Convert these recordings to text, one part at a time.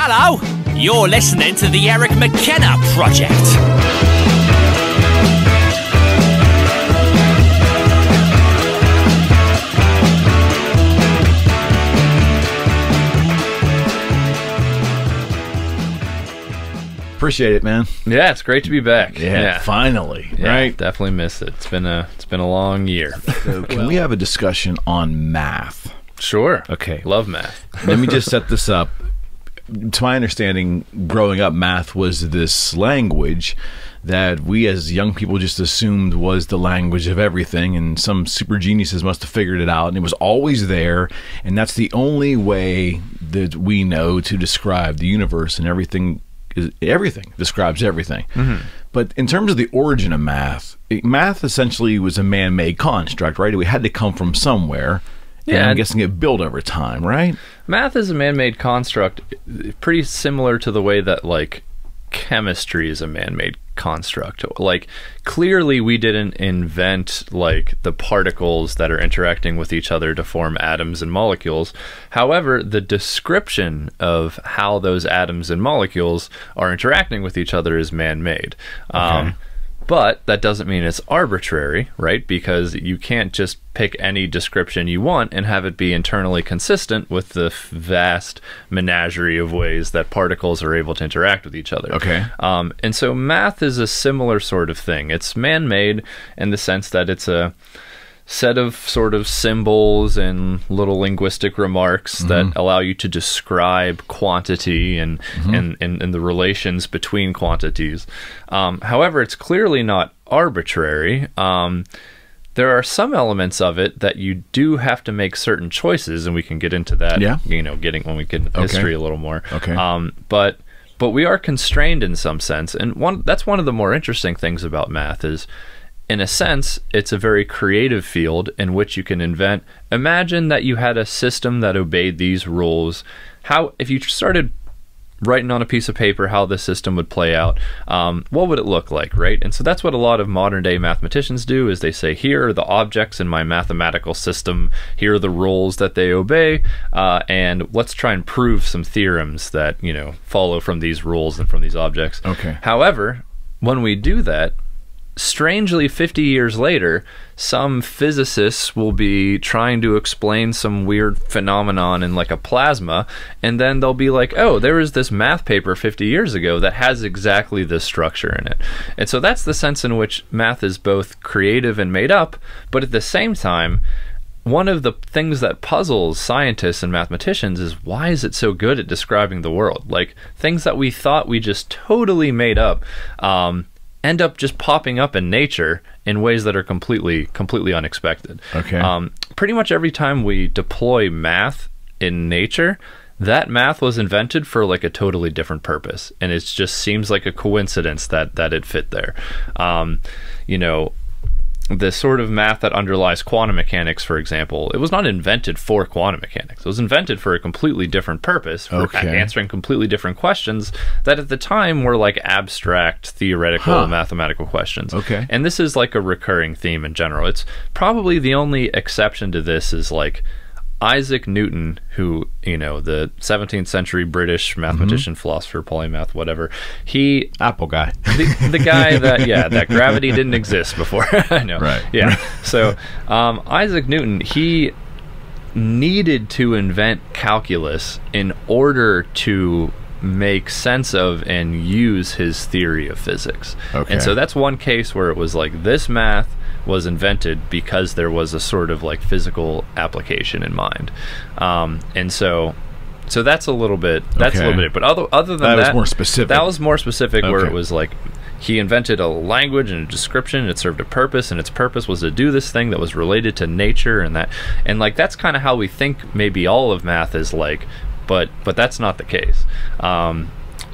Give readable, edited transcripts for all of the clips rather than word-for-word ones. Hello, you're listening to the Eric McKenna Project. Appreciate it, man. Yeah, it's great to be back. Yeah. Finally. Yeah, right? Definitely missed it. It's been a long year. So can we have a discussion on math? Sure. Okay. Love math. Let me just set this up. To my understanding, growing up, math was this language that we as young people just assumed was the language of everything, and some super geniuses must have figured it out, and it was always there, and that's the only way that we know to describe the universe and everything. Everything describes everything. Mm-hmm. But in terms of the origin of math, math essentially was a man-made construct, right? We had to come from somewhere. Yeah, and I'm guessing it built over time, right? Math is a man-made construct, pretty similar to the way that like chemistry is a man-made construct. Like clearly we didn't invent like the particles that are interacting with each other to form atoms and molecules. However, the description of how those atoms and molecules are interacting with each other is man-made. Okay. But that doesn't mean it's arbitrary, right? Because you can't just pick any description you want and have it be internally consistent with the vast menagerie of ways that particles are able to interact with each other. Okay. And so math is a similar sort of thing. It's man-made in the sense that it's a set of sort of symbols and little linguistic remarks mm-hmm. that allow you to describe quantity and, mm-hmm. and the relations between quantities. However, it's clearly not arbitrary. There are some elements of it that you do have to make certain choices, and we can get into that. Yeah. You know, when we get into history a little more. Okay. But we are constrained in some sense, and that's one of the more interesting things about math is. In a sense, it's a very creative field in which you can invent. Imagine that you had a system that obeyed these rules. How, if you started writing on a piece of paper how this system would play out, what would it look like, right? And so that's what a lot of modern-day mathematicians do is they say, here are the objects in my mathematical system, here are the rules that they obey, and let's try and prove some theorems that, you know, follow from these rules and from these objects. Okay. However, when we do that, strangely, 50 years later, some physicists will be trying to explain some weird phenomenon in like a plasma, and then they'll be like, oh, there was this math paper 50 years ago that has exactly this structure in it. And so that's the sense in which math is both creative and made up, but at the same time, one of the things that puzzles scientists and mathematicians is why is it so good at describing the world? Like things that we thought we just totally made up, end up just popping up in nature in ways that are completely unexpected. Okay. Pretty much every time we deploy math in nature, that math was invented for like a totally different purpose, and it just seems like a coincidence that it fit there. You know, the sort of math that underlies quantum mechanics, for example, it was not invented for quantum mechanics. It was invented for a completely different purpose, for answering completely different questions that at the time were like abstract, theoretical, mathematical questions. Okay. And this is like a recurring theme in general. It's probably the only exception to this is like Isaac Newton, who, you know, the 17th century British mathematician, mm-hmm. philosopher, polymath, whatever, he... Apple guy. The guy that, yeah, that gravity didn't exist before. I know. Right. Yeah. So Isaac Newton, he needed to invent calculus in order to make sense of and use his theory of physics. Okay. And so that's one case where it was like this math was invented because there was a sort of like physical application in mind, and so that's a little bit but other than that was more specific. That was more specific, where it was like he invented a language and a description, and it served a purpose, and its purpose was to do this thing that was related to nature, and like that's kind of how we think maybe all of math is like, but that's not the case.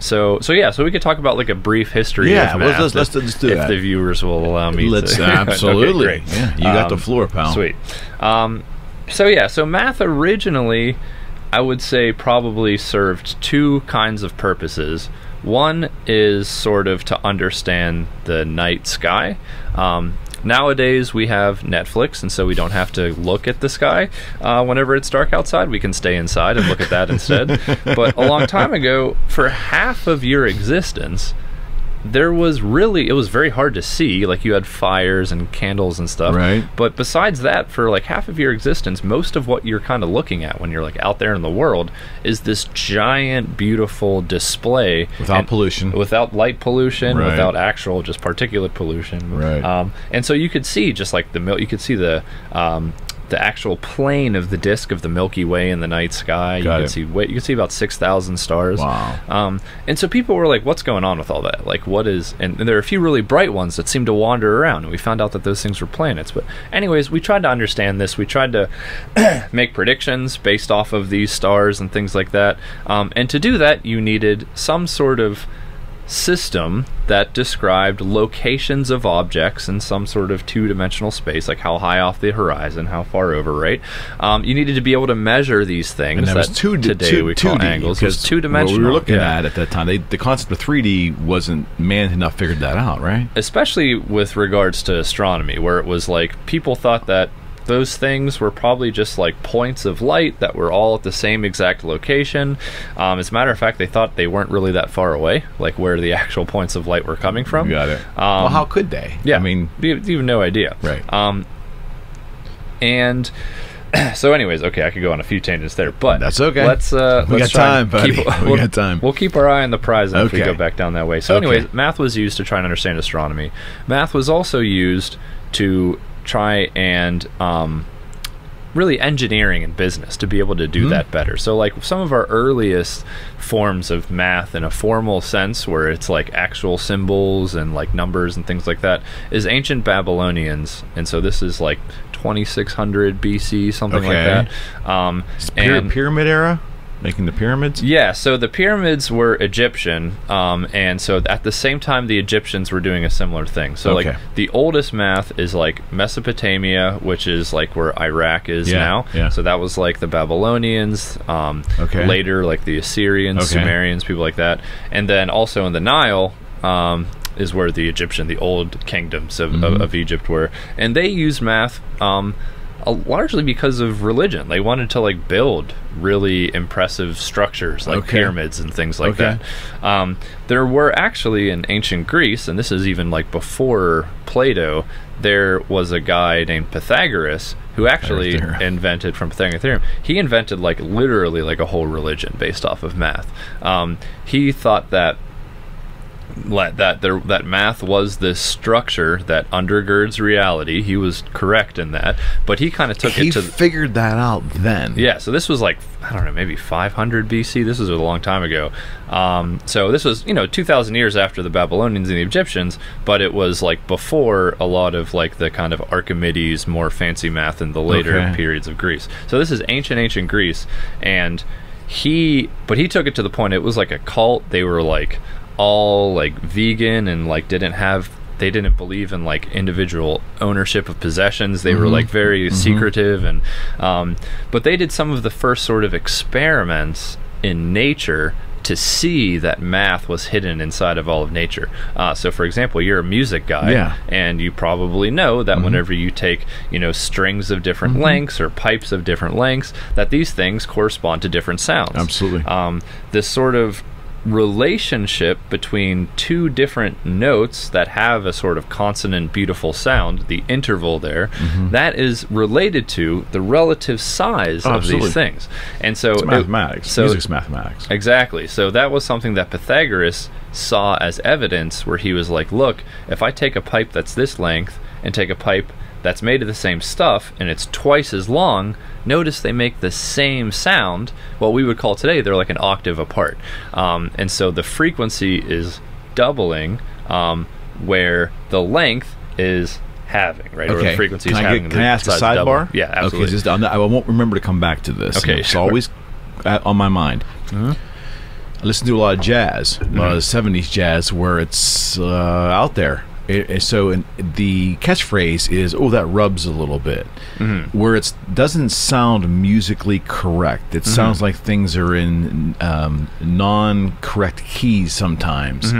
So we could talk about like a brief history of math. Let's do that. If the viewers will allow me to. Absolutely. Okay, great. Yeah, you got the floor, pal. Sweet. So math originally, I would say, probably served two kinds of purposes. One is sort of to understand the night sky. Nowadays we have Netflix, and so we don't have to look at the sky whenever it's dark outside. We can stay inside and look at that instead. But a long time ago, for half of your existence, there was really, it was very hard to see. Like, you had fires and candles and stuff, right? But besides that, for like half of your existence, most of what you're kind of looking at when you're like out there in the world is this giant, beautiful display without pollution, without light pollution, right, without actual just particulate pollution, right? And so you could see just like you could see the actual plane of the disk of the Milky Way in the night sky. You can see about 6,000 stars. Wow. And so people were like, what's going on with all that? Like, what is... And there are a few really bright ones that seem to wander around, and we found out that those things were planets. But anyways, we tried to understand this. We tried to make predictions based off of these stars and things like that. And to do that, you needed some sort of system that described locations of objects in some sort of two-dimensional space, like how high off the horizon, how far over, right? You needed to be able to measure these things, and that today we call angles. It was two-dimensional. We were looking at that time. The concept of 3D wasn't, man had not figured that out, right? Especially with regards to astronomy, where it was like people thought that those things were probably just like points of light that were all at the same exact location. As a matter of fact, they thought they weren't really that far away, like where the actual points of light were coming from. Got it. Well, how could they? Yeah, I mean, you have no idea, right? And so, anyways, okay, I could go on a few tangents there, but that's okay. Let's got time, buddy. We got time. We'll keep our eye on the prize if we go back down that way. So, anyways, math was used to try and understand astronomy. Math was also used to try and really engineering and business to be able to do that better. So like some of our earliest forms of math in a formal sense, where it's like actual symbols and like numbers and things like that, is ancient Babylonians. And so this is like 2600 BC, something like that. Pyramid era? Making the pyramids? Yeah, so the pyramids were Egyptian, and so at the same time the Egyptians were doing a similar thing. So like the oldest math is like Mesopotamia, which is like where Iraq is now. Yeah. So that was like the Babylonians, later like the Assyrians, Sumerians, people like that. And then also in the Nile, is where the old kingdoms of Egypt were. And they used math largely because of religion. They wanted to like build really impressive structures like pyramids and things like that. There were actually in ancient Greece, and this is even like before Plato, there was a guy named Pythagoras who actually invented, from Pythagorean theorem, he invented like literally like a whole religion based off of math. He thought that that math was this structure that undergirds reality. He was correct in that, but he kind of took it to... He figured that out then. Yeah, so this was like, I don't know, maybe 500 BC. This was a long time ago. So this was, you know, 2,000 years after the Babylonians and the Egyptians, but it was like before a lot of like the kind of Archimedes, more fancy math in the later periods of Greece. So this is ancient Greece, and he took it to the point, it was like a cult. They were like all like vegan and like they didn't believe in like individual ownership of possessions. They were like very secretive, and but they did some of the first sort of experiments in nature to see that math was hidden inside of all of nature. So for example, you're a music guy, and you probably know that whenever you take, you know, strings of different lengths or pipes of different lengths, that these things correspond to different sounds. Absolutely. This sort of relationship between two different notes that have a sort of consonant, beautiful sound, the interval there, that is related to the relative size of these things. And so it's mathematics. Music's mathematics. Exactly. So that was something that Pythagoras saw as evidence, where he was like, look, if I take a pipe that's this length and take a pipe that's made of the same stuff and it's twice as long, notice they make the same sound. What we would call today, they're like an octave apart. And so the frequency is doubling, where the length is halving, right? Or the frequency is halving. Can I ask a sidebar? Yeah, absolutely. Okay, just, I won't remember to come back to this. Okay, it's always on my mind. I listen to a lot of jazz, a lot of 70s jazz, where it's out there. So the catchphrase is, oh, that rubs a little bit, where it doesn't sound musically correct. It sounds like things are in non-correct keys sometimes.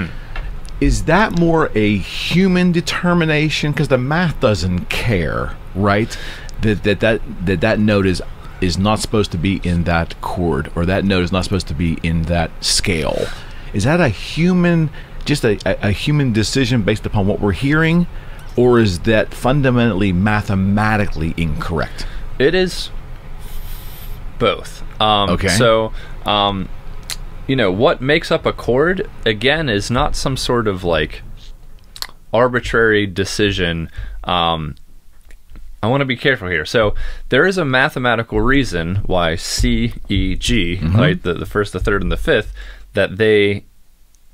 Is that more a human determination? Because the math doesn't care, right? That note is not supposed to be in that chord, or that note is not supposed to be in that scale. Is that a human, just a human decision based upon what we're hearing, or is that fundamentally mathematically incorrect? It is both. Okay. So, you know, what makes up a chord, again, is not some sort of like arbitrary decision. I want to be careful here. So there is a mathematical reason why C, E, G, mm-hmm. right, the first, the third, and the fifth, that they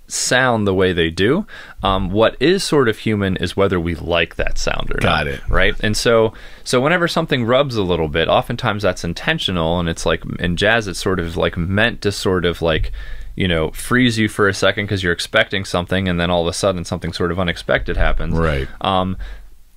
sound the way they do. What is sort of human is whether we like that sound or not. Got it. Right? And so whenever something rubs a little bit, oftentimes that's intentional, and it's like in jazz it's sort of like meant to sort of like, you know, freeze you for a second because you're expecting something, and then all of a sudden something sort of unexpected happens. Right.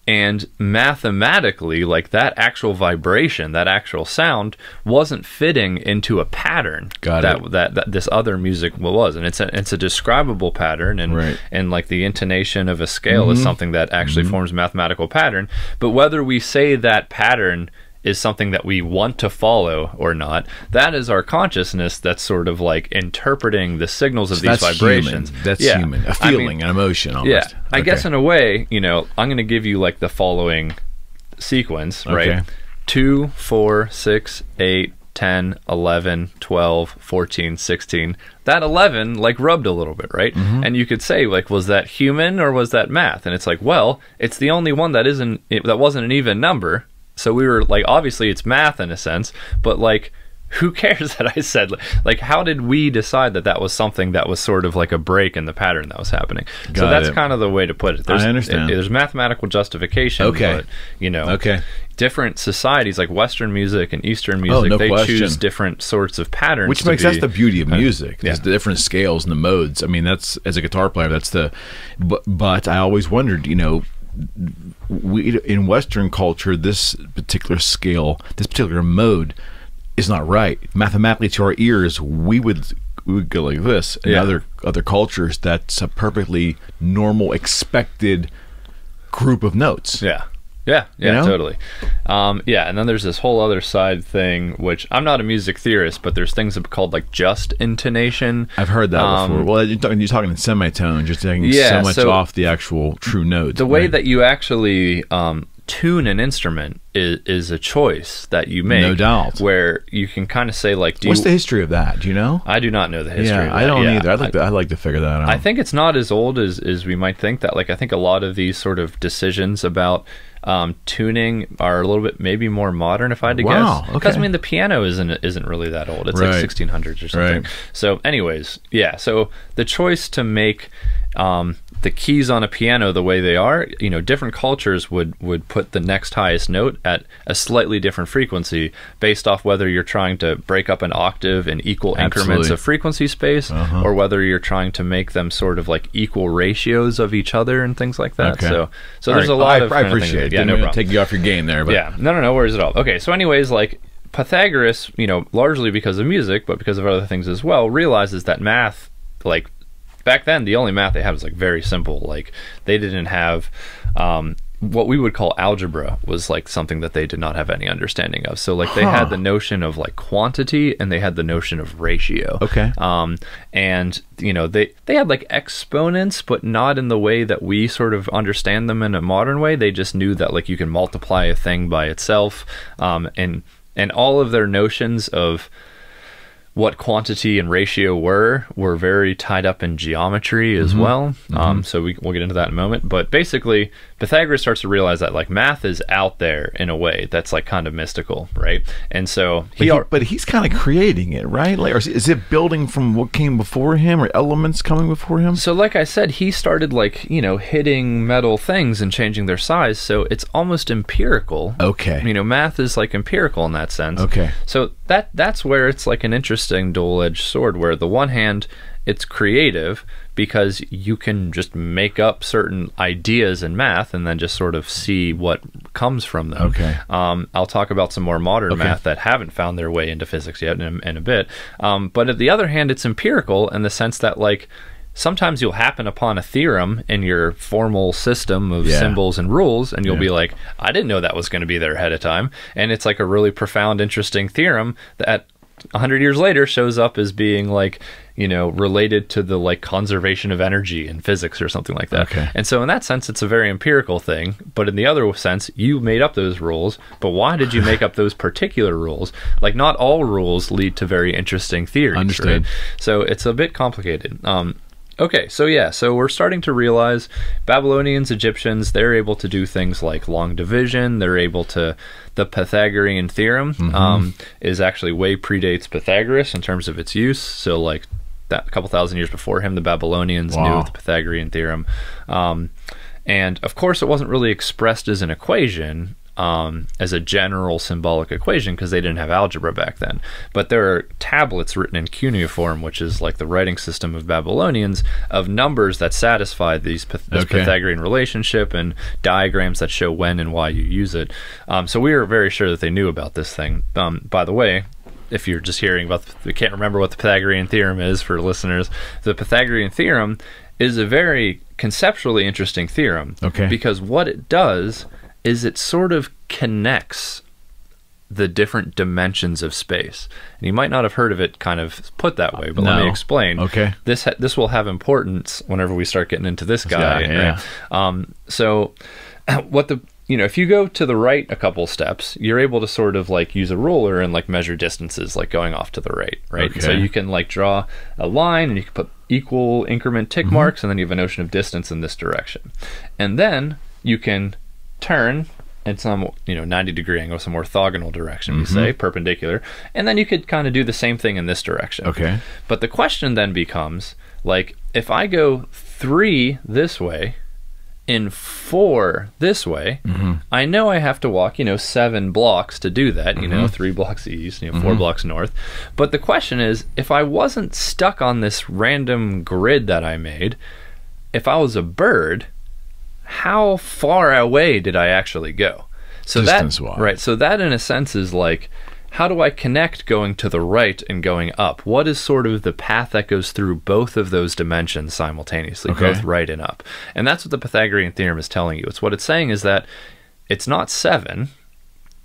And mathematically, like, that actual vibration, that actual sound wasn't fitting into a pattern that this other music was, and it's a describable pattern, and right. and like the intonation of a scale mm-hmm. is something that actually mm-hmm. forms a mathematical pattern. But whether we say that pattern is something that we want to follow or not, that is our consciousness that's sort of like interpreting the signals of these vibrations. That's human. A feeling, an emotion almost. Yeah. I guess in a way, you know, I'm going to give you like the following sequence, right? Okay. 2, 4, 6, 8, 10, 11, 12, 14, 16. That 11 like rubbed a little bit, right? Mm-hmm. And you could say like, was that human or was that math? And it's like, well, it's the only one that wasn't an even number. So we were like, obviously it's math in a sense, but like, who cares that I said, like, how did we decide that that was something that was sort of like a break in the pattern that was happening? Got so that's it. Kind of the way to put it. I understand. There's mathematical justification. Okay. But, you know, okay. different societies like Western music and Eastern music, they choose different sorts of patterns. Which makes that's the beauty of music. There's the different scales and the modes. I mean, that's, as a guitar player, that's the, but I always wondered, you know, we in Western culture, this particular scale, this particular mode, is not right mathematically to our ears. We would go like this. In other cultures, that's a perfectly normal, expected group of notes. Yeah, you know? Totally. Yeah, and then there's this whole other side thing, which I'm not a music theorist, but there's things called like just intonation. I've heard that before. Well, you're talking in semitone, just taking so much off the actual true notes. The way that you actually tune an instrument is a choice that you make. No doubt. Where you can kind of say like, what's the history of that? Do you know? I do not know the history of that. I don't either. I'd like to figure that out. I think it's not as old as we might think. That, like, I think a lot of these sort of decisions about tuning are a little bit maybe more modern, if I had to guess. Because I mean, the piano isn't really that old. It's like 1600s or something. Right. So anyways, yeah, so the choice to make the keys on a piano the way they are, you know, different cultures would put the next highest note at a slightly different frequency based off whether you're trying to break up an octave in equal increments of frequency space, or whether you're trying to make them sort of like equal ratios of each other and things like that. Okay. So there's a lot of I appreciate it. Yeah, no problem. Take you off your game there, but yeah, no worries at all. Okay, so anyways, like, Pythagoras, you know, largely because of music, but because of other things as well, realizes that math, like, back then, the only math they had was like very simple. Like, they didn't have what we would call algebra, was like something that they did not have any understanding of. So, like, they had the notion of like quantity, and they had the notion of ratio. Okay. And, you know, they had like exponents, but not in the way that we sort of understand them in a modern way. They just knew that, like, you can multiply a thing by itself, and all of their notions of what quantity and ratio were very tied up in geometry as well. So we'll get into that in a moment. But basically, Pythagoras starts to realize that, like, math is out there in a way that's like kind of mystical, right? And so he's kind of creating it, right? Like, or is it building from what came before him, or elements coming before him? So, like I said, he started, like, you know, hitting metal things and changing their size. So it's almost empirical. Okay. You know, math is like empirical in that sense. Okay. So that's where it's like an interesting dual-edged sword, where the one hand it's creative because you can just make up certain ideas in math and then just sort of see what comes from them. Okay. I'll talk about some more modern math that haven't found their way into physics yet in a bit. But at the other hand, it's empirical in the sense that, like, sometimes you'll happen upon a theorem in your formal system of symbols and rules, and you'll be like, I didn't know that was going to be there ahead of time. And it's like a really profound, interesting theorem that 100 years later shows up as being like, you know, related to the like conservation of energy in physics or something like that. Okay. And so in that sense, it's a very empirical thing. But in the other sense, you made up those rules. But why did you make up those particular rules? Like, not all rules lead to very interesting theories. Understood. Right? So it's a bit complicated. Okay, so yeah, so we're starting to realize Babylonians, Egyptians, they're able to do things like long division. They're able to, the Pythagorean theorem is actually way predates Pythagoras in terms of its use. So like that, a couple thousand years before him, the Babylonians knew of the Pythagorean theorem. And of course, it wasn't really expressed as an equation, as a general symbolic equation, because they didn't have algebra back then. But there are tablets written in cuneiform, which is like the writing system of Babylonians, of numbers that satisfy these Pythagorean relationship, and diagrams that show when and why you use it. So we are very sure that they knew about this thing. By the way, if you're just hearing about, you can't remember what the Pythagorean theorem is, for listeners, the Pythagorean theorem is a very conceptually interesting theorem, because what it does is it sort of connects the different dimensions of space. And you might not have heard of it kind of put that way, but let me explain. This will have importance whenever we start getting into this guy. So what the, you know, if you go to the right a couple steps, you're able to sort of like use a ruler and like measure distances, like going off to the right, right? So you can like draw a line and you can put equal increment tick marks, and then you have a notion of distance in this direction. And then you can turn in some, you know, 90-degree angle, some orthogonal direction, we say, perpendicular. And then you could kind of do the same thing in this direction. But the question then becomes, like, if I go 3 this way and 4 this way, I know I have to walk, you know, 7 blocks to do that, you know, 3 blocks east, you know, 4 blocks north. But the question is, if I wasn't stuck on this random grid that I made, if I was a bird, how far away did I actually go? So distance-wise. Right. So that in a sense is like, how do I connect going to the right and going up? What is sort of the path that goes through both of those dimensions simultaneously, both right and up? And that's what the Pythagorean theorem is telling you. It's what it's saying is that it's not 7,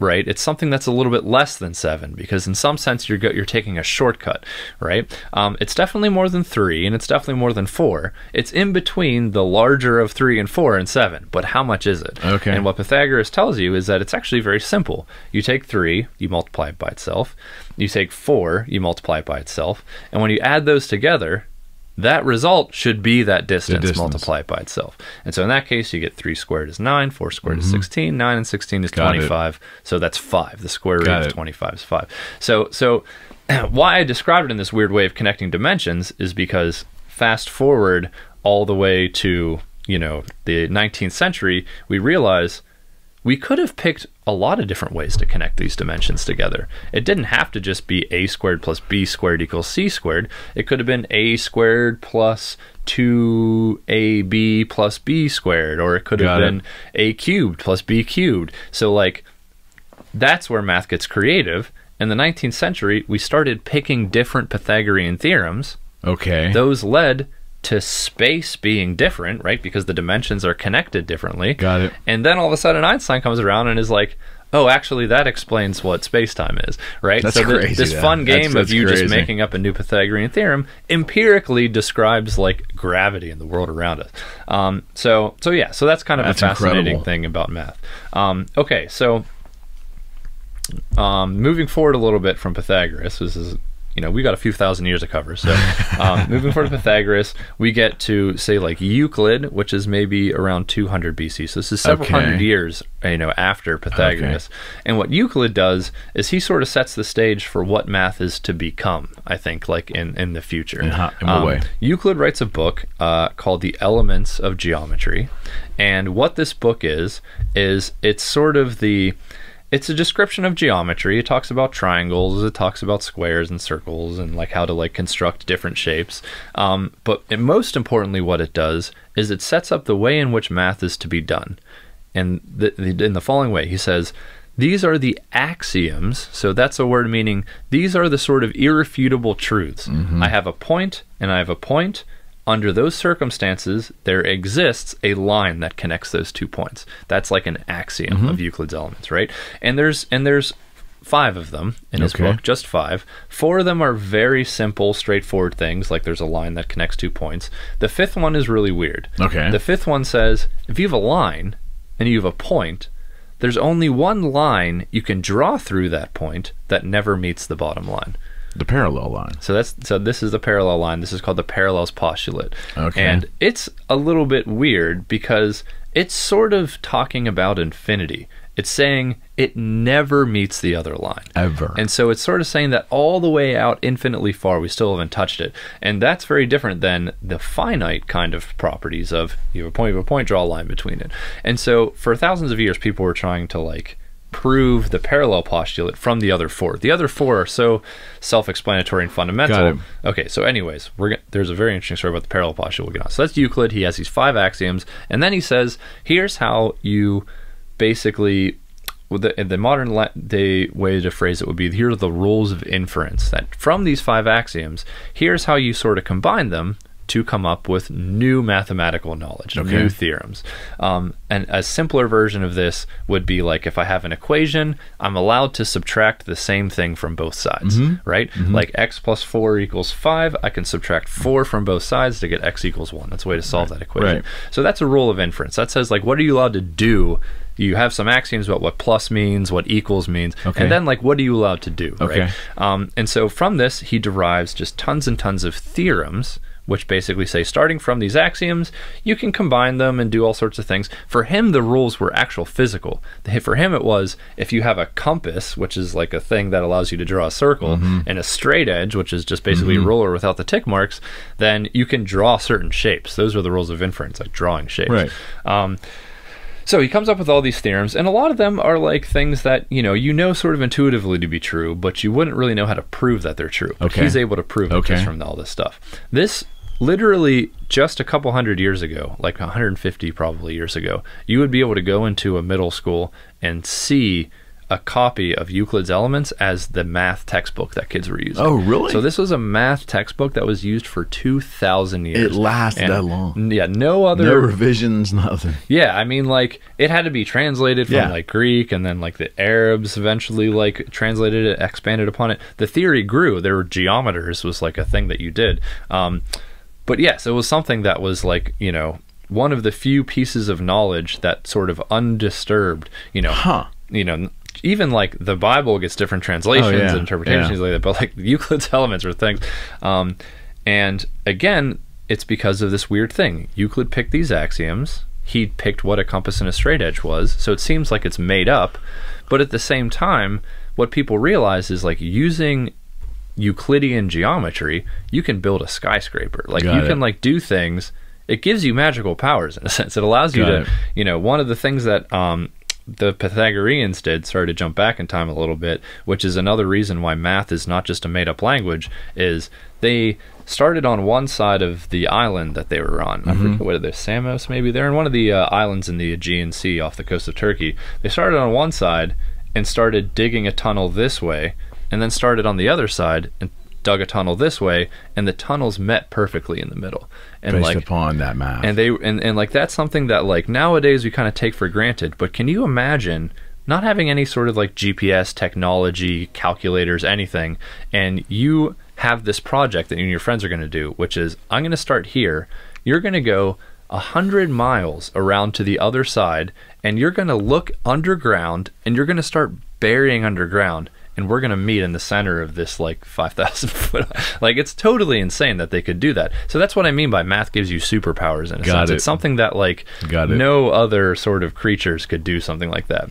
right? It's something that's a little bit less than 7, because in some sense you're taking a shortcut, right? It's definitely more than 3, and it's definitely more than 4. It's in between the larger of 3 and 4 and 7, but how much is it? And what Pythagoras tells you is that it's actually very simple. You take 3, you multiply it by itself. You take 4, you multiply it by itself. And when you add those together, that result should be that distance multiplied by itself. And so in that case, you get 3 squared is 9, 4 squared is 16, 9 and 16 is 25. So that's 5. The square root of 25 is 5. So why I described it in this weird way of connecting dimensions is because fast forward all the way to, you know, the 19th century, we realize we could have picked a lot of different ways to connect these dimensions together. It didn't have to just be a squared plus b squared equals c squared. It could have been a squared plus 2ab plus b squared, or it could have been a cubed plus b cubed. So like, that's where math gets creative. In the 19th century, we started picking different Pythagorean theorems. Those led to space being different, right? Because the dimensions are connected differently. And then all of a sudden Einstein comes around and is like, oh, actually that explains what space-time is, right? That's so crazy, this fun game that's of you crazy. Just making up a new Pythagorean theorem empirically describes like gravity and the world around us. So yeah, so that's kind of a fascinating thing about math. Okay, so moving forward a little bit from Pythagoras, this is, you know, we got a few thousand years to cover. So moving forward to Pythagoras, we get to say like Euclid, which is maybe around 200 BC. So this is several hundred years, you know, after Pythagoras. And what Euclid does is he sort of sets the stage for what math is to become, I think, like in the future. Euclid writes a book called The Elements of Geometry. And what this book is it's sort of the, it's a description of geometry. It talks about triangles, it talks about squares and circles, and like how to like construct different shapes. But most importantly, what it does is it sets up the way in which math is to be done. And in the following way, he says, these are the axioms. So that's a word meaning these are the sort of irrefutable truths. I have a point and I have a point. Under those circumstances, there exists a line that connects those 2 points. That's like an axiom of Euclid's Elements, right? And there's 5 of them in his book, just 5. 4 of them are very simple, straightforward things, like there's a line that connects 2 points. The 5th one is really weird. Okay. The 5th one says, if you have a line and you have a point, there's only one line you can draw through that point that never meets the bottom line. The parallel line. So this is the parallel line. This is called the parallels postulate. Okay. And it's a little bit weird because it's sort of talking about infinity. It's saying it never meets the other line. Ever. And so it's sort of saying that all the way out infinitely far, we still haven't touched it. And that's very different than the finite kind of properties of you have a point, draw a line between it. And so for thousands of years, people were trying to like prove the parallel postulate from the other 4. The other 4 are so self-explanatory and fundamental. Okay, so anyways, there's a very interesting story about the parallel postulate. We'll get on. So that's Euclid. He has these 5 axioms. And then he says, here's how you... Basically, the modern day way to phrase it would be, here are the rules of inference, that from these 5 axioms, here's how you sort of combine them to come up with new mathematical knowledge, new theorems. And a simpler version of this would be like, if I have an equation, I'm allowed to subtract the same thing from both sides, right? Like x plus 4 equals 5, I can subtract 4 from both sides to get x equals 1. That's a way to solve that equation. So that's a rule of inference. That says, like, what are you allowed to do? You have some axioms about what plus means, what equals means, and then like what are you allowed to do, right? And so from this, he derives just tons and tons of theorems, which basically say, starting from these axioms, you can combine them and do all sorts of things. For him, the rules were actual physical. For him, it was, if you have a compass, which is like a thing that allows you to draw a circle, and a straight edge, which is just basically a ruler without the tick marks, then you can draw certain shapes. Those are the rules of inference, like drawing shapes. So he comes up with all these theorems, and a lot of them are like things that, you know sort of intuitively to be true, but you wouldn't really know how to prove that they're true. But he's able to prove it just from all this stuff. This literally just a couple hundred years ago, like 150 probably years ago, you would be able to go into a middle school and see a copy of Euclid's Elements as the math textbook that kids were using. Oh, really? So this was a math textbook that was used for 2,000 years. It lasted that long. Yeah, no other... No revisions, nothing. Yeah, I mean, like, it had to be translated from, like, Greek, and then, like, the Arabs eventually, like, translated it, expanded upon it. The theory grew. There were geometers, was, like, a thing that you did. But, yes, it was something that was, like, you know, one of the few pieces of knowledge that sort of undisturbed, even like the Bible gets different translations and interpretations like that, but like Euclid's Elements are things. And again, it's because of this weird thing. Euclid picked these axioms. He picked what a compass and a straight edge was. So it seems like it's made up, but at the same time, what people realize is like using Euclidean geometry, you can build a skyscraper. Like you can like do things. It gives you magical powers in a sense. It allows you to, you know, one of the things that, the Pythagoreans did, sorry to jump back in time a little bit, which is another reason why math is not just a made-up language, is they started on one side of the island that they were on. I forget whether they're Samos, maybe. They're in one of the islands in the Aegean Sea off the coast of Turkey. They started on one side and started digging a tunnel this way, and then started on the other side and dug a tunnel this way, and the tunnels met perfectly in the middle. And based upon that math. And they and like that's something that like nowadays we kind of take for granted, but can you imagine not having any sort of like GPS technology, calculators, anything, and you have this project that you and your friends are going to do, which is I'm going to start here, you're going to go 100 miles around to the other side, and you're going to look underground, and you're going to start burying underground, and we're going to meet in the center of this like 5,000 foot. Like it's totally insane that they could do that. So that's what I mean by math gives you superpowers in a sense. It's something that like no other sort of creatures could do something like that.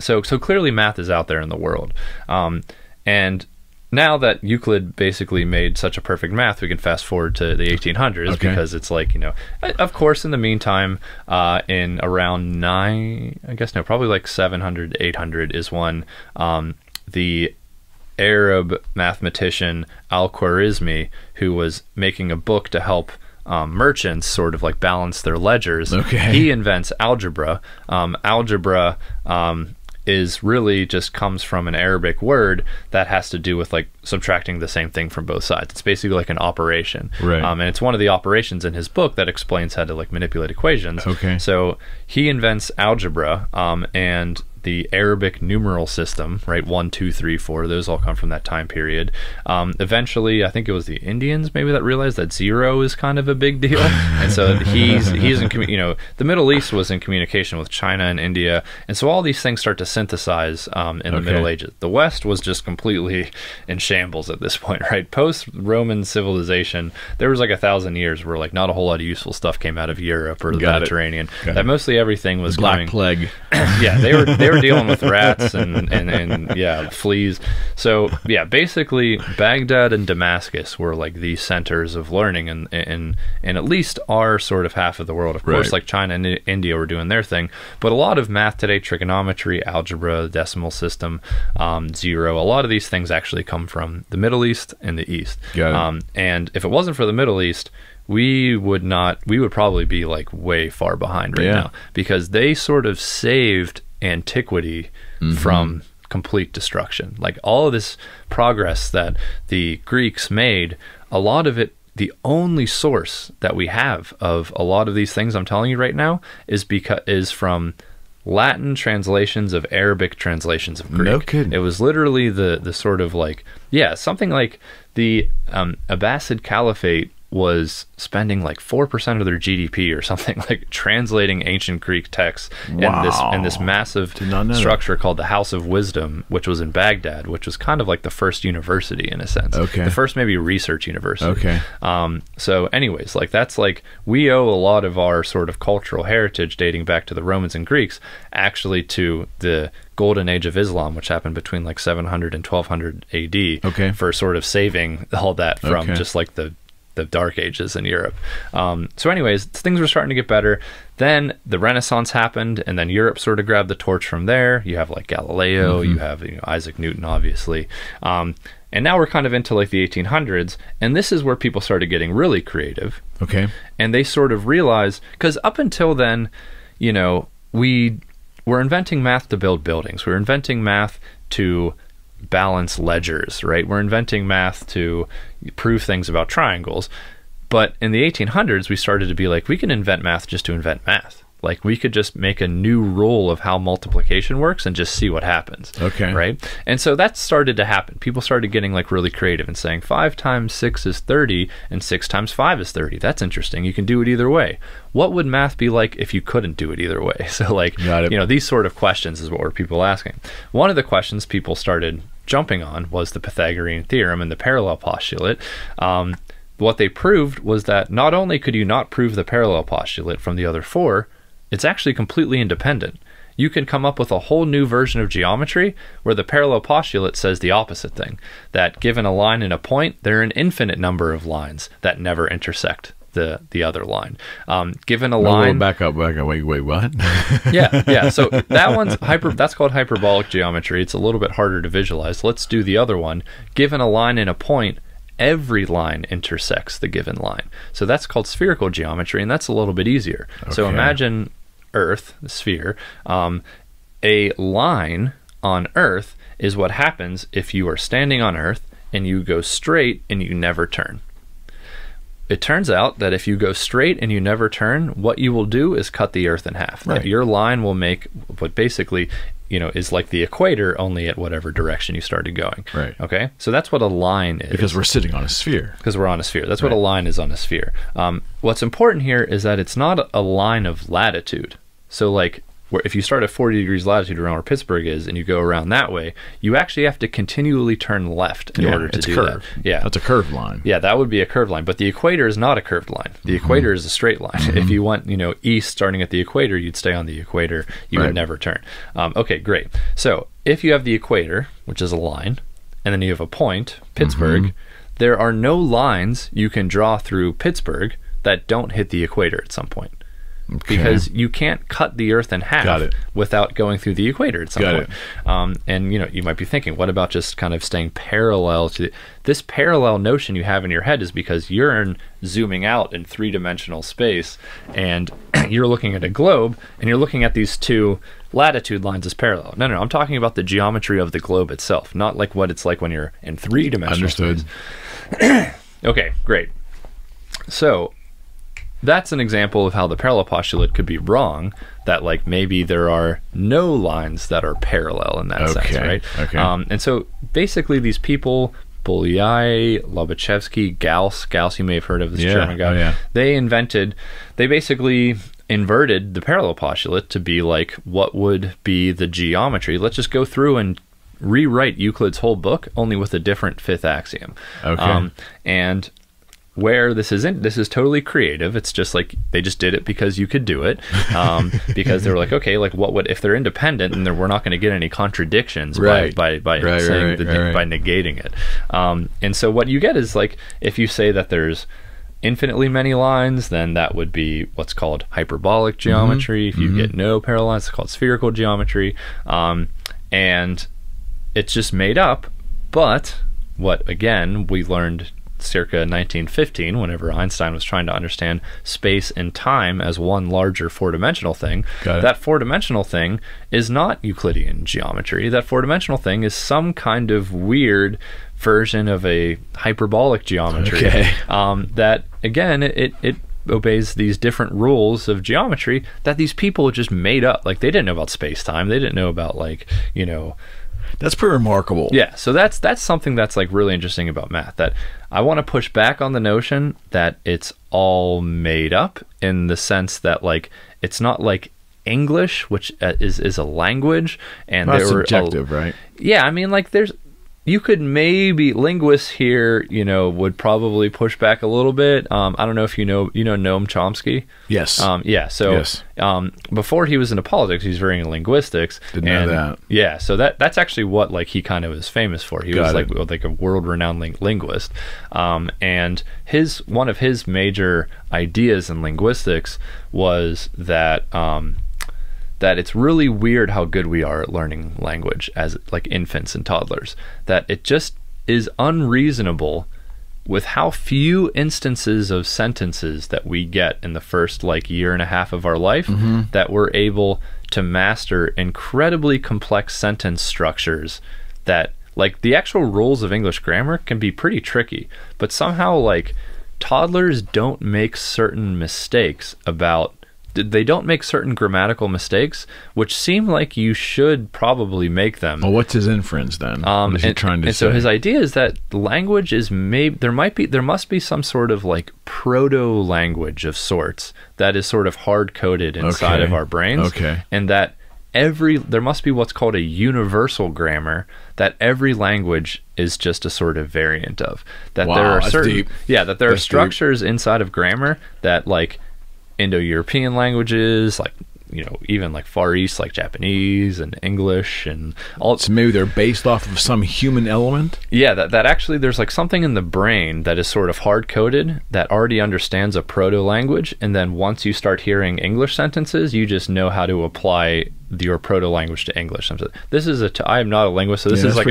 So clearly math is out there in the world. And now that Euclid basically made such a perfect math, we can fast forward to the 1800s because it's like, you know, of course, in the meantime, in around probably like 700, 800 is when, the Arab mathematician Al-Khwarizmi, who was making a book to help merchants sort of like balance their ledgers, he invents algebra. Algebra is really just comes from an Arabic word that has to do with like subtracting the same thing from both sides. It's basically like an operation. Right. And it's one of the operations in his book that explains how to like manipulate equations. Okay. So he invents algebra and the Arabic numeral system, right? 1, 2, 3, 4, those all come from that time period. Eventually, I think it was the Indians maybe that realized that 0 is kind of a big deal. And so he's in, you know, the Middle East was in communication with China and India. And so all these things start to synthesize in the Middle Ages. The West was just completely in shambles at this point, right? Post-Roman civilization, there was like 1,000 years where like not a whole lot of useful stuff came out of Europe or the Mediterranean. That mostly everything was Black Plague. Yeah, they were dealing with rats and yeah, fleas. So yeah, basically Baghdad and Damascus were like the centers of learning and at least our sort of half of the world. Of course, like China and India were doing their thing, but a lot of math today, trigonometry, algebra, decimal system, zero, a lot of these things actually come from the Middle East and the East. And if it wasn't for the Middle East, we would probably be like way far behind right now, because they sort of saved antiquity from complete destruction. Like all of this progress that the Greeks made, a lot of it, the only source that we have of a lot of these things I'm telling you right now is from Latin translations of Arabic translations of Greek. No kidding. It was literally the sort of like, yeah, something like the Abbasid Caliphate was spending like 4% of their GDP or something, like translating ancient Greek texts in this massive structure called the House of Wisdom, which was in Baghdad, which was kind of like the first university in a sense. The first maybe research university. So anyways, like that's like we owe a lot of our sort of cultural heritage dating back to the Romans and Greeks actually to the Golden Age of Islam, which happened between like 700 and 1200 AD, for sort of saving all that from just like the Dark Ages in Europe. So anyways, things were starting to get better. Then the Renaissance happened, and then Europe sort of grabbed the torch from there. You have like Galileo, you have Isaac Newton, obviously. And now we're kind of into like the 1800s, and this is where people started getting really creative. And they sort of realized, because up until then, you know, we were inventing math to build buildings. We were inventing math to balance ledgers, right? We're inventing math to prove things about triangles. But in the 1800s, we started to be like, we can invent math just to invent math. Like we could just make a new rule of how multiplication works and just see what happens. Right? And so that started to happen. People started getting like really creative and saying 5 times 6 is 30 and 6 times 5 is 30. That's interesting. You can do it either way. What would math be like if you couldn't do it either way? So like, you know, these sort of questions is what were people asking. One of the questions people started jumping on was the Pythagorean theorem and the parallel postulate. What they proved was that not only could you not prove the parallel postulate from the other four, it's actually completely independent. You can come up with a whole new version of geometry where the parallel postulate says the opposite thing, that given a line and a point, there are an infinite number of lines that never intersect the other line. Given a line, back up, wait, what? So that one's that's called hyperbolic geometry. It's a little bit harder to visualize. Let's do the other one. Given a line and a point, every line intersects the given line. So that's called spherical geometry, and that's a little bit easier. So imagine Earth, the sphere. A line on Earth is what happens if you are standing on Earth and you go straight and you never turn. It turns out that if you go straight and you never turn, what you will do is cut the Earth in half. Your line will make what basically, you know, is like the equator, only at whatever direction you started going. So that's what a line is. Because we're sitting on a sphere. Because we're on a sphere. That's what a line is on a sphere. What's important here is that it's not a line of latitude. So like if you start at 40 degrees latitude around where Pittsburgh is and you go around that way, you actually have to continually turn left in order to do that. That's a curved line. That would be a curved line. But the equator is not a curved line. The equator is a straight line. If you went, you know, east starting at the equator, you'd stay on the equator. You would never turn. Okay, great. So if you have the equator, which is a line, and then you have a point, Pittsburgh, there are no lines you can draw through Pittsburgh that don't hit the equator at some point. because you can't cut the Earth in half without going through the equator at some point. And you know, you might be thinking, what about just kind of staying parallel to the, this parallel notion you have in your head is because you're zooming out in three-dimensional space, and you're looking at a globe, and you're looking at these two latitude lines as parallel. No, no, I'm talking about the geometry of the globe itself, not like what it's like when you're in three-dimensional space. Okay, great. So that's an example of how the parallel postulate could be wrong, that like maybe there are no lines that are parallel in that sense, right? And so basically these people, Bolyai, Lobachevsky, Gauss, you may have heard of this German guy, they invented, they basically inverted the parallel postulate to be like, what would be the geometry? Let's just go through and rewrite Euclid's whole book, only with a different fifth axiom. And where this isn't, this is totally creative. It's just like they just did it because you could do it, because they were like, okay, like what would, if they're independent and we're not going to get any contradictions by negating it. And so what you get is like, if you say that there's infinitely many lines, then that would be what's called hyperbolic geometry. If you get no parallel lines, it's called spherical geometry. And it's just made up. But what, again, we learned circa 1915, whenever Einstein was trying to understand space and time as one larger four-dimensional thing, that four-dimensional thing is not Euclidean geometry. That four-dimensional thing is some kind of weird version of a hyperbolic geometry that, again, it obeys these different rules of geometry that these people just made up. Like, they didn't know about space-time. They didn't know about, like, you know... That's pretty remarkable. Yeah, so that's something that's like really interesting about math, that I want to push back on the notion that it's all made up, in the sense that like it's not like English, which is a language, and that's subjective, right? Yeah, I mean, like there's, you could maybe, linguists here, you know, would probably push back a little bit. I don't know if you know Noam Chomsky. Yes. Yeah. So before he was into politics, he was very into linguistics. Didn't know that. Yeah. So that's actually what like he kind of is famous for. He was like a world-renowned linguist. And his, one of his major ideas in linguistics was that that it's really weird how good we are at learning language as like infants and toddlers, that it just is unreasonable with how few instances of sentences that we get in the first like year and a half of our life that we're able to master incredibly complex sentence structures that like the actual rules of English grammar can be pretty tricky, but somehow like toddlers don't make certain mistakes about, they don't make certain grammatical mistakes, which seem like you should probably make them. Well, what's his inference then? What is he trying to say? So his idea is that language is maybe, there must be some sort of like proto-language of sorts that is sort of hard-coded inside of our brains. And that there must be what's called a universal grammar that every language is just a sort of variant of. That there are certain, that there are structures inside of grammar that like, Indo-European languages, like, you know, even like Far East, like Japanese and English and all. So maybe they're based off of some human element? Yeah, that actually there's like something in the brain that is sort of hard-coded that already understands a proto-language, and then once you start hearing English sentences, you just know how to apply your proto-language to English. This is I am not a linguist, so this is like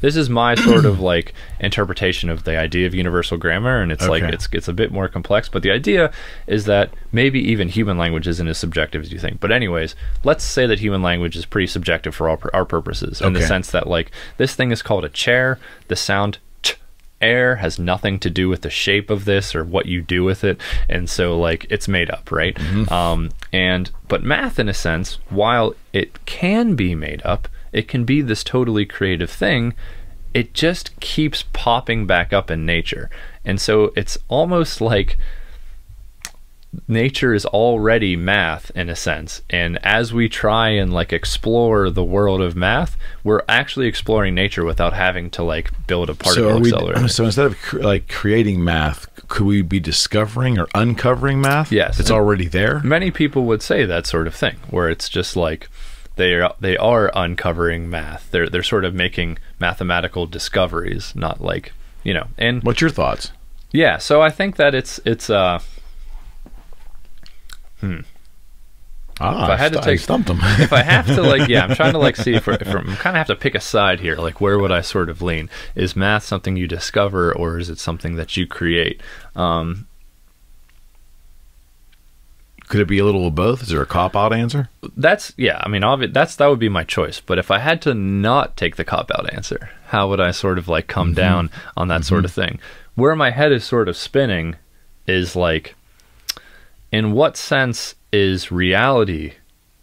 this is my sort of like interpretation of the idea of universal grammar, and it's like it's a bit more complex, but the idea is that maybe even human language isn't as subjective as you think. But anyways, let's say that human language is pretty subjective for all our purposes, in the sense that like this thing is called a chair. The sound air has nothing to do with the shape of this or what you do with it, and so like it's made up, right? But math, in a sense, while it can be made up, it can be this totally creative thing, it just keeps popping back up in nature. And so it's almost like nature is already math, in a sense, and as we try and like explore the world of math, we're actually exploring nature without having to like build a particle accelerator. So instead of like creating math, could we be discovering or uncovering math? Yes, it's already there. Many people would say that sort of thing, where it's just like they are uncovering math. They're sort of making mathematical discoveries, not like, you know. And what's your thoughts? Yeah, so I think that it's Ah, if I had to take, stumped him. If I have to, like, yeah, I'm trying to, like, see if I'm kind of have to pick a side here. Like, where would I sort of lean? Is math something you discover, or is it something that you create? Could it be a little of both? Is there a cop-out answer? That's, yeah, I mean, that would be my choice. But if I had to not take the cop-out answer, how would I sort of, like, come down on that sort of thing? Where my head is sort of spinning is, like, in what sense is reality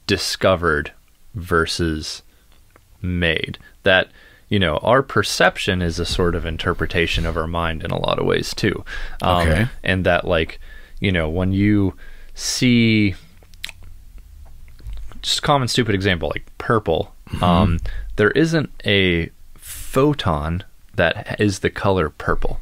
discovered versus made? That, you know, our perception is a sort of interpretation of our mind in a lot of ways too. Okay. And that, like, you know, when you see, just a common stupid example, like purple, there isn't a photon that is the color purple.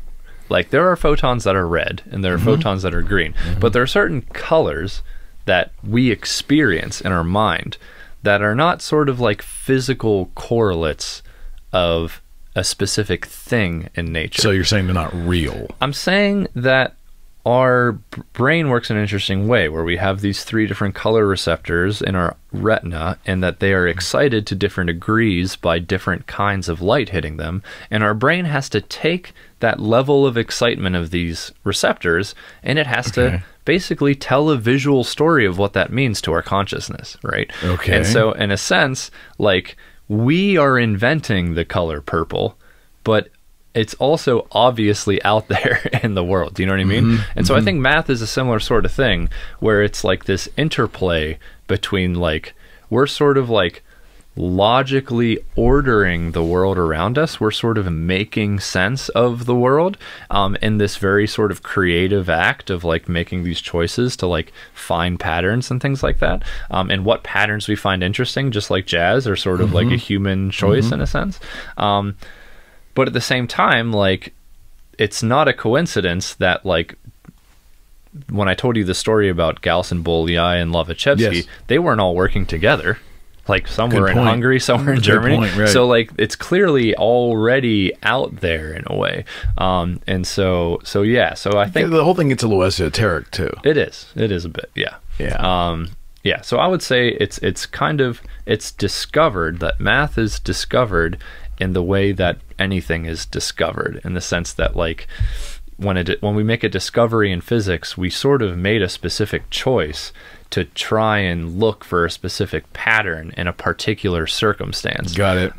Like, there are photons that are red and there are photons that are green, but there are certain colors that we experience in our mind that are not sort of like physical correlates of a specific thing in nature. So you're saying they're not real? I'm saying that our brain works in an interesting way where we have these three different color receptors in our retina, and that they are excited to different degrees by different kinds of light hitting them. And our brain has to take that level of excitement of these receptors, and it has to basically tell a visual story of what that means to our consciousness, right? Okay. And so, in a sense, like, we are inventing the color purple, but it's also obviously out there in the world. Do you know what I mean? And so I think math is a similar sort of thing where it's like this interplay between, like, we're sort of like logically ordering the world around us. We're sort of making sense of the world in this very sort of creative act of, like, making these choices to, like, find patterns and things like that. And what patterns we find interesting, just like jazz, are sort of like a human choice in a sense. But at the same time, like, it's not a coincidence that, like, when I told you the story about Galison, Bolyai, and Lavachevsky, they weren't all working together. Like, some were in Hungary, some were in Germany. So, like, it's clearly already out there in a way. And so yeah. So I think the whole thing gets a little esoteric too. It is. It is a bit. Yeah. Yeah. Yeah. So I would say it's discovered, that math is discovered in the way that anything is discovered, in the sense that, like, when we make a discovery in physics, we sort of made a specific choice to try and look for a specific pattern in a particular circumstance. Got it.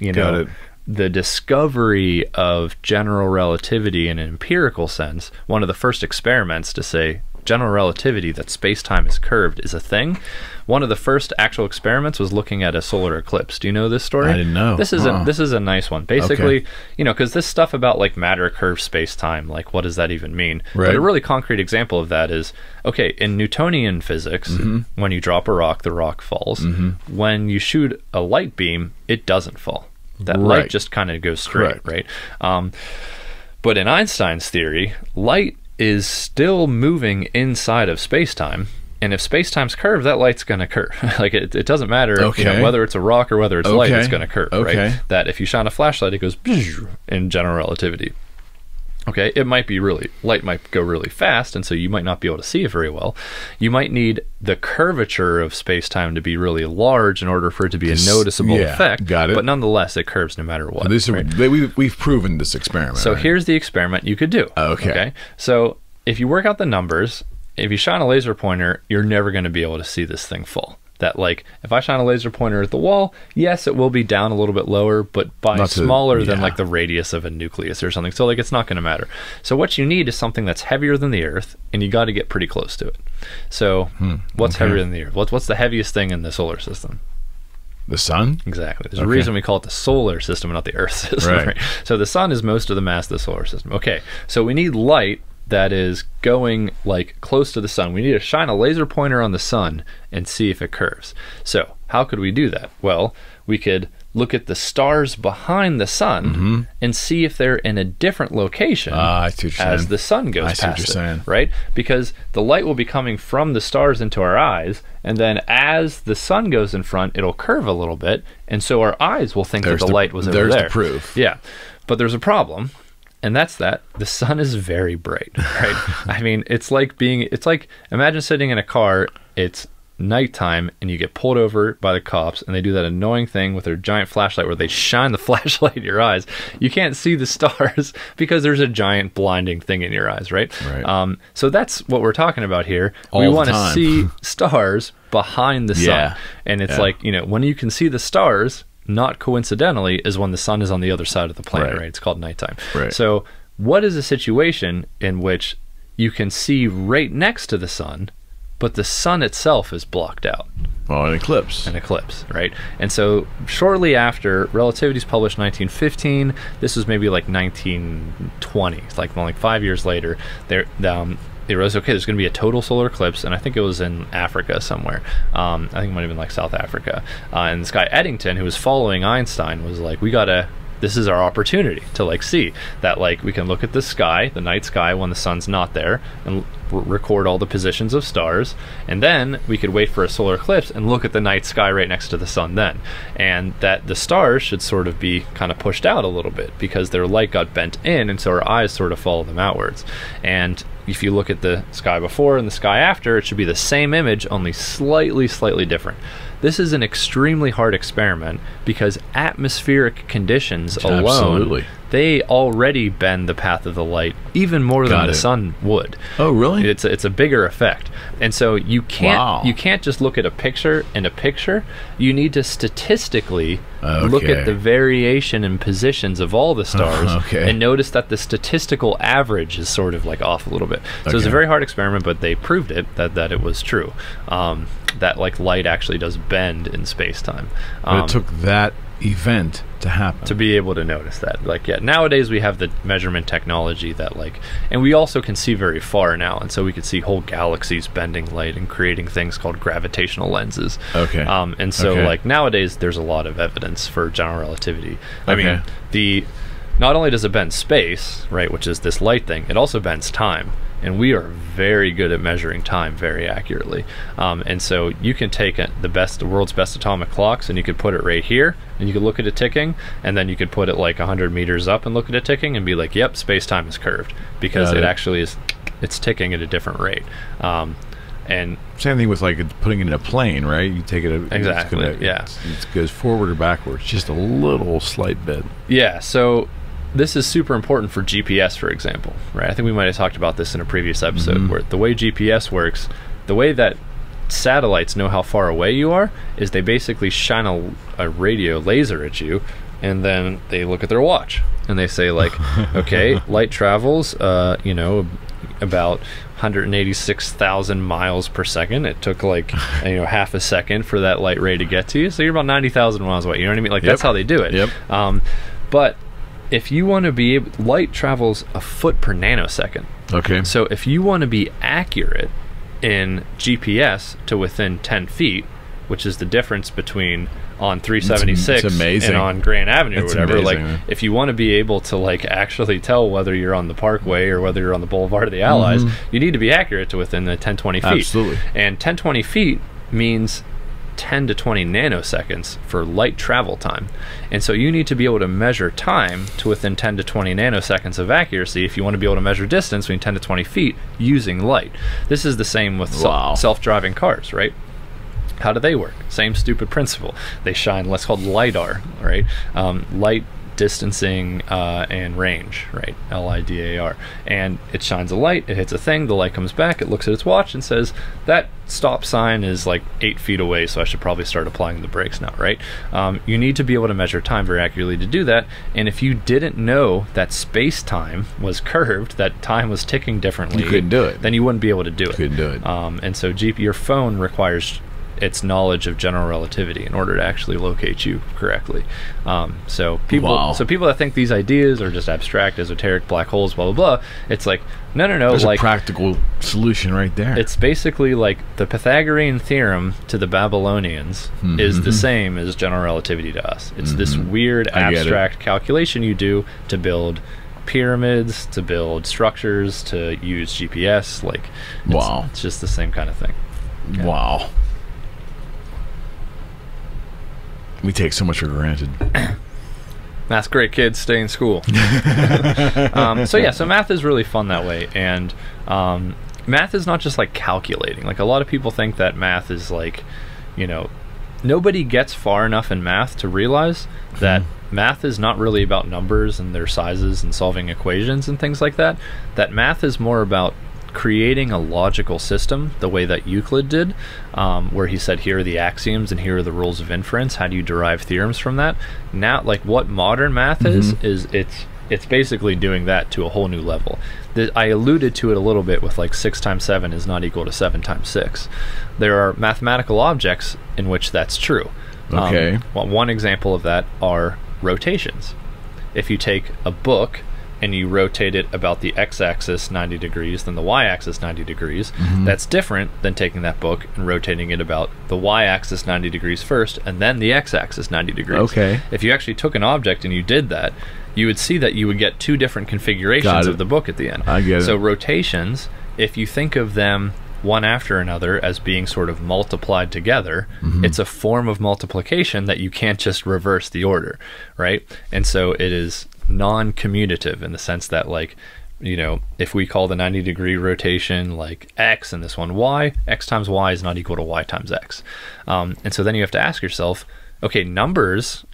You know, the discovery of general relativity in an empirical sense, one of the first experiments to say general relativity, that space-time is curved, is a thing. One of the first actual experiments was looking at a solar eclipse. Do you know this story? I didn't know. This is a nice one. Basically, you know, because this stuff about, like, matter curves space-time, like, what does that even mean? Right. But a really concrete example of that is, okay, in Newtonian physics, when you drop a rock, the rock falls. When you shoot a light beam, it doesn't fall. That light just kind of goes straight, right? But in Einstein's theory, light is still moving inside of space-time, and if space-time's curved, that light's going to curve. Like, it doesn't matter you know, whether it's a rock or whether it's light, it's going to curve, right? That if you shine a flashlight, it goes in general relativity. Okay, it might be light might go really fast, and so you might not be able to see it very well. You might need the curvature of space-time to be really large in order for it to be a noticeable effect. Got it. But nonetheless, it curves no matter what. So these we've proven this experiment. So here's the experiment you could do. Okay. So if you work out the numbers, if you shine a laser pointer, you're never going to be able to see this thing fall. That, like, if I shine a laser pointer at the wall, yes, it will be down a little bit lower, but smaller than, like, the radius of a nucleus or something. So, like, it's not going to matter. So what you need is something that's heavier than the Earth, and you got to get pretty close to it. So what's heavier than the Earth? What's the heaviest thing in the solar system? The sun? Exactly. There's a reason we call it the solar system and not the Earth system. Right. So the sun is most of the mass of the solar system. Okay, so we need light that is going, like, close to the sun. We need to shine a laser pointer on the sun and see if it curves. So how could we do that? Well, we could look at the stars behind the sun and see if they're in a different location as the sun goes past it, right? Because the light will be coming from the stars into our eyes, and then as the sun goes in front, it'll curve a little bit, and so our eyes will think that the light was over there. There's the proof. Yeah, but there's a problem. And that's that the sun is very bright, right? I mean, it's like imagine sitting in a car, it's nighttime and you get pulled over by the cops, and they do that annoying thing with their giant flashlight where they shine the flashlight in your eyes. You can't see the stars because there's a giant blinding thing in your eyes, right? Right. So that's what we're talking about here. All we want to see stars behind the sun. And it's like, you know, when you can see the stars, not coincidentally, is when the sun is on the other side of the planet, right? It's called nighttime. Right. So what is a situation in which you can see right next to the sun, but the sun itself is blocked out? Well, an eclipse. An eclipse, right? And so shortly after, relativity's published 1915. This was maybe like 1920, like 5 years later. There, they realized, okay, there's going to be a total solar eclipse, and I think it was in Africa somewhere. I think it might have been like South Africa. And this guy Eddington, who was following Einstein, was like, we got to... This is our opportunity to like see that like we can look at the sky, the night sky when the sun's not there, and record all the positions of stars, and then we could wait for a solar eclipse and look at the night sky right next to the sun then, and that the stars should sort of be kind of pushed out a little bit because their light got bent in, and so our eyes sort of follow them outwards. And if you look at the sky before and the sky after, it should be the same image, only slightly different. This is an extremely hard experiment because atmospheric conditions alone, they already bend the path of the light even more than the sun would. Oh, really? It's a bigger effect. And so you can't you can't just look at a picture and a picture. You need to statistically look at the variation in positions of all the stars and notice that the statistical average is sort of like off a little bit. So it's a very hard experiment, but they proved it, that it was true. That like light actually does bend in space-time. But it took that event to happen to be able to notice that. Like, yeah, nowadays we have the measurement technology that like, and we also can see very far now, and so we could see whole galaxies bending light and creating things called gravitational lenses. And so like nowadays there's a lot of evidence for general relativity. I mean, not only does it bend space, right, which is this light thing, it also bends time. And we are very good at measuring time very accurately. And so you can take the world's best atomic clocks, and you could put it right here, and you could look at it ticking, and then you could put it like 100 meters up and look at it ticking and be like, yep, space-time is curved, because it actually is, it's ticking at a different rate. And same thing with like putting it in a plane, right? You take it it goes forward or backwards, just a little slight bit. Yeah, so this is super important for GPS, for example, right? I think we might have talked about this in a previous episode, where the way GPS works, the way that satellites know how far away you are is they basically shine a radio laser at you, and then they look at their watch, and they say like, okay, light travels, you know, about 186,000 miles per second. It took like, you know, half a second for that light ray to get to you, so you're about 90,000 miles away. You know what I mean? Like that's how they do it. But if you want to be able, light travels a foot per nanosecond. So if you want to be accurate in GPS to within 10 feet, which is the difference between on 376 and on Grand Avenue or whatever, like if you want to be able to like actually tell whether you're on the Parkway or whether you're on the Boulevard of the Allies, you need to be accurate to within the 10-20 feet. Absolutely. And 10-20 feet means 10 to 20 nanoseconds for light travel time. And so you need to be able to measure time to within 10 to 20 nanoseconds of accuracy if you want to be able to measure distance between 10 to 20 feet using light. This is the same with self-driving cars, right? How do they work? Same stupid principle. They shine what's called LIDAR, right? Light distancing and range, right? LIDAR. And it shines a light, it hits a thing, the light comes back, it looks at its watch and says, that stop sign is like 8 feet away, so I should probably start applying the brakes now, right? You need to be able to measure time very accurately to do that, and if you didn't know that space-time was curved, that time was ticking differently, you couldn't do it. Then you wouldn't be able to do it. Couldn't do it. And so your phone requires its knowledge of general relativity in order to actually locate you correctly. So people that think these ideas are just abstract, esoteric, black holes, blah, blah, blah, it's like, no, no, no. There's like a practical solution right there. It's basically like the Pythagorean theorem to the Babylonians is the same as general relativity to us. It's this weird abstract calculation you do to build pyramids, to build structures, to use GPS. Like, it's just the same kind of thing. Yeah. Wow. We take so much for granted. Math's great, kids. Stay in school. So math is really fun that way, and math is not just like calculating. Like a lot of people think that math is like, you know, nobody gets far enough in math to realize that math is not really about numbers and their sizes and solving equations and things like that. That math is more about creating a logical system the way that Euclid did, where he said, here are the axioms and here are the rules of inference. How do you derive theorems from that? Now, like what modern math is it's basically doing that to a whole new level. I alluded to it a little bit with like 6 times 7 is not equal to 7 times 6. There are mathematical objects in which that's true. Okay. Well, one example of that are rotations. If you take a book and you rotate it about the x-axis 90 degrees, then the y-axis 90 degrees, that's different than taking that book and rotating it about the y-axis 90 degrees first, and then the x-axis 90 degrees. Okay. If you actually took an object and you did that, you would see that you would get two different configurations of the book at the end. I get it. So rotations, if you think of them one after another as being sort of multiplied together, it's a form of multiplication that you can't just reverse the order, right? And so it is non-commutative in the sense that, like, you know, if we call the 90 degree rotation like x and this one y, x times y is not equal to y times x. And so then you have to ask yourself, okay, numbers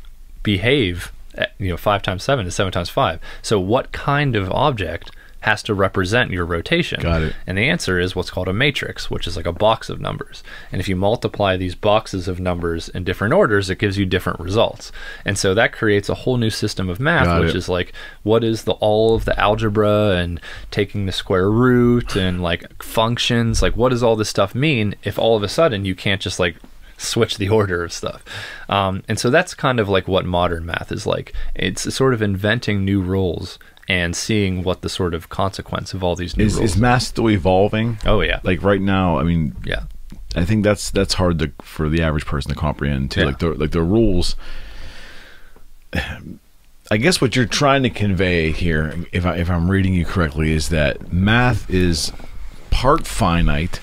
behave, you know, 5 times 7 is 7 times 5. So what kind of object has to represent your rotation? Got it. And the answer is what's called a matrix, which is like a box of numbers. And if you multiply these boxes of numbers in different orders, it gives you different results. And so that creates a whole new system of math, which is like, what is the all of the algebra and taking the square root and like functions? Like, what does all this stuff mean if all of a sudden you can't just like switch the order of stuff? And so that's kind of like what modern math is like. It's sort of inventing new rules and seeing what the sort of consequence of all these new rules is. Math still evolving? Oh yeah. Like right now, I mean, yeah, I think that's hard to, for the average person to comprehend too. Like the rules. I guess what you're trying to convey here, if I'm reading you correctly, is that math is part finite,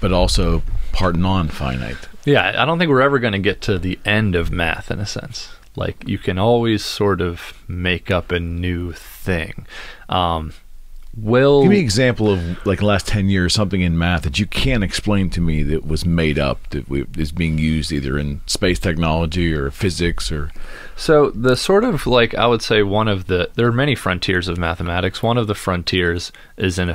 but also part non-finite. Yeah, I don't think we're ever going to get to the end of math in a sense. Like, you can always sort of make up a new thing. Give me an example of, like, the last 10 years, something in math that you can't explain to me that was made up, that is being used either in space technology or physics or... So the sort of, like, I would say one of the... There are many frontiers of mathematics. One of the frontiers is in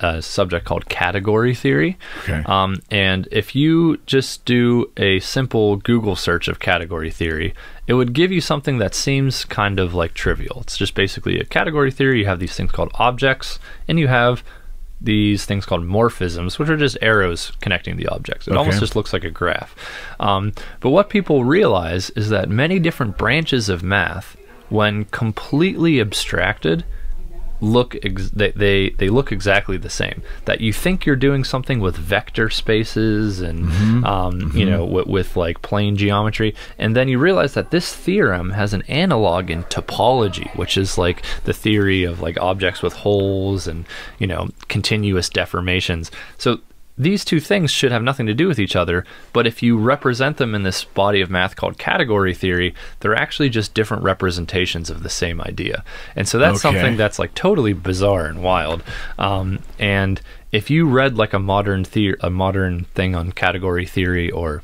a subject called category theory. Okay. And if you just do a simple Google search of category theory, it would give you something that seems kind of like trivial. It's just basically a category theory. You have these things called objects, and you have these things called morphisms, which are just arrows connecting the objects. It almost just looks like a graph. But what people realize is that many different branches of math, when completely abstracted, they look exactly the same. That you think you're doing something with vector spaces and you know, with like plane geometry, and then you realize that this theorem has an analog in topology, which is like the theory of like objects with holes and, you know, continuous deformations. So these two things should have nothing to do with each other, but if you represent them in this body of math called category theory, they're actually just different representations of the same idea. And so that's something that's like totally bizarre and wild. And if you read like a modern thing on category theory, or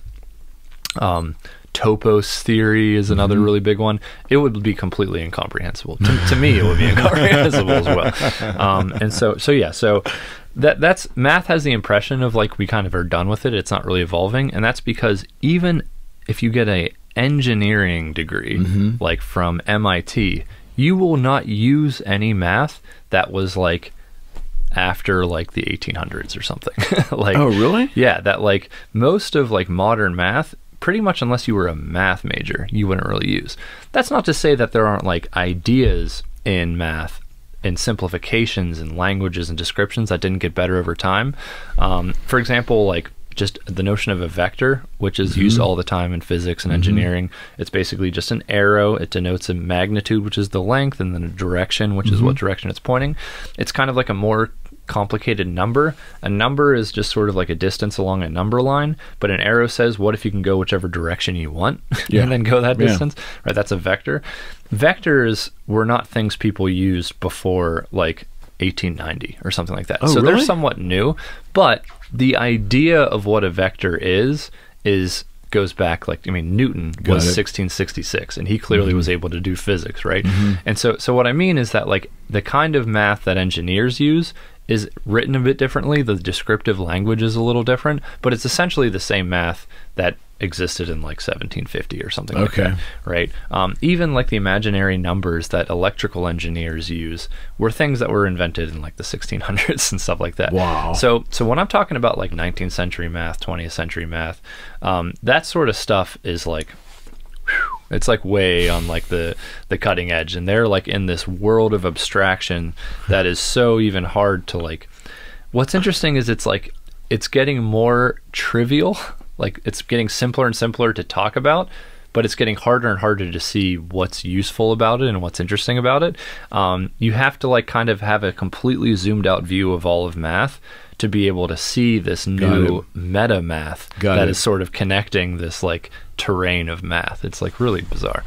topos theory is another really big one, it would be completely incomprehensible. To me, it would be incomprehensible as well. And so yeah, so that's math has the impression of like we kind of are done with it. It's not really evolving, and that's because even if you get a engineering degree, like from MIT, you will not use any math that was like after like the 1800s or something. Like, oh really? Yeah, that like most of like modern math, pretty much unless you were a math major, you wouldn't really use. That's not to say that there aren't like ideas in math and simplifications and languages and descriptions that didn't get better over time. For example, like just the notion of a vector, which is used all the time in physics and engineering. It's basically just an arrow. It denotes a magnitude, which is the length, and then a direction, which is what direction it's pointing. It's kind of like a more complicated number. A number is just sort of like a distance along a number line, but an arrow says, what if you can go whichever direction you want and then go that distance? Right, that's a vector. Vectors were not things people used before like 1890 or something like that. Oh, so really? They're somewhat new, but the idea of what a vector is goes back, like, I mean, Newton was 1666 and he clearly was able to do physics, right? And so what I mean is that, like, the kind of math that engineers use is written a bit differently. The descriptive language is a little different, but it's essentially the same math that existed in like 1750 or something like that, right? Even like the imaginary numbers that electrical engineers use were things that were invented in like the 1600s and stuff like that. Wow. So when I'm talking about like 19th century math, 20th century math, that sort of stuff is like, it's like way on like the cutting edge, and they're like in this world of abstraction that is so even hard to like. What's interesting is it's like, it's getting more trivial, like it's getting simpler and simpler to talk about, but it's getting harder and harder to see what's useful about it and what's interesting about it. You have to like kind of have a completely zoomed out view of all of math to be able to see this new meta math that is sort of connecting this like terrain of math. It's like really bizarre.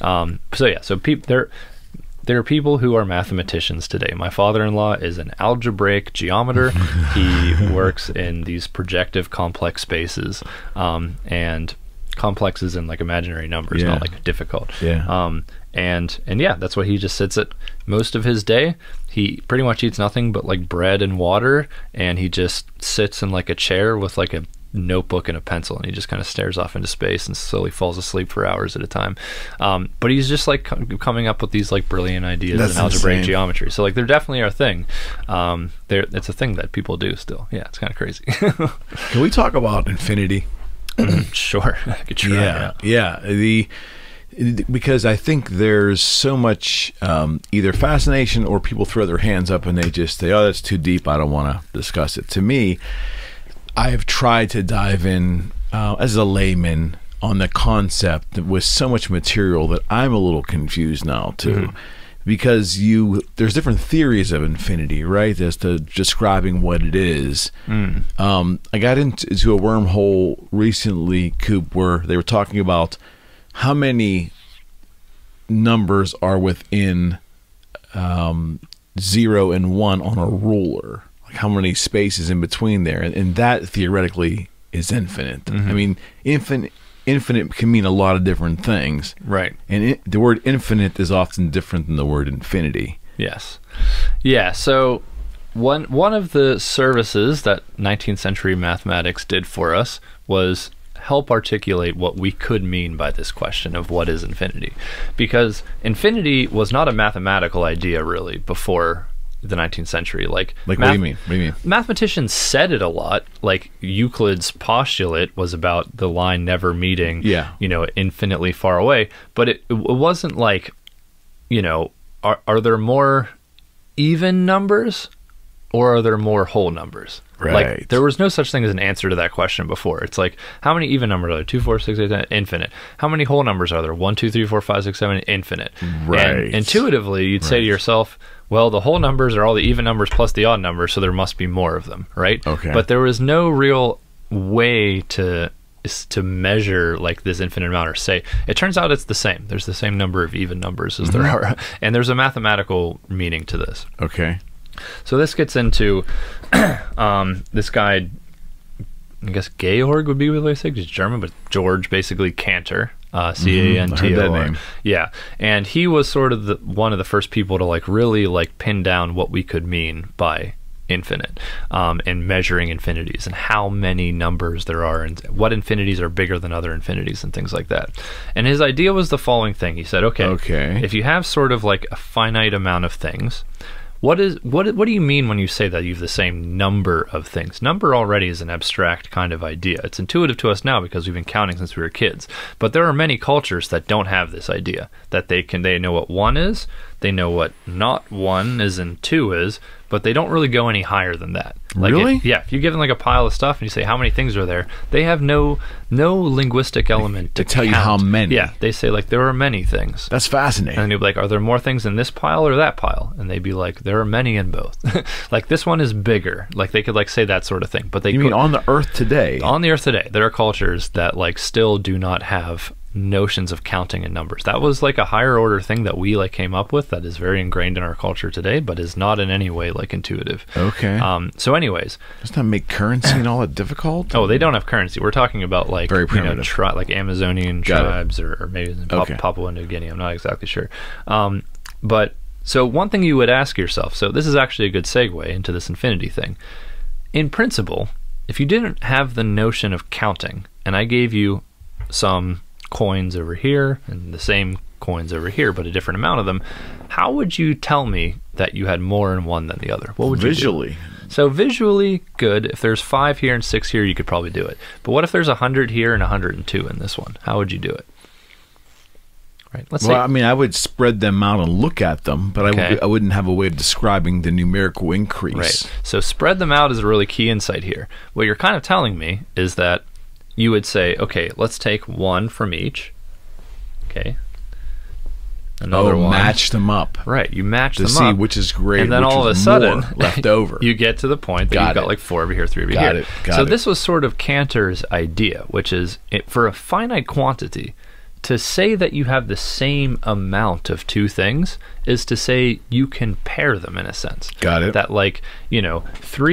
So yeah, so there are people who are mathematicians today. My father-in-law is an algebraic geometer. He works in these projective complex spaces, and complexes and like imaginary numbers, not like difficult. And yeah, that's what he just sits at most of his day. He pretty much eats nothing but like bread and water, and he just sits in like a chair with like a notebook and a pencil, and he just kind of stares off into space and slowly falls asleep for hours at a time. But he's just like coming up with these like brilliant ideas in algebraic geometry. So like they're definitely our thing. It's a thing that people do still. Yeah, it's kind of crazy. Can we talk about infinity? Sure. I could try. Yeah. Because I think there's so much either fascination or people throw their hands up and they just say, oh, that's too deep, I don't want to discuss it. To me, I have tried to dive in as a layman on the concept with so much material that I'm a little confused now too, because there's different theories of infinity, right? As to describing what it is. I got into a wormhole recently, Coop, where they were talking about how many numbers are within 0 and 1 on a ruler. How many spaces in between there, and that theoretically is infinite. I mean, infinite can mean a lot of different things, right? And the word infinite is often different than the word infinity. Yes. Yeah, so one of the services that 19th century mathematics did for us was help articulate what we could mean by this question of what is infinity, because infinity was not a mathematical idea really before the 19th century. Like what do you mean? What do you mean? Mathematicians said it a lot. Like Euclid's postulate was about the line never meeting, you know, infinitely far away. But it wasn't like, you know, are there more even numbers or are there more whole numbers? Right. Like there was no such thing as an answer to that question before. It's like, how many even numbers are there? 2, 4, 6, 8, 10, infinite. How many whole numbers are there? 1, 2, 3, 4, 5, 6, 7, infinite. Right. And intuitively, you'd say to yourself, well, the whole numbers are all the even numbers plus the odd numbers, so there must be more of them, right? Okay. But there was no real way to measure like this infinite amount, or say it turns out it's the same. There's the same number of even numbers as there are, and there's a mathematical meaning to this. Okay. So this gets into this guy, I guess Georg would be what I say, he's German, but George basically Cantor. C-A-N-T-O-R. Yeah, and he was sort of one of the first people to like really like pin down what we could mean by infinite, and measuring infinities and how many numbers there are and what infinities are bigger than other infinities and things like that. And his idea was the following thing. He said, okay, if you have sort of like a finite amount of things, what do you mean when you say that you have the same number of things? Number already is an abstract kind of idea. It's intuitive to us now because we've been counting since we were kids. But there are many cultures that don't have this idea, that they know what 1 is, they know what not 1 is and 2 is, but they don't really go any higher than that. Like really? If you give them like a pile of stuff and you say how many things are there, they have no linguistic element to tell you how many. Yeah, they say like there are many things. That's fascinating. And you'll be like, are there more things in this pile or that pile? And they'd be like, there are many in both. Like this one is bigger. Like they could like say that sort of thing. But they mean on the earth today? On the earth today, there are cultures that like still do not have notions of counting and numbers. That was like a higher order thing that we like came up with that is very ingrained in our culture today, but is not in any way like intuitive. Okay. So anyways, doesn't that make currency and all that difficult? Oh, they don't have currency. We're talking about like, very primitive, like Amazonian tribes or maybe in Papua New Guinea. I'm not exactly sure. But so one thing you would ask yourself, so this is actually a good segue into this infinity thing. In principle, if you didn't have the notion of counting and I gave you some coins over here and the same coins over here, but a different amount of them, how would you tell me that you had more in one than the other? What would you do? Visually. So visually, good. If there's 5 here and 6 here, you could probably do it. But what if there's 100 here and 102 in this one? How would you do it? Right. Let's I mean, I would spread them out and look at them, but I wouldn't have a way of describing the numerical increase. Right. So spread them out is a really key insight here. What you're kind of telling me is that you would say, okay, let's take one from each. Okay. Another one. Match them up. Right. You match them up. To see which is greater. And then all of a sudden, left over. You get to the point that you've got like 4 over here, 3 over here. Got it. So this was sort of Cantor's idea, which is for a finite quantity, to say that you have the same amount of two things is to say you can pair them in a sense. Got it. That like, you know,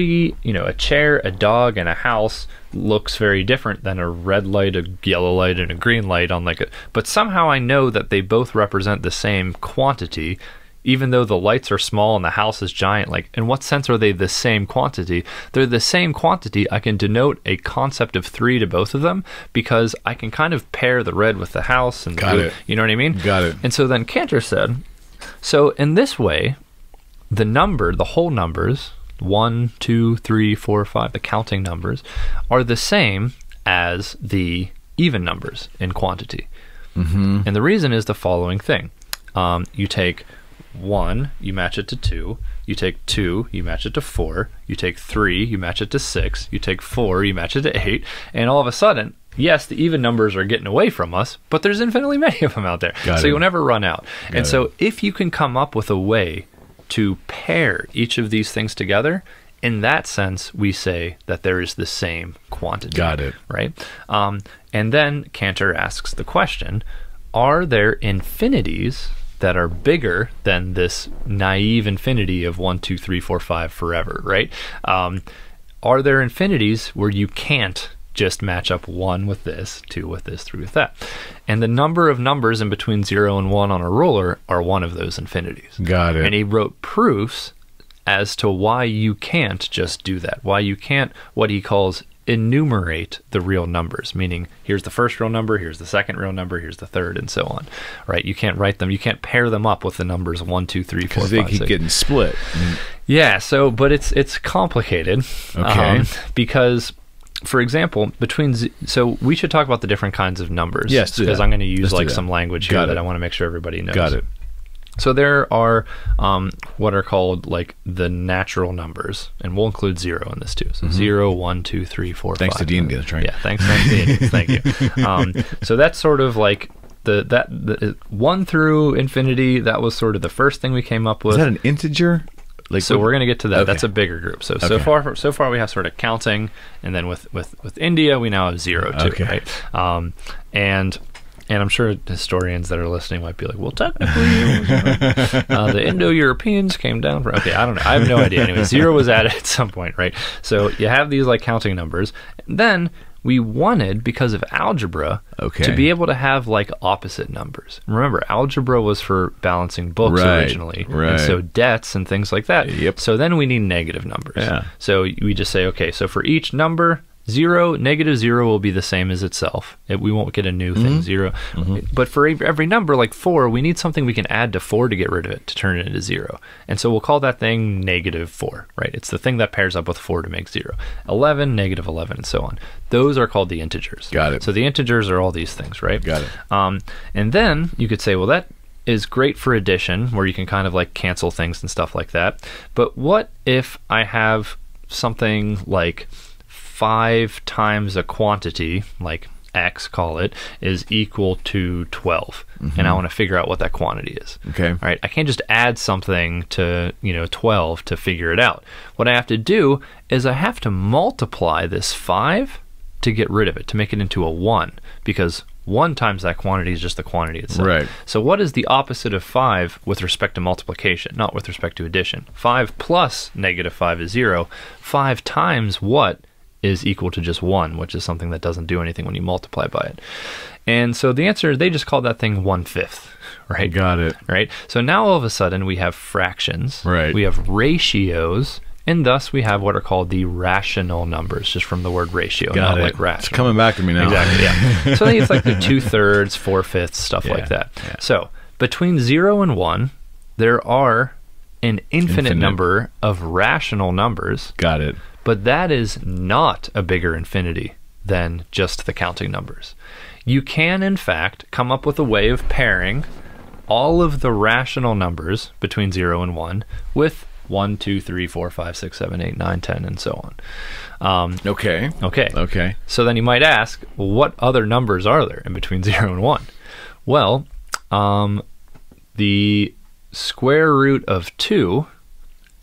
a chair, a dog, and a house looks very different than a red light, a yellow light, and a green light on like a, but somehow I know that they both represent the same quantity, even though the lights are small and the house is giant. Like, in what sense are they the same quantity? They're the same quantity. I can denote a concept of 3 to both of them because I can kind of pair the red with the house and the blue, you know what I mean? Got it. And so then Cantor said, so in this way, the number, the whole numbers, 1, 2, 3, 4, 5, the counting numbers, are the same as the even numbers in quantity. Mm-hmm. And the reason is the following thing. You take 1, you match it to 2, you take 2, you match it to 4, you take 3, you match it to 6, you take 4, you match it to 8, and all of a sudden, yes, the even numbers are getting away from us, but there's infinitely many of them out there. So you'll never run out. And so if you can come up with a way to pair each of these things together, in that sense, we say that there is the same quantity. Got it. Right? And then Cantor asks the question, are there infinities that are bigger than this naive infinity of 1, 2, 3, 4, 5 forever, right? Are there infinities where you can't just match up 1 with this, 2 with this, 3 with that? And the number of numbers in between 0 and 1 on a ruler are one of those infinities. Got it. And he wrote proofs as to why you can't just do that, why you can't, what he calls, enumerate the real numbers, meaning here's the first real number, here's the second real number, here's the third, and so on, right? You can't write them, you can't pair them up with the numbers 1, 2, 3, 4, 5, 6. Because they keep getting split. Yeah, so, but it's complicated. Okay. Because, for example, so we should talk about the different kinds of numbers. Yes, because I'm going to use like some language here that I want to make sure everybody knows. Got it. So there are what are called like the natural numbers, and we'll include 0 in this too. So 0, 1, 2, 3, 4, thanks 5. Thanks to Dean Gittich, right? Yeah, thanks to Dean. Thank you. So that's sort of like the 1 through infinity. That was sort of the first thing we came up with. Is that an integer? Like, so we're going to get to that. Okay. That's a bigger group. So so far we have sort of counting, and then with India we now have 0 too. Okay. Right? And I'm sure historians that are listening might be like, well, technically, the Indo-Europeans came down from, okay, I don't know. I have no idea. Anyway, 0 was added at some point, right? So you have these like counting numbers. And then we wanted, because of algebra, to be able to have like opposite numbers. Remember, algebra was for balancing books originally. Right. And so debts and things like that. Yep. So then we need negative numbers. Yeah. So we just say, okay, so for each number, negative 0 will be the same as itself. We won't get a new thing, 0. But for every number, like 4, we need something we can add to 4 to get rid of it, to turn it into 0. And so we'll call that thing negative 4, right? It's the thing that pairs up with 4 to make 0. 11, negative 11, and so on. Those are called the integers. Got it. So the integers are all these things, right? Got it. And then you could say, well, that is great for addition, where you can kind of like cancel things and stuff like that. But what if I have something like 5 times a quantity, like X, call it, is equal to 12. And I want to figure out what that quantity is. Okay. All right. I can't just add something to, you know, 12 to figure it out. What I have to do is I have to multiply this 5 to get rid of it, to make it into a 1, because 1 times that quantity is just the quantity itself. Right. So what is the opposite of 5 with respect to multiplication, not with respect to addition? 5 plus negative 5 is 0. 5 times what is equal to just 1, which is something that doesn't do anything when you multiply by it. And so the answer, they just call that thing 1/5. Right? Got it. Right? So now all of a sudden we have fractions. Right. We have ratios. And thus, we have what are called the rational numbers, just from the word ratio, not like rational. It's coming back to me now. Exactly, yeah. So I think it's like the 2/3, 4/5, stuff like that. Yeah. So between 0 and 1, there are an infinite number of rational numbers. Got it. But that is not a bigger infinity than just the counting numbers. You can, in fact, come up with a way of pairing all of the rational numbers between 0 and 1 with 1, 2, 3, 4, 5, 6, 7, 8, 9, 10, and so on. Okay. Okay. Okay. So then you might ask, well, what other numbers are there in between 0 and 1? Well, the square root of 2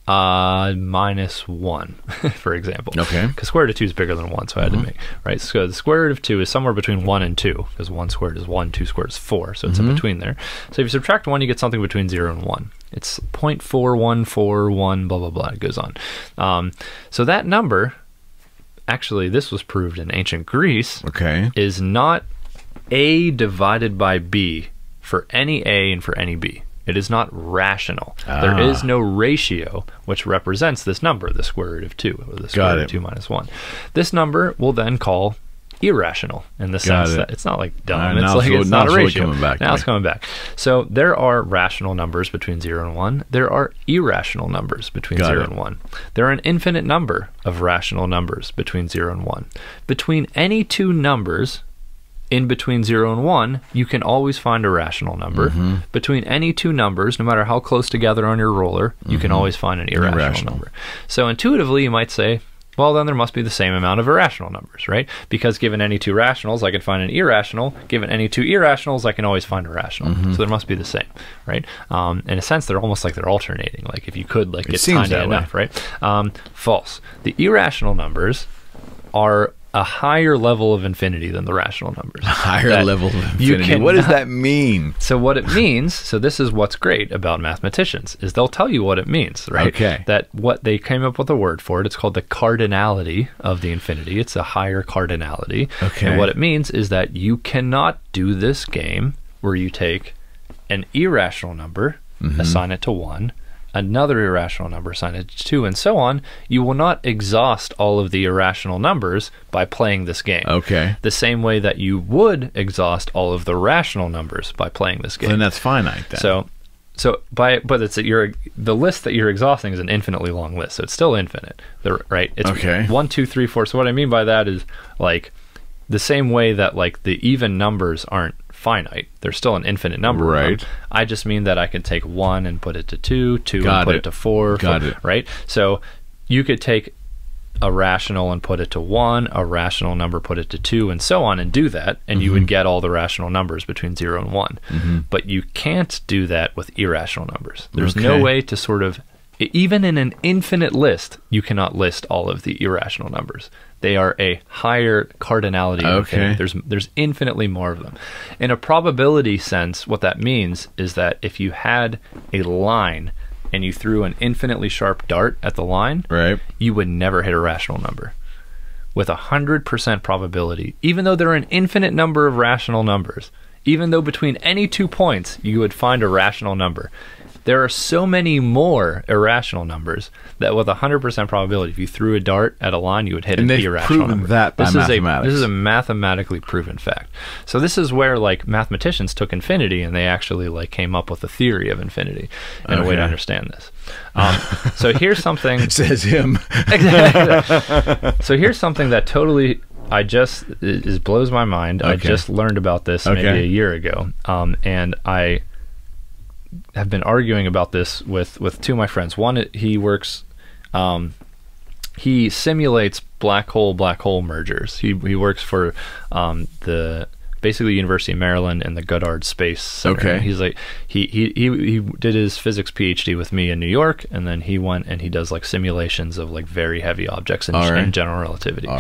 minus 1, for example. Okay. Because square root of 2 is bigger than 1, so I had to make, right? So the square root of 2 is somewhere between 1 and 2, because 1 squared is 1, 2 squared is 4, so it's in between there. So if you subtract 1, you get something between 0 and 1. It's 0.4141, blah, blah, blah, it goes on. So that number, actually, this was proved in ancient Greece, is not A divided by B for any A and for any B. It is not rational. There is no ratio which represents this number, the square root of 2, or the square root of 2 minus 1. This number we'll then call irrational in the sense that it's not like dumb. It's like it's not a ratio. Now it's coming back. So there are rational numbers between 0 and 1. There are irrational numbers between 0 and 1. There are an infinite number of rational numbers between 0 and 1. Between any two numbers in between 0 and 1, you can always find a rational number. Between any two numbers, no matter how close together on your ruler, you can always find an irrational number. So intuitively, you might say, well, then there must be the same amount of irrational numbers, right? Because given any two rationals, I can find an irrational. Given any two irrationals, I can always find a rational. So there must be the same, right? In a sense, they're almost like they're alternating. Like if you could, like it's tiny enough, right? False. The irrational numbers are a higher level of infinity than the rational numbers. A higher level of infinity. What does that mean? So what it means, so this is what's great about mathematicians, is they'll tell you what it means, right? Okay. That what they came up with a word for it, it's called the cardinality of the infinity. It's a higher cardinality. Okay. And what it means is that you cannot do this game where you take an irrational number, assign it to 1, another irrational number, assign it to 2, and so on. You will not exhaust all of the irrational numbers by playing this game. Okay. The same way that you would exhaust all of the rational numbers by playing this game. And that's finite then. So but it's that the list that you're exhausting is an infinitely long list, so it's still infinite, right? It's 1, 2, 3, 4. So what I mean by that is like the same way that like the even numbers aren't finite, there's still an infinite number, right? I just mean that I can take 1 and put it to 2 and put it to 4, right? So you could take a rational and put it to 1, a rational number, put it to 2, and so on, and do that, and you would get all the rational numbers between 0 and 1. But you can't do that with irrational numbers. There's no way to sort of, even in an infinite list, you cannot list all of the irrational numbers. They are a higher cardinality. Okay. There's infinitely more of them. In a probability sense, what that means is that if you had a line and you threw an infinitely sharp dart at the line, you would never hit a rational number. With 100% probability, even though there are an infinite number of rational numbers, even though between any two points you would find a rational number, there are so many more irrational numbers that with 100% probability, if you threw a dart at a line, you would hit an irrational number. And they've proven that by mathematics. This is a mathematically proven fact. So this is where like mathematicians took infinity and they actually like came up with a theory of infinity and a way to understand this. So here's something. Says him. Exactly. So here's something that totally, it blows my mind. I just learned about this maybe a year ago, and I have been arguing about this with two of my friends. One, he works, he simulates black hole mergers. He works for the basically University of Maryland and the Goddard Space Center. Okay. And he's like, he did his physics PhD with me in New York, and then he went and he does like simulations of like very heavy objects in, right, in general relativity. All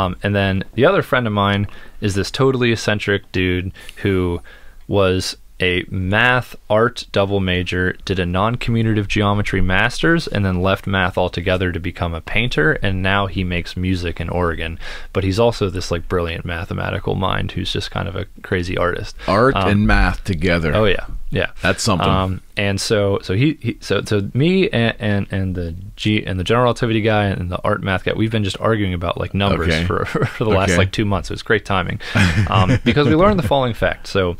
right. And then the other friend of mine is this totally eccentric dude who was a math art double major, did a non-commutative geometry master's, and then left math altogether to become a painter, and now he makes music in Oregon. But he's also this like brilliant mathematical mind who's just kind of a crazy artist. Art and math together. Oh yeah, yeah, that's something. And so so me and the general relativity guy and the art math guy, we've been just arguing about like numbers, okay, for the last, okay, like 2 months. It was great timing, because we learned the following fact. So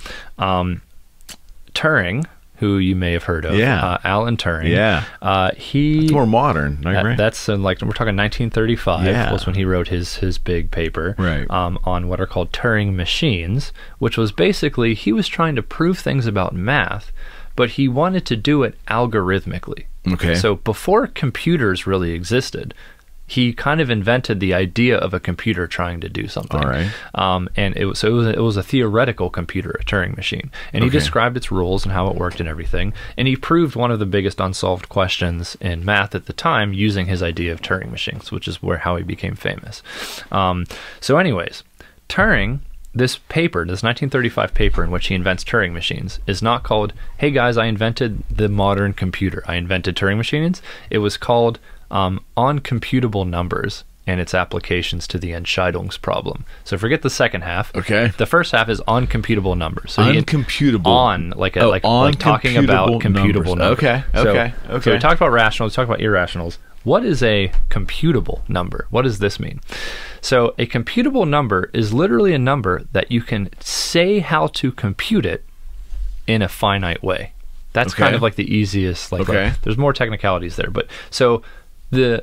Turing, who you may have heard of, yeah, Alan Turing, yeah, that's more modern, right? That's in, like, we're talking 1935, yeah, was when he wrote his big paper, right, on what are called Turing machines, which was basically he was trying to prove things about math, but he wanted to do it algorithmically. Okay, so before computers really existed, he kind of invented the idea of a computer trying to do something. All right. And it was, so it was a theoretical computer, a Turing machine. And, okay, he described its rules and how it worked and everything. And he proved one of the biggest unsolved questions in math at the time using his idea of Turing machines, which is how he became famous. So anyways, Turing, this paper, this 1935 paper in which he invents Turing machines, is not called, "Hey guys, I invented the modern computer. I invented Turing machines." It was called On Computable Numbers and Its Applications to the Entscheidungs Problem. So forget the second half. Okay. The first half is on computable numbers. So uncomputable. On, like, a, oh, like, on, like, talking about computable numbers. Okay. Okay. So, okay, so we talked about rationals, we talked about irrationals. What is a computable number? What does this mean? So a computable number is literally a number that you can say how to compute it in a finite way. That's, okay, kind of like the easiest, like, okay, like, there's more technicalities there, but so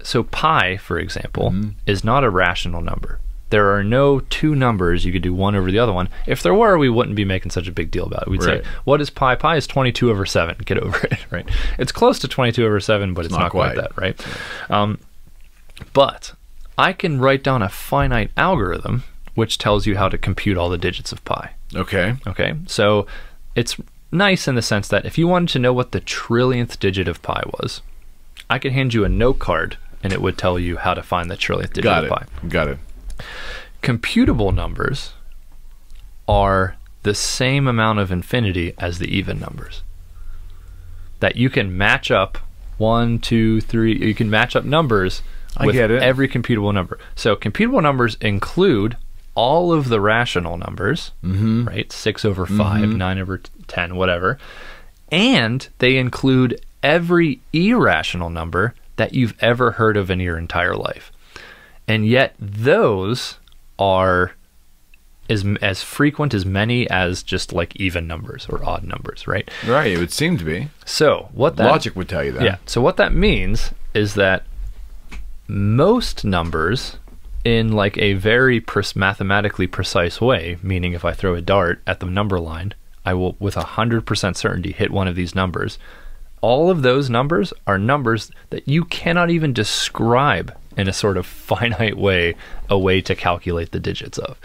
so pi, for example, mm-hmm, is not a rational number. There are no two numbers you could do one over the other one. If there were, we wouldn't be making such a big deal about it. We'd, right, say, what is pi? Pi is 22 over 7. Get over it, right? It's close to 22 over 7, but it's not quite that, right? But I can write down a finite algorithm which tells you how to compute all the digits of pi. Okay. Okay, so it's nice in the sense that if you wanted to know what the trillionth digit of pi was, I could hand you a note card and it would tell you how to find the trillionth digit of pi. Got it. Computable numbers are the same amount of infinity as the even numbers. That you can match up 1, 2, 3, you can match up numbers with every computable number. So computable numbers include all of the rational numbers, mm-hmm, right? 6 over 5, mm-hmm, 9 over 10, whatever. And they include every irrational number that you've ever heard of in your entire life. And yet those are as frequent, as many as just like even numbers or odd numbers, right? Right, it would seem to be. So what that... Logic would tell you that. Yeah, so what that means is that most numbers in like a very mathematically precise way, meaning if I throw a dart at the number line, I will with 100% certainty hit one of these numbers. All of those numbers are numbers that you cannot even describe in a sort of finite way, a way to calculate the digits of,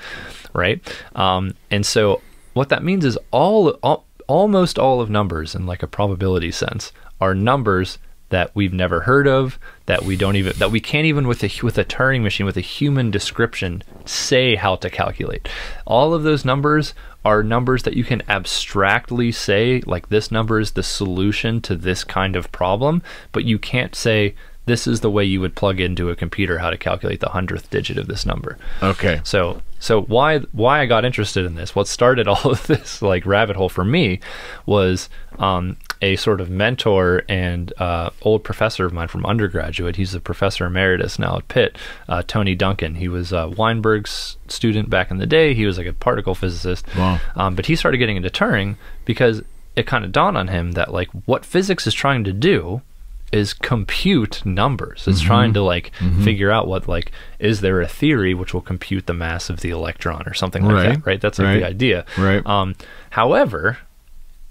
right? And so what that means is almost all of numbers in like a probability sense are numbers that we've never heard of, that we don't even, that we can't even with a Turing machine, with a human description, say how to calculate. All of those numbers are numbers that you can abstractly say, like, this number is the solution to this kind of problem, but you can't say this is the way you would plug into a computer how to calculate the 100th digit of this number. Okay. So why I got interested in this, what started all of this like rabbit hole for me was a sort of mentor and old professor of mine from undergraduate. He's a professor emeritus now at Pitt, Tony Duncan. He was Weinberg's student back in the day. He was like a particle physicist. Wow. But he started getting into Turing because it kind of dawned on him that like what physics is trying to do is compute numbers. It's, mm-hmm, trying to like, mm-hmm, figure out what, like, is there a theory which will compute the mass of the electron or something like, right, that, right? That's like, right, the idea. Right. However,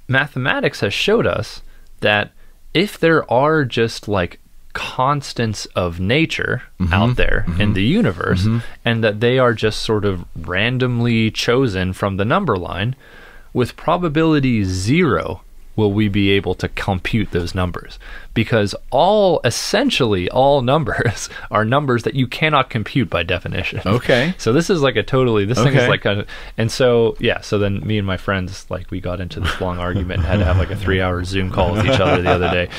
mathematics has showed us that if there are just like constants of nature out there in the universe, and that they are just sort of randomly chosen from the number line. With probability zero will we be able to compute those numbers, because essentially all numbers are numbers that you cannot compute by definition. Okay. So this is like a totally, this thing is like a, and so, yeah, so then me and my friends, like, we got into this long argument and had to have like a 3-hour Zoom call with each other the other day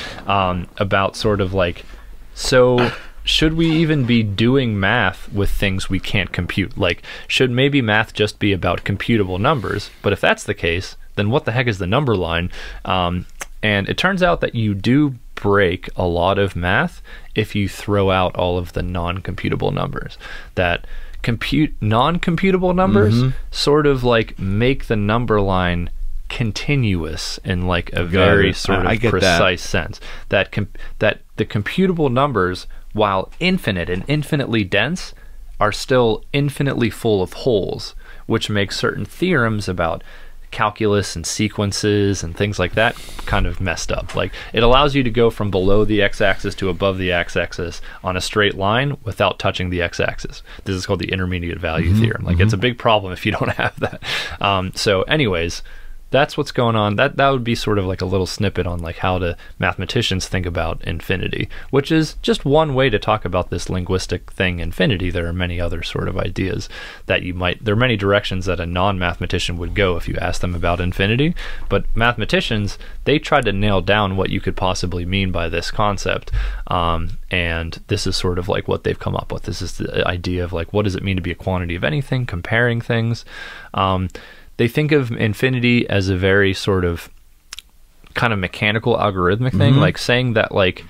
about sort of like, so should we even be doing math with things we can't compute? Like, should maybe math just be about computable numbers? But if that's the case, then what the heck is the number line? And it turns out that you do break a lot of math if you throw out all of the non-computable numbers. That non-computable numbers sort of like make the number line continuous in like a very sort of precise sense. That the computable numbers, while infinite and infinitely dense, are still infinitely full of holes, which makes certain theorems about calculus and sequences and things like that kind of messed up. Like, it allows you to go from below the x-axis to above the x-axis on a straight line without touching the x-axis. This is called the intermediate value theorem. Like, it's a big problem if you don't have that. So anyways, that's what's going on. That would be sort of like a little snippet on like how the mathematicians think about infinity, which is just one way to talk about this linguistic thing, infinity. There are many other sort of ideas that you might, there are many directions that a non-mathematician would go if you ask them about infinity, but mathematicians, they tried to nail down what you could possibly mean by this concept. And this is sort of like what they've come up with. This is the idea of like, what does it mean to be a quantity of anything, comparing things. They think of infinity as a very sort of kind of mechanical algorithmic thing, like saying that like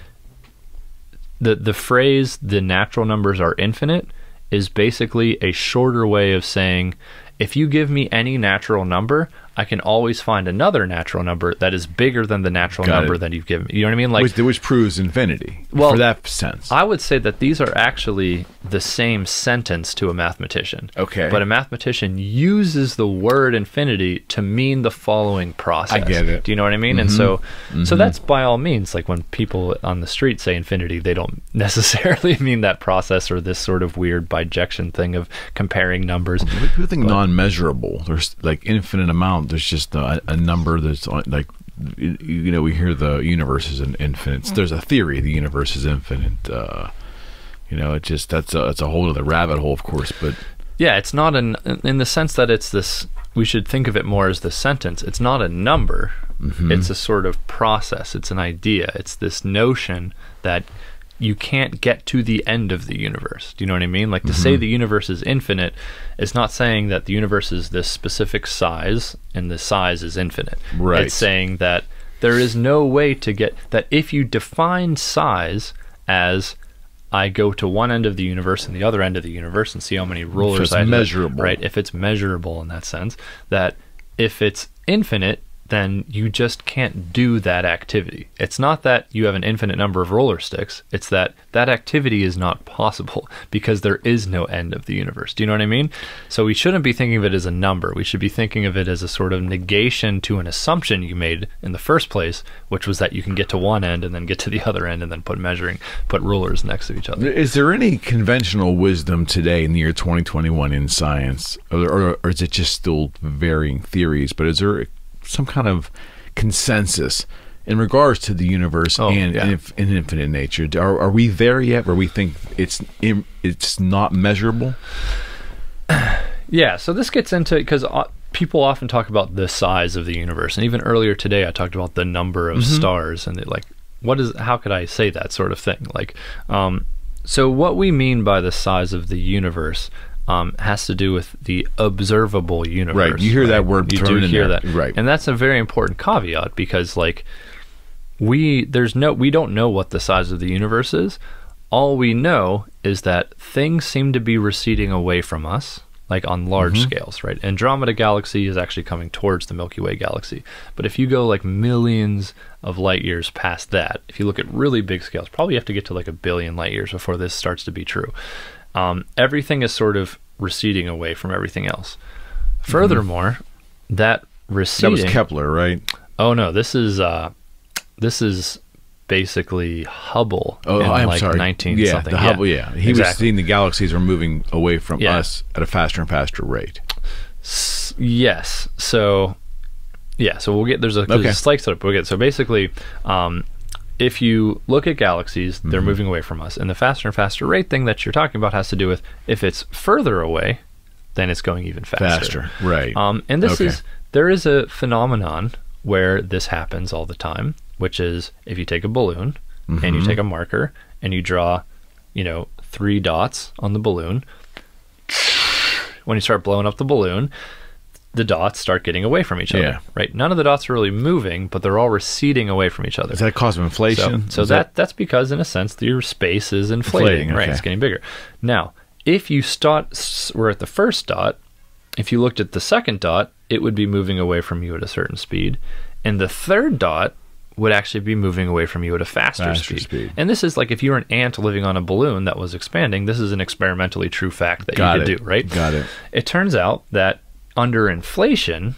the phrase "the natural numbers are infinite" is basically a shorter way of saying, if you give me any natural number, I can always find another natural number that is bigger than the natural number that you've given me. You know what I mean? Like, which proves infinity, well, for that sense. I would say that these are actually the same sentence to a mathematician. Okay. But a mathematician uses the word infinity to mean the following process. I get it. Do you know what I mean? And so so that's by all means, like, when people on the street say infinity, they don't necessarily mean that process or this sort of weird bijection thing of comparing numbers. People think non-measurable. There's like infinite amount. There's just a number that's on, like, you know, we hear the universe is infinite. There's a theory the universe is infinite. You know, it just, that's a whole other rabbit hole, of course. But yeah, it's not in the sense that it's this. We should think of it more as this sentence. It's not a number. It's a sort of process. It's an idea. It's this notion that you can't get to the end of the universe. Do you know what I mean? Like, to say the universe is infinite is not saying that the universe is this specific size and the size is infinite. Right. It's saying that there is no way to get, that if you define size as I go to one end of the universe and the other end of the universe and see how many rollers I have. If it's measurable. Right, if it's measurable in that sense, that if it's infinite, then you just can't do that activity. It's not that you have an infinite number of roller sticks. It's that that activity is not possible because there is no end of the universe. Do you know what I mean? So we shouldn't be thinking of it as a number. We should be thinking of it as a sort of negation to an assumption you made in the first place, which was that you can get to one end and then get to the other end and then put rulers next to each other. Is there any conventional wisdom today in the year 2021 in science, or is it just still varying theories? But is there some kind of consensus in regards to the universe and infinite nature? Are we there yet, where we think it's not measurable? Yeah. So this gets into, because people often talk about the size of the universe, and even earlier today I talked about the number of stars, and like, how could I say that sort of thing? Like, so what we mean by the size of the universe has to do with the observable universe. Right, you hear that word. You do hear that, right? And that's a very important caveat, because like, we don't know what the size of the universe is. All we know is that things seem to be receding away from us, like on large scales, right? Andromeda galaxy is actually coming towards the Milky Way galaxy, but if you go like millions of light years past that, if you look at really big scales, probably have to get to like 1 billion light years before this starts to be true. Everything is sort of receding away from everything else. Furthermore, that receding... That was Kepler, right? Oh no, this is basically Hubble. Oh, in I'm like sorry. 19 yeah, something. The yeah. Hubble, yeah. He was seeing the galaxies are moving away from us at a faster and faster rate. Yes. So, yeah. So we'll get, there's a slight setup. We'll get, so basically, if you look at galaxies, they're moving away from us. And the faster and faster rate thing that you're talking about has to do with if it's further away, then it's going even faster. Right. And this is, there is a phenomenon where this happens all the time, which is if you take a balloon and you take a marker and you draw, you know, 3 dots on the balloon, when you start blowing up the balloon, the dots start getting away from each other, right? None of the dots are really moving, but they're all receding away from each other. Is that cause of inflation? So, that's because, in a sense, your space is inflating, right? It's getting bigger. Now, if you were at the first dot, if you looked at the second dot, it would be moving away from you at a certain speed. And the third dot would actually be moving away from you at a faster speed. And this is like if you're an ant living on a balloon that was expanding, this is an experimentally true fact that you could do, right? Got it. It turns out that under inflation,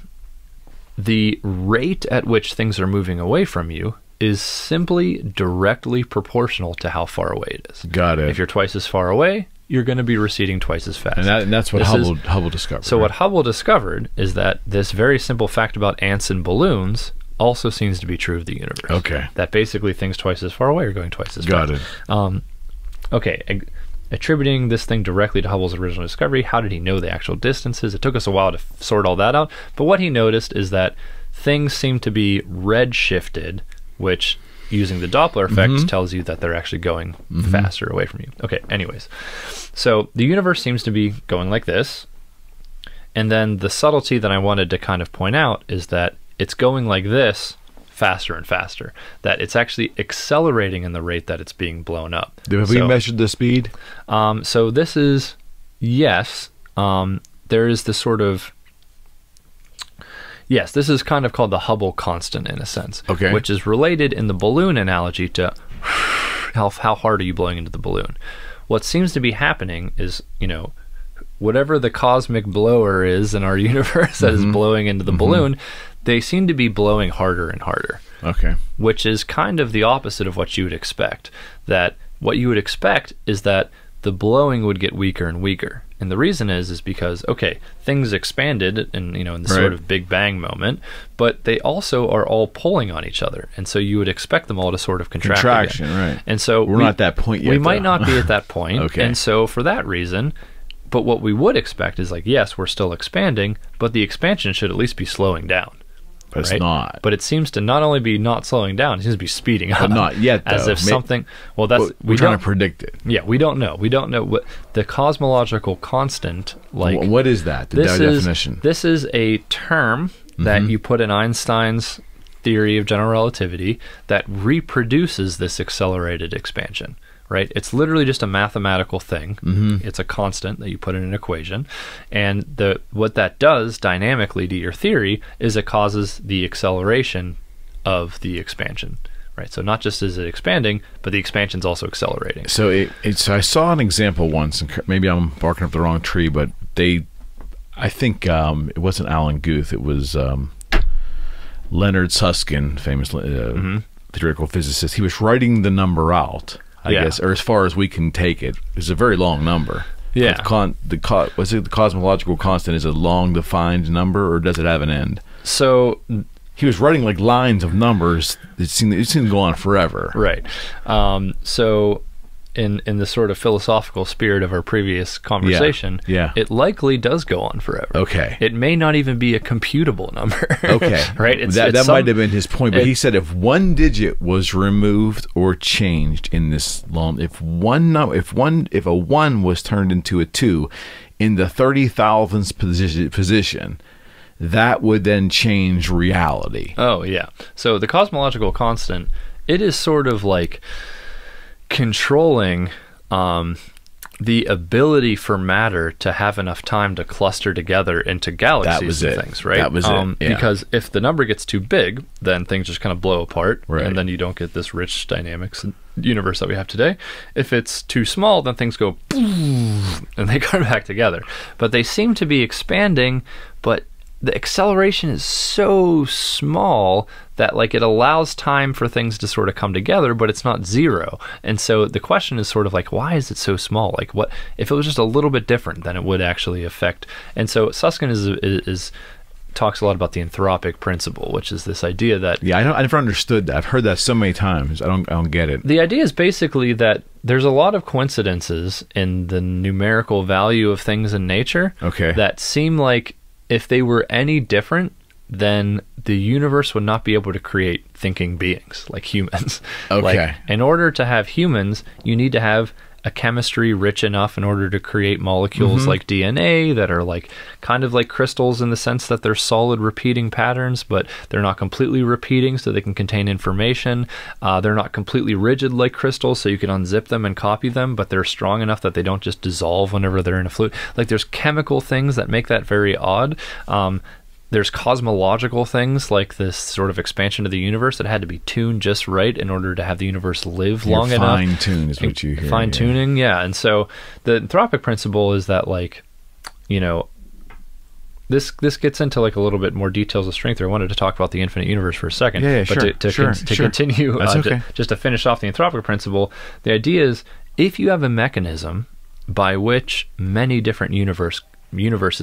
the rate at which things are moving away from you is simply directly proportional to how far away it is. Got it. If you're twice as far away, you're going to be receding twice as fast. And that's what Hubble discovered. So what Hubble discovered is that this very simple fact about ants and balloons also seems to be true of the universe. Okay. That basically things twice as far away are going twice as fast. Got it. Okay. Attributing this thing directly to Hubble's original discovery, how did he know the actual distances? It took us a while to sort all that out. But what he noticed is that things seem to be redshifted, which using the Doppler effect tells you that they're actually going faster away from you. Okay, anyways. So the universe seems to be going like this. And then the subtlety that I wanted to kind of point out is that it's going like this faster and faster, that it's actually accelerating in the rate that it's being blown up. Have we measured the speed? So this is, there is this sort of, this is kind of called the Hubble constant in a sense, which is related in the balloon analogy to how hard are you blowing into the balloon? What seems to be happening is, you know, whatever the cosmic blower is in our universe that is blowing into the balloon, they seem to be blowing harder and harder. Okay. Which is kind of the opposite of what you would expect. That what you would expect is that the blowing would get weaker and weaker. And the reason is because, okay, things expanded in, you know, in the sort of Big Bang moment, but they also are all pulling on each other. And so you would expect them all to sort of contract. Contraction, again. Right. And so we're not at that point yet. We might not be at that point. And so for that reason, but what we would expect is like, yes, we're still expanding, but the expansion should at least be slowing down. But it's not. But it seems to not only be not slowing down, it seems to be speeding up. But not yet, though. As if something... Well, that's... We're trying to predict it. Yeah, we don't know. We don't know what... The cosmological constant, like... What is that, the definition? This is a term that you put in Einstein's theory of general relativity that reproduces this accelerated expansion, right? It's literally just a mathematical thing. It's a constant that you put in an equation. And what that does dynamically to your theory is it causes the acceleration of the expansion, right? So not just is it expanding, but the expansion's also accelerating. So I saw an example once, and maybe I'm barking up the wrong tree, but I think it wasn't Alan Guth, it was Leonard Susskind, famous theoretical physicist. He was writing the number out. I guess, or as far as we can take it. It's a very long number. Yeah. The cosmological constant is a long defined number, or does it have an end? So he was writing like lines of numbers. It seemed to go on forever. Right. So in the sort of philosophical spirit of our previous conversation, it likely does go on forever. Okay. It may not even be a computable number. Okay. Right? That might have been his point, but he said if one digit was removed or changed in this long, if a 1 was turned into a 2 in the 30,000th position, that would then change reality. Oh, yeah. So the cosmological constant, it is sort of like controlling the ability for matter to have enough time to cluster together into galaxies and things, right? That was it. Yeah. Because if the number gets too big, then things just kind of blow apart, and then you don't get this rich dynamics universe that we have today. If it's too small, then things go and they come back together. But they seem to be expanding, but the acceleration is so small that like it allows time for things to sort of come together, but it's not zero. And so the question is sort of like, why is it so small? Like what if it was just a little bit different, then it would actually affect. And so Susskind talks a lot about the anthropic principle, which is this idea that I never understood that. I've heard that so many times. I don't get it. The idea is basically that there's a lot of coincidences in the numerical value of things in nature. Okay. That seem like if they were any different, then the universe would not be able to create thinking beings like humans. Okay. Like, in order to have humans, you need to have a chemistry rich enough in order to create molecules like DNA that are like kind of like crystals in the sense that they're solid repeating patterns, but they're not completely repeating, so they can contain information. They're not completely rigid like crystals, so you can unzip them and copy them, but they're strong enough that they don't just dissolve whenever they're in a fluid. Like there's chemical things that make that very odd. There's cosmological things like this sort of expansion of the universe that had to be tuned just right in order to have the universe live long enough. Fine-tune is what you hear. Fine-tuning, yeah. And so the anthropic principle is that, like, you know, this gets into like a little bit more details of string theory. I wanted to talk about the infinite universe for a second. Yeah, but to continue, just to finish off the anthropic principle, the idea is if you have a mechanism by which many different universes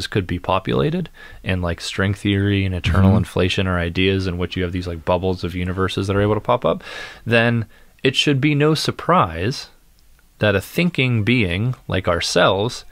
could be populated, and like string theory and eternal inflation are ideas in which you have these like bubbles of universes that are able to pop up, then it should be no surprise that a thinking being like ourselves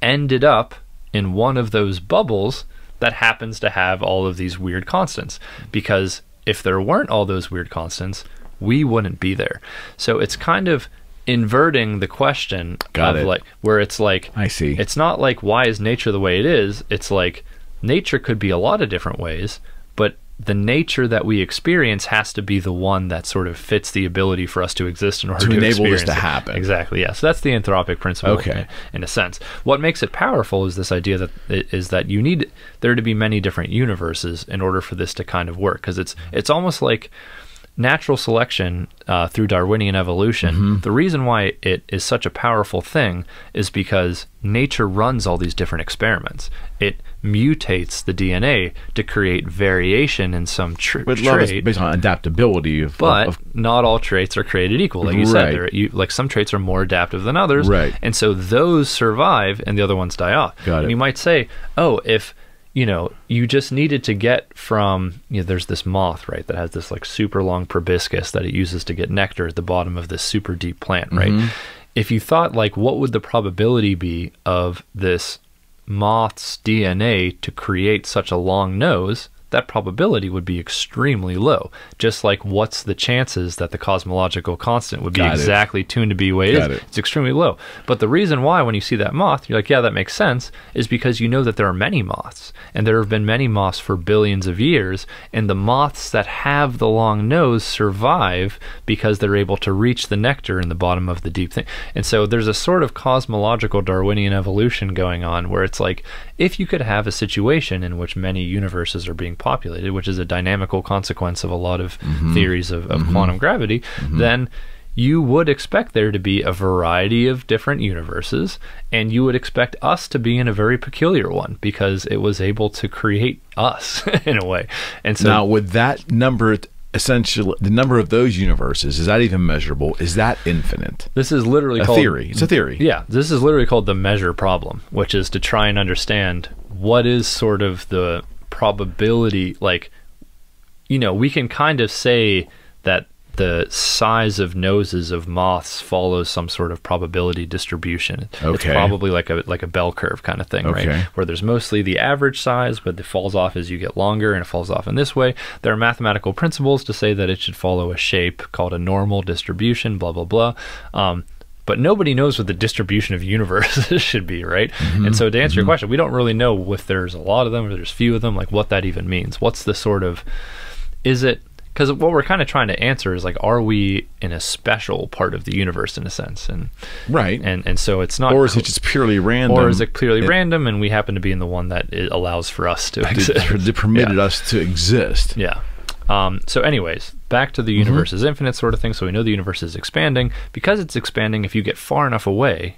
ended up in one of those bubbles that happens to have all of these weird constants, because if there weren't all those weird constants, we wouldn't be there. So it's kind of inverting the question like where it's like, I see, it's not like why is nature the way it is, it's like nature could be a lot of different ways, but the nature that we experience has to be the one that sort of fits the ability for us to exist in order to enable this to happen. Exactly, yeah. So that's the anthropic principle. Okay. In a sense, what makes it powerful is this idea that you need there to be many different universes in order for this to kind of work, because it's almost like natural selection through Darwinian evolution, the reason why it is such a powerful thing is because nature runs all these different experiments. It mutates the DNA to create variation in some trait based on adaptability. But not all traits are created equal. Like you said, like some traits are more adaptive than others. Right. And so those survive and the other ones die off. Got it. And you might say, oh, if you just needed to get from, there's this moth, right, that has this like super long proboscis that it uses to get nectar at the bottom of this super deep plant, right? If you thought like, what would the probability be of this moth's DNA to create such a long nose? That probability would be extremely low. Just like what's the chances that the cosmological constant would be exactly tuned to be way it is? It's extremely low. But the reason why when you see that moth, you're like, yeah, that makes sense, is because you know that there are many moths, and there have been many moths for billions of years, and the moths that have the long nose survive because they're able to reach the nectar in the bottom of the deep thing. And so there's a sort of cosmological Darwinian evolution going on where it's like, if you could have a situation in which many universes are being populated, which is a dynamical consequence of a lot of theories of quantum gravity, then you would expect there to be a variety of different universes, and you would expect us to be in a very peculiar one because it was able to create us in a way. And so now with that number, essentially the number of those universes, is that even measurable? Is that infinite? This is literally a theory. It's a theory. Yeah, this is literally called the measure problem, which is to try and understand what is sort of the probability, like, we can kind of say that the size of noses of moths follows some sort of probability distribution. It's probably like a bell curve kind of thing, right? Where there's mostly the average size, but it falls off as you get longer, and it falls off in this way. There are mathematical principles to say that it should follow a shape called a normal distribution, blah, blah, blah. But nobody knows what the distribution of universes should be, right? And so to answer your question, we don't really know if there's a lot of them or there's few of them, like what that even means. What's the sort of, because what we're kind of trying to answer is like, are we in a special part of the universe in a sense? And and so it's not, or is it just purely random? Or is it purely random and we happen to be in the one that it allows for us to exist? That permitted us to exist. Yeah. So anyways, back to the universe is infinite sort of thing. So we know the universe is expanding. Because it's expanding, if you get far enough away,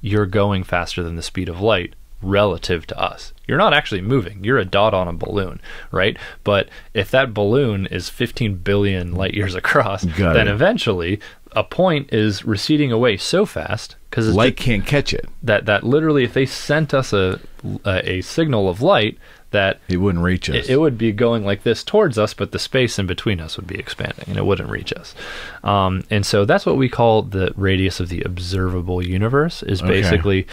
you're going faster than the speed of light, relative to us. You're not actually moving. You're a dot on a balloon, right? But if that balloon is 15 billion light years across, then eventually a point is receding away so fast because light can't catch it. That literally, if they sent us a signal of light, that it wouldn't reach us. It would be going like this towards us, but the space in between us would be expanding and it wouldn't reach us. And so that's what we call the radius of the observable universe is basically,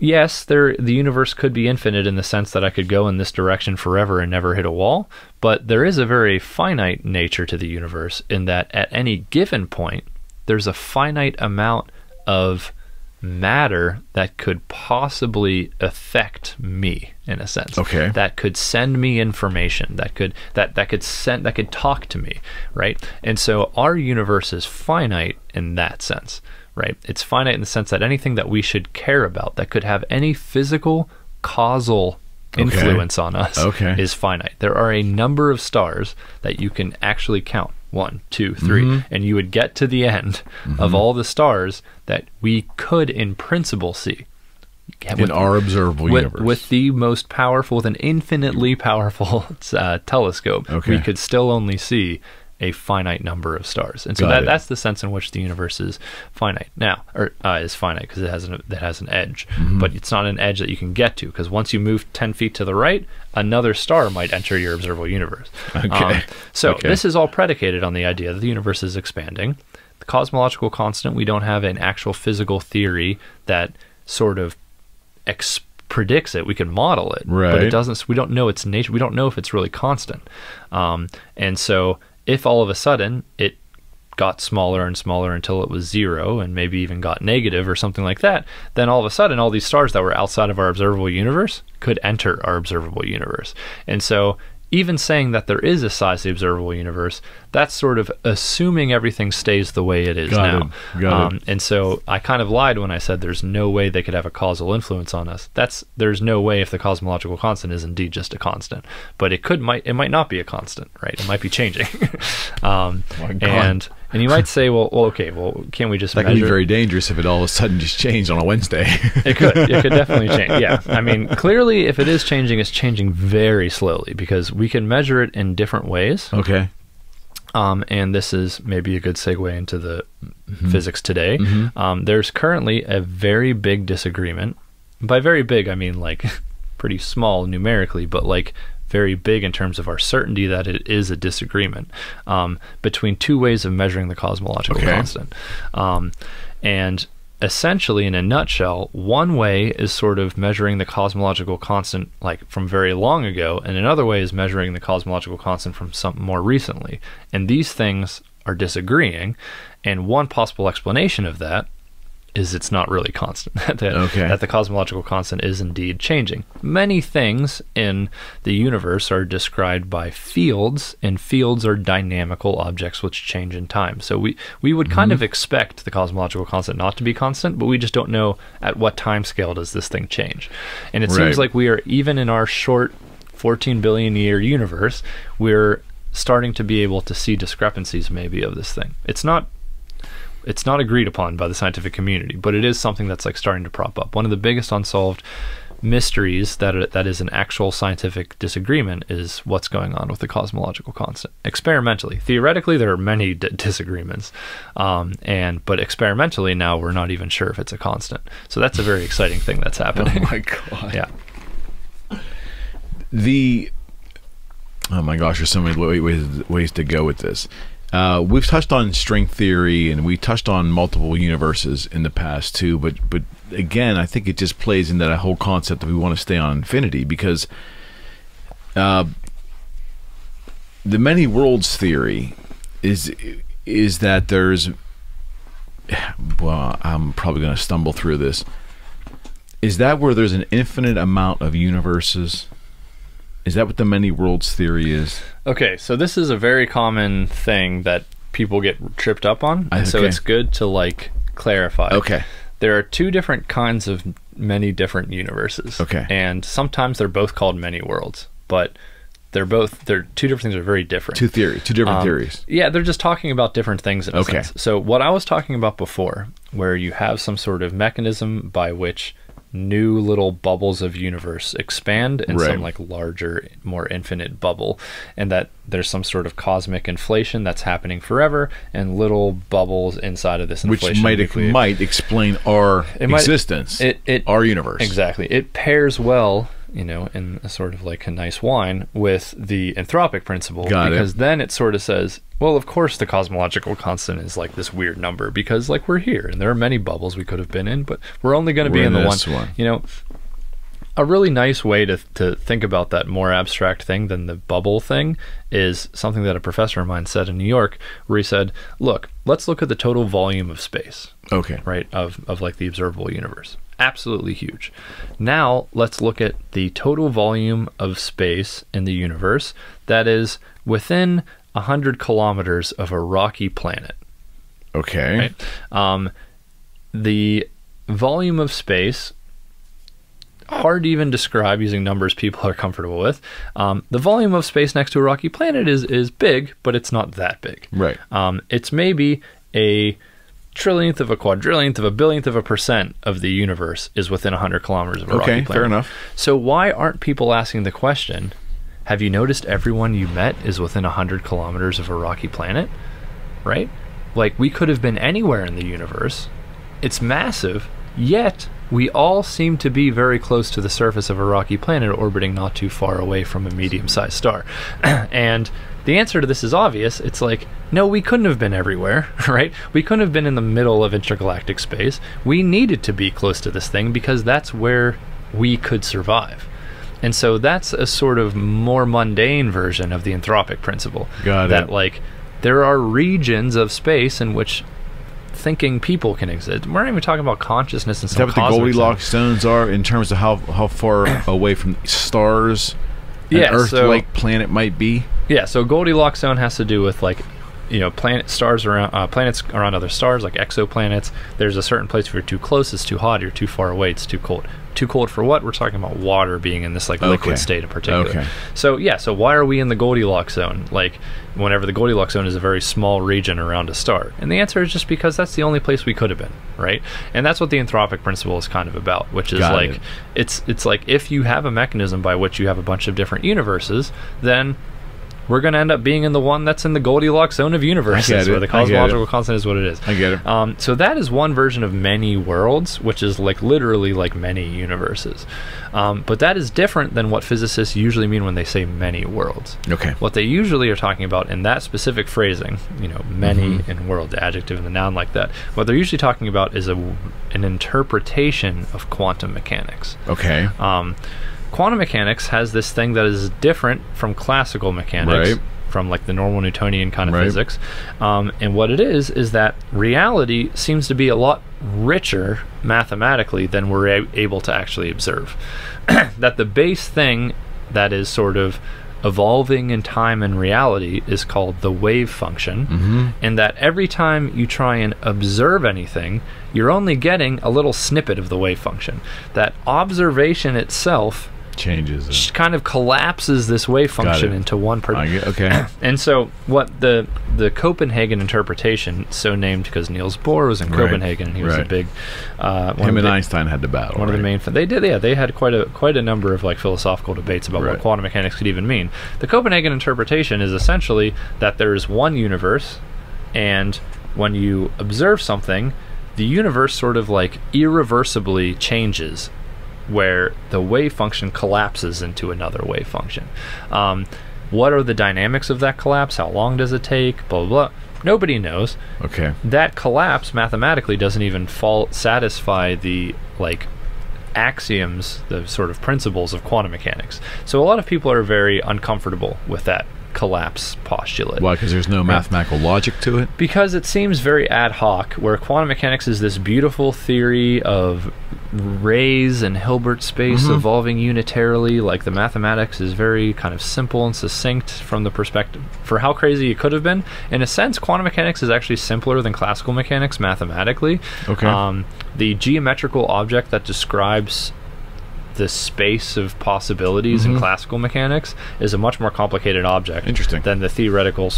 yes, the universe could be infinite in the sense that I could go in this direction forever and never hit a wall, but there is a very finite nature to the universe in that at any given point, there's a finite amount of matter that could possibly affect me in a sense. Okay. That could send me information, that could talk to me, right? And so our universe is finite in that sense, right? It's finite in the sense that anything that we should care about that could have any physical causal influence on us is finite. There are a number of stars that you can actually count. 1, 2, 3, and you would get to the end of all the stars that we could in principle see. In our observable universe. With the most powerful, with an infinitely powerful telescope, we could still only see a finite number of stars. And so that's the sense in which the universe is finite now, or is finite because it has an edge, but it's not an edge that you can get to because once you move 10 feet to the right, another star might enter your observable universe. This is all predicated on the idea that the universe is expanding. The cosmological constant, we don't have an actual physical theory that sort of predicts it. We can model it, but it doesn't, we don't know its nature. We don't know if it's really constant. And so if all of a sudden it got smaller and smaller until it was zero and maybe even got negative or something like that, then all of a sudden all these stars that were outside of our observable universe could enter our observable universe. And so even saying that there is a size to the observable universe, that's sort of assuming everything stays the way it is now. And so I kind of lied when I said there's no way they could have a causal influence on us. There's no way if the cosmological constant is indeed just a constant, but it might not be a constant, right? It might be changing. And you might say, well, can we just measure? That could be very dangerous if it all of a sudden just changed on a Wednesday. It could definitely change. Yeah. I mean, clearly if it is changing, it's changing very slowly because we can measure it in different ways. And this is maybe a good segue into the physics today. There's currently a very big disagreement. By very big, I mean like pretty small numerically, but like very big in terms of our certainty that it is a disagreement between two ways of measuring the cosmological constant. And essentially, in a nutshell, one way is sort of measuring the cosmological constant like from very long ago, and another way is measuring the cosmological constant from some more recently. And these things are disagreeing. And one possible explanation of that is it's not really constant, that the cosmological constant is indeed changing. Many things in the universe are described by fields, and fields are dynamical objects which change in time. So we would kind of expect the cosmological constant not to be constant, but we just don't know at what time scale does this thing change. And it seems like we are, even in our short 14 billion year universe, we're starting to be able to see discrepancies maybe of this thing. It's not agreed upon by the scientific community, but it is something that's like starting to prop up. One of the biggest unsolved mysteries that is an actual scientific disagreement is what's going on with the cosmological constant. Experimentally, theoretically, there are many disagreements, but experimentally now we're not even sure if it's a constant. So that's a very exciting thing that's happening. Yeah. Oh my gosh, there's so many ways to go with this. We've touched on string theory and we touched on multiple universes in the past too, but again, I think it just plays into that whole concept that we want to stay on infinity because the many worlds theory is that there's, well, I'm probably going to stumble through this. Is that where there's an infinite amount of universes? Is that what the many worlds theory is? Okay, so this is a very common thing that people get tripped up on, and so it's good to like clarify. There are two different kinds of many different universes. And sometimes they're both called many worlds, but they're two different things that are very different. Two different theories. Yeah, they're just talking about different things in a sense. So what I was talking about before, where you have some sort of mechanism by which new little bubbles of universe expand in some like larger, more infinite bubble, and that there's some sort of cosmic inflation that's happening forever, and little bubbles inside of this inflation, which might explain our existence, our universe. Exactly. It pairs well, you know, in a sort of like a nice wine with the anthropic principle, because then it sort of says, well, of course the cosmological constant is like this weird number, because like we're here and there are many bubbles we could have been in, but we're only going to be in the one. You know, a really nice way to think about that more abstract thing than the bubble thing is something that a professor of mine said in New York, where he said, look, let's look at the total volume of space. Okay. Right. Of like the observable universe. Absolutely huge. Now let's look at the total volume of space in the universe that is within 100 kilometers of a rocky planet. Okay. Right? The volume of space, hard to even describe using numbers people are comfortable with. The volume of space next to a rocky planet is big, but it's not that big. Right. It's maybe a trillionth of a quadrillionth of a billionth of a percent of the universe is within 100 kilometers of a rocky planet. Okay, fair enough. So why aren't people asking the question, have you noticed everyone you met is within 100 kilometers of a rocky planet? Right? Like, we could have been anywhere in the universe. It's massive, yet we all seem to be very close to the surface of a rocky planet, orbiting not too far away from a medium-sized star. And the answer to this is obvious. It's like, no, we couldn't have been everywhere, right? We couldn't have been in the middle of intergalactic space. We needed to be close to this thing because that's where we could survive. And so that's a sort of more mundane version of the anthropic principle. Got it. That, like, there are regions of space in which thinking people can exist. We're not even talking about consciousness and stuff. Is that what the Goldilocks zones are in terms of how far away from stars an Earth-like planet might be? Yeah, so Goldilocks zone has to do with, like, you know, planets around other stars, like exoplanets. There's a certain place where you're too close, it's too hot. You're too far away, it's too cold. Too cold for what? We're talking about water being in this like liquid state in particular. Okay. So yeah, so why are we in the Goldilocks zone? Like, whenever the Goldilocks zone is a very small region around a star, and the answer is just because that's the only place we could have been, right? And that's what the anthropic principle is kind of about, which is it's like, if you have a mechanism by which you have a bunch of different universes, then we're going to end up being in the one that's in the Goldilocks zone of universes, where the cosmological constant is what it is. I get it. So that is one version of many worlds, which is like literally like many universes. But that is different than what physicists usually mean when they say many worlds. Okay. What they usually are talking about in that specific phrasing, you know, many and world, the adjective and the noun like that, what they're usually talking about is an interpretation of quantum mechanics. Okay. Quantum mechanics has this thing that is different from classical mechanics, from like the normal Newtonian kind of physics. And what it is that reality seems to be a lot richer mathematically than we're able to actually observe. That the base thing that is sort of evolving in time and reality is called the wave function, and that every time you try and observe anything, you're only getting a little snippet of the wave function. That observation itself changes it. Kind of collapses this wave function into one particular. Okay. And so what the Copenhagen interpretation, so named because Niels Bohr was in Copenhagen, and he was a big him and Einstein had the battle. One of the main they did, yeah, they had quite a number of like philosophical debates about what quantum mechanics could even mean. The Copenhagen interpretation is essentially that there is one universe, and when you observe something, the universe sort of like irreversibly changes, where the wave function collapses into another wave function. What are the dynamics of that collapse? How long does it take? Blah, blah, blah. Nobody knows. Okay. That collapse mathematically doesn't even satisfy the like axioms, the sort of principles of quantum mechanics. So a lot of people are very uncomfortable with that collapse postulate. Why? Because there's no mathematical logic to it? Because it seems very ad hoc, where quantum mechanics is this beautiful theory of Ray's and Hilbert space evolving unitarily. Like, the mathematics is very kind of simple and succinct from the perspective for how crazy it could have been. In a sense, quantum mechanics is actually simpler than classical mechanics mathematically. Okay. The geometrical object that describes the space of possibilities in classical mechanics is a much more complicated object than the theoretical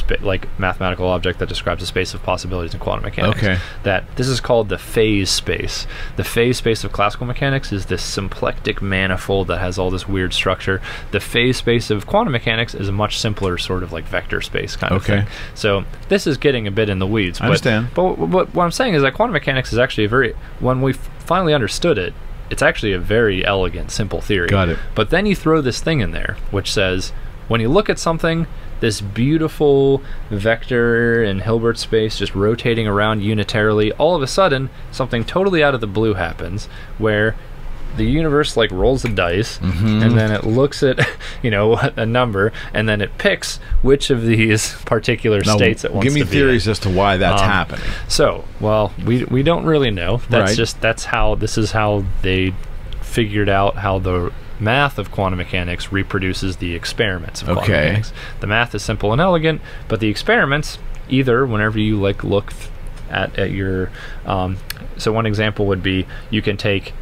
mathematical object that describes the space of possibilities in quantum mechanics. That this is called the phase space. The phase space of classical mechanics is this symplectic manifold that has all this weird structure. The phase space of quantum mechanics is a much simpler sort of like vector space kind of thing. So this is getting a bit in the weeds. I understand. But what I'm saying is that quantum mechanics is actually a very, when we finally understood it, it's actually a very elegant, simple theory. Got it. But then you throw this thing in there, which says, when you look at something, this beautiful vector in Hilbert space just rotating around unitarily, all of a sudden, something totally out of the blue happens, where the universe like rolls the dice, and then it looks at, you know, a number, and then it picks which of these particular states it wants to be. Give me theories as to why that's happening. So, well, we don't really know. That's just this is how they figured out how the math of quantum mechanics reproduces the experiments of quantum mechanics. The math is simple and elegant, but the experiments, either whenever you like look at your, so one example would be you can take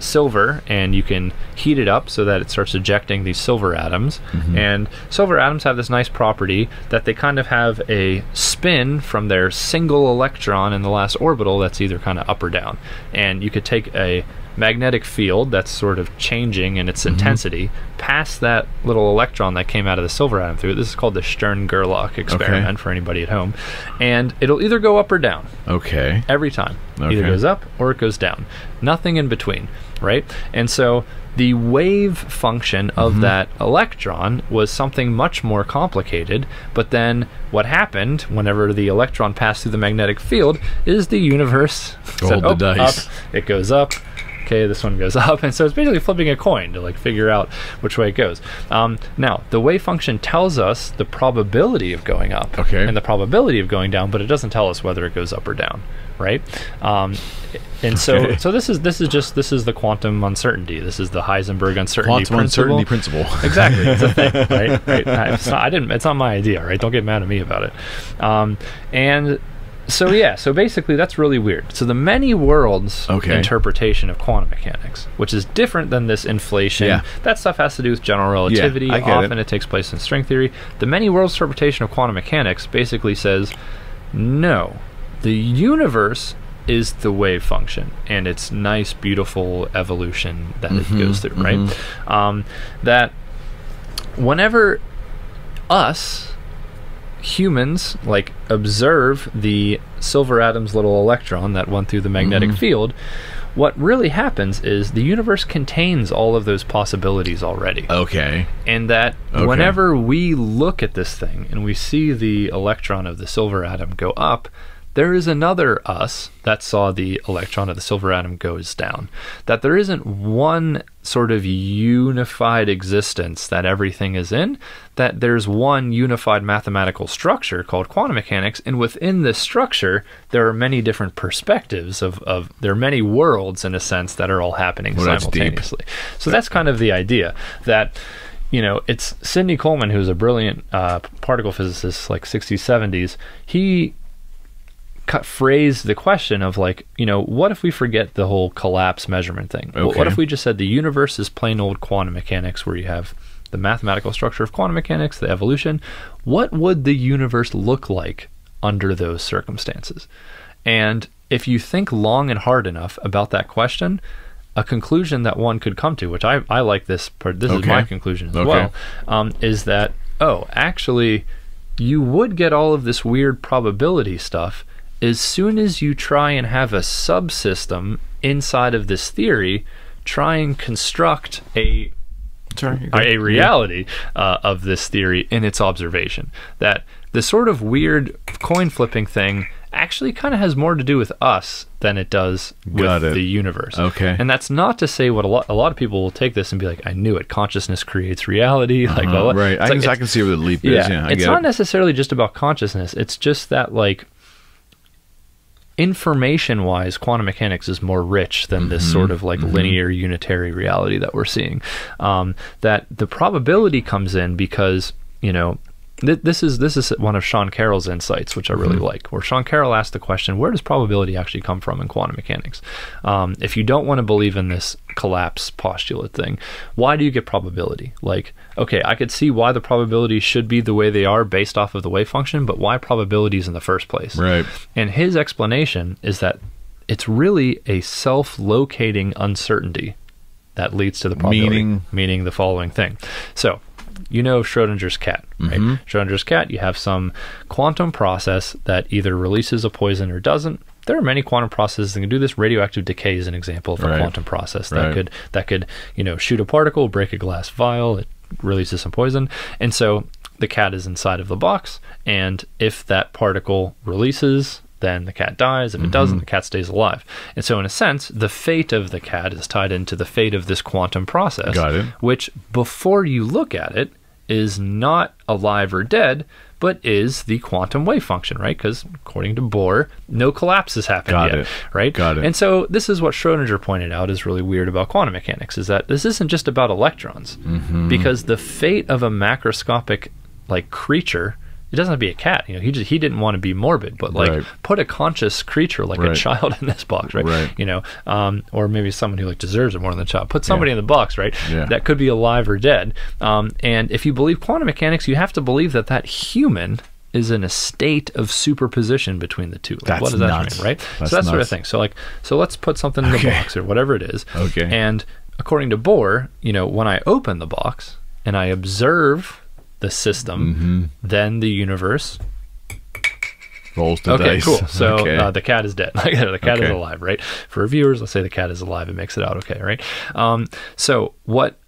silver and you can heat it up so that it starts ejecting these silver atoms, and silver atoms have this nice property that they kind of have a spin from their single electron in the last orbital that's either kind of up or down, and you could take a magnetic field that's sort of changing in its intensity past that little electron that came out of the silver atom through it. This is called the Stern-Gerlach experiment for anybody at home. And it'll either go up or down. Every time. Either goes up or it goes down. Nothing in between, right? And so the wave function of that electron was something much more complicated, but then what happened whenever the electron passed through the magnetic field is the universe rolled the dice. Up, it goes up. Okay, this one goes up, and so it's basically flipping a coin to like figure out which way it goes. Now, the wave function tells us the probability of going up and the probability of going down, but it doesn't tell us whether it goes up or down, right? So this is the quantum uncertainty. This is the Heisenberg uncertainty principle. Exactly, it's a thing, right? It's not my idea, right? Don't get mad at me about it. So yeah, so basically that's really weird. So the many worlds interpretation of quantum mechanics, which is different than this inflation. That stuff has to do with general relativity. Often it takes place in string theory. The many worlds interpretation of quantum mechanics basically says, no, the universe is the wave function and its nice, beautiful evolution that it goes through, right? That whenever us humans like observe the silver atom's little electron that went through the magnetic field, what really happens is the universe contains all of those possibilities already. And that whenever we look at this thing and we see the electron of the silver atom go up, there is another us that saw the electron of the silver atom goes down. That there isn't one sort of unified existence that everything is in, that there's one unified mathematical structure called quantum mechanics, and within this structure, there are many different perspectives of there are many worlds, in a sense, that are all happening simultaneously. So that's kind of the idea that, you know, it's Sidney Coleman, who's a brilliant particle physicist, like 60s, 70s, he phrase the question of like, you know, what if we forget the whole collapse measurement thing? What if we just said the universe is plain old quantum mechanics where you have the mathematical structure of quantum mechanics, the evolution? What would the universe look like under those circumstances? And if you think long and hard enough about that question, a conclusion that one could come to, which I like this part, this is my conclusion as well, is that, oh, actually, you would get all of this weird probability stuff as soon as you try and have a subsystem inside of this theory, try and construct a reality of this theory in its observation. That the sort of weird coin flipping thing actually kind of has more to do with us than it does with the universe. And that's not to say what a lot of people will take this and be like, I knew it, consciousness creates reality. Like, well, right. I can see where the leap is. Yeah, it's not necessarily just about consciousness. It's just that like, information-wise, quantum mechanics is more rich than this sort of like linear unitary reality that we're seeing. That the probability comes in because, you know, This is one of Sean Carroll's insights, which I really like, where Sean Carroll asked the question, where does probability actually come from in quantum mechanics? If you don't want to believe in this collapse postulate thing, why do you get probability? Like, okay, I could see why the probabilities should be the way they are based off of the wave function, but why probabilities in the first place? Right. And his explanation is that it's really a self-locating uncertainty that leads to the probability. Meaning the following thing. So, you know Schrodinger's cat, right? Schrodinger's cat, you have some quantum process that either releases a poison or doesn't. There are many quantum processes that can do this. Radioactive decay is an example of a quantum process that could, you know, shoot a particle, break a glass vial, it releases some poison. And so the cat is inside of the box, and if that particle releases, then the cat dies. If it doesn't, the cat stays alive. And so in a sense, the fate of the cat is tied into the fate of this quantum process, which before you look at it is not alive or dead, but is the quantum wave function, right? Because according to Bohr, no collapse has happened yet, right? And so this is what Schrodinger pointed out is really weird about quantum mechanics, is that this isn't just about electrons, because the fate of a macroscopic creature, it doesn't have to be a cat, you know, he didn't want to be morbid, but like put a conscious creature like a child in this box, you know, or maybe someone who like deserves it more than the child, put somebody in the box, that could be alive or dead. And if you believe quantum mechanics, you have to believe that that human is in a state of superposition between the two. Like, that's what does that mean, right? That's so that sort of thing. So like, so let's put something in the box or whatever it is. And according to Bohr, you know, when I open the box and I observe the system, then the universe rolls the dice. So the cat is dead. The cat is alive, right? For viewers, let's say the cat is alive. It makes it out okay, right? So what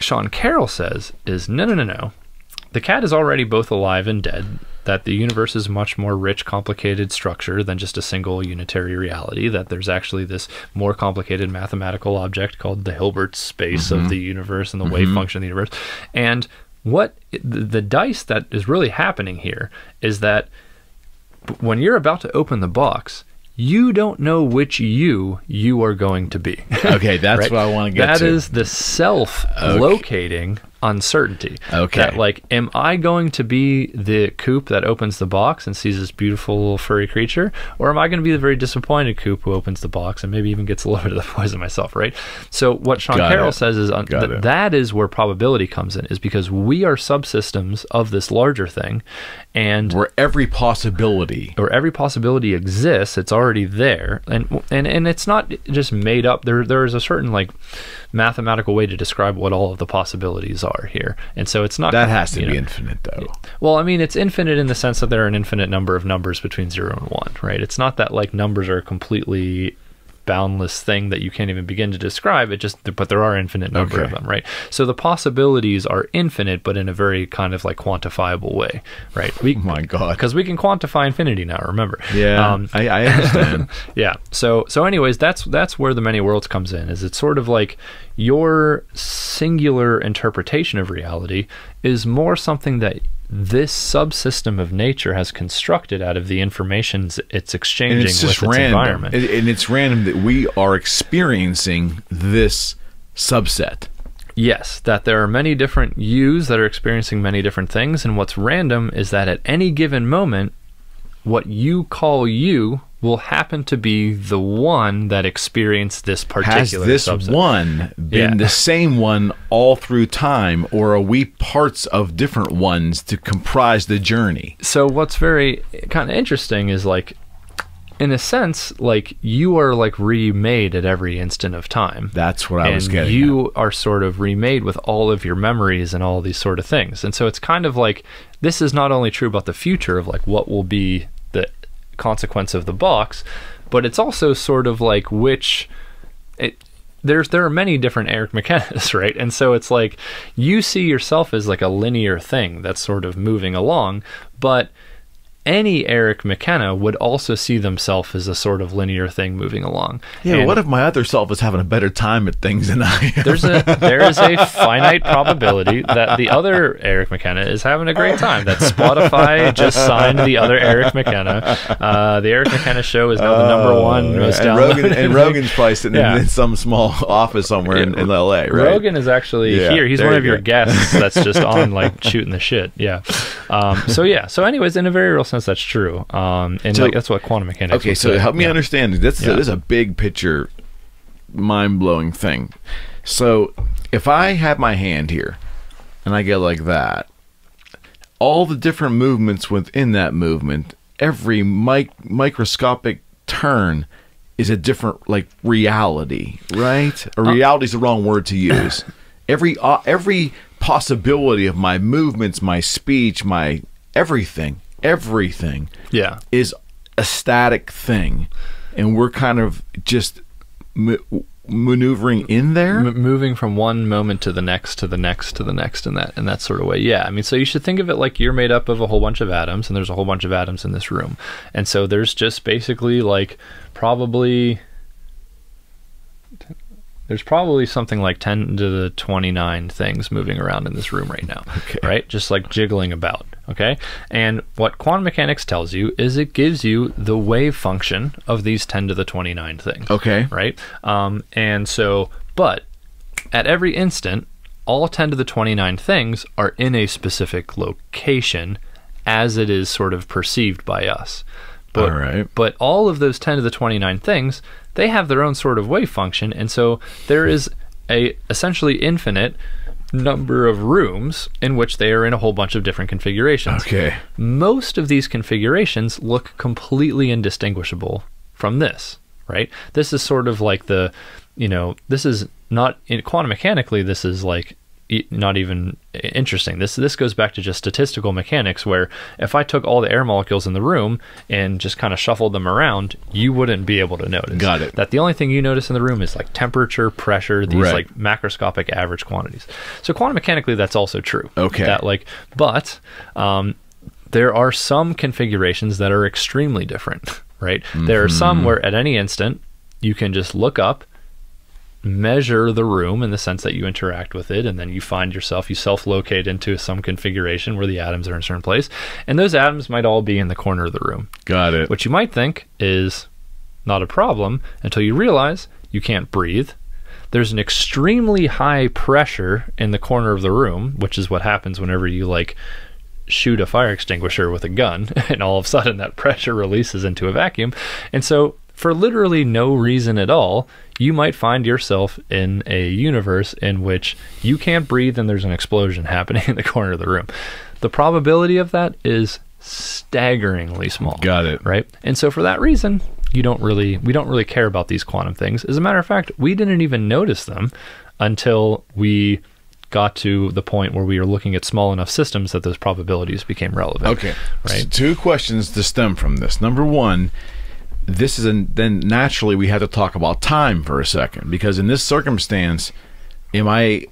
Sean Carroll says is, no, no, no, no. The cat is already both alive and dead, that the universe is much more rich, complicated structure than just a single unitary reality, that there's actually this more complicated mathematical object called the Hilbert space of the universe and the wave function of the universe. And what the dice that is really happening here is that when you're about to open the box, you don't know which you are going to be. That's what I want to get to. That is the self-locating uncertainty. That like, am I going to be the Coop that opens the box and sees this beautiful little furry creature? Or am I going to be the very disappointed Coop who opens the box and maybe even gets a little bit of the poison myself, right? So what Sean Carroll says is that is where probability comes in, is because we are subsystems of this larger thing, and where every possibility exists, it's already there. And it's not just made up. There is a certain like mathematical way to describe what all of the possibilities are here, and so it's not that has to be infinite, though. Well, I mean, it's infinite in the sense that there are an infinite number of numbers between 0 and 1, right? It's not that like numbers are a completely boundless thing that you can't even begin to describe. It just, but there are infinite number of them, right? So the possibilities are infinite, but in a very kind of like quantifiable way, right? Oh my God, because we can quantify infinity now. Remember? Yeah, I understand. So anyways, that's where the many worlds comes in. Is it's sort of like your singular interpretation of reality is more something that this subsystem of nature has constructed out of the information it's exchanging with its environment. And it's random that we are experiencing this subset. Yes, that there are many different yous that are experiencing many different things, and what's random is that at any given moment, what you call you will happen to be the one that experienced this particular subset. Has this one been the same one all through time, or are we parts of different ones to comprise the journey? So what's very kind of interesting is like, in a sense, like you are like remade at every instant of time. That's what I was getting at. You are sort of remade with all of your memories and all these sort of things. And so it's kind of like, this is not only true about the future of like what will be the consequence of the box, but it's also sort of like there are many different Eric McKennas, right? And so it's like you see yourself as like a linear thing that's sort of moving along, but any Eric McKenna would also see themselves as a sort of linear thing moving along. Yeah, and what if my other self is having a better time at things than I am? There is a finite probability that the other Eric McKenna is having a great time, that Spotify just signed the other Eric McKenna. The Eric McKenna Show is now the #1 most downloaded. Rogan's placed it in some small office somewhere in LA, right? Rogan is actually here. He's one of your guests that's just on, like, shooting the shit. Yeah. So anyways, in a very real sense, that's true. And that's what quantum mechanics is. Okay, so help me understand. This is a big picture, mind-blowing thing. So if I have my hand here and I get like that, all the different movements within that movement, every microscopic turn is a different, like, reality, right? Or reality is the wrong word to use. Every possibility of my movements, my speech, my everything is a static thing, and we're kind of just maneuvering in there, moving from one moment to the next to the next to the next in that sort of way. I mean, so you should think of it like you're made up of a whole bunch of atoms, and there's a whole bunch of atoms in this room, and so there's just basically like probably something like 10 to the 29 things moving around in this room right now, right? Just like jiggling about, okay? And what quantum mechanics tells you is it gives you the wave function of these 10 to the 29 things, right? But at every instant, all 10 to the 29 things are in a specific location as it is sort of perceived by us. But, but all of those 10 to the 29 things, they have their own sort of wave function, and so there is a essentially infinite number of rooms in which they are in a whole bunch of different configurations. Most of these configurations look completely indistinguishable from this, right? This is sort of like the, you know, this is not, quantum mechanically, this is like not even interesting. This goes back to just statistical mechanics, where if I took all the air molecules in the room and just kind of shuffled them around, you wouldn't be able to notice. Got it. That the only thing you notice in the room is like temperature, pressure, these like macroscopic average quantities. So quantum mechanically, that's also true. That there are some configurations that are extremely different, right? There are some where at any instant you can just look up, measure the room in the sense that you interact with it, and then you find yourself, you self-locate into some configuration where the atoms are in a certain place, and those atoms might all be in the corner of the room. Got it. Which you might think is not a problem until you realize you can't breathe. There's an extremely high pressure in the corner of the room, which is what happens whenever you like shoot a fire extinguisher with a gun, and all of a sudden that pressure releases into a vacuum. And so for literally no reason at all, you might find yourself in a universe in which you can't breathe and there's an explosion happening in the corner of the room. The probability of that is staggeringly small. Got it. Right? And so for that reason, we don't really care about these quantum things. As a matter of fact, we didn't even notice them until we got to the point where we were looking at small enough systems that those probabilities became relevant. Right? So two questions to stem from this. Number one, then naturally we have to talk about time for a second, because in this circumstance, am I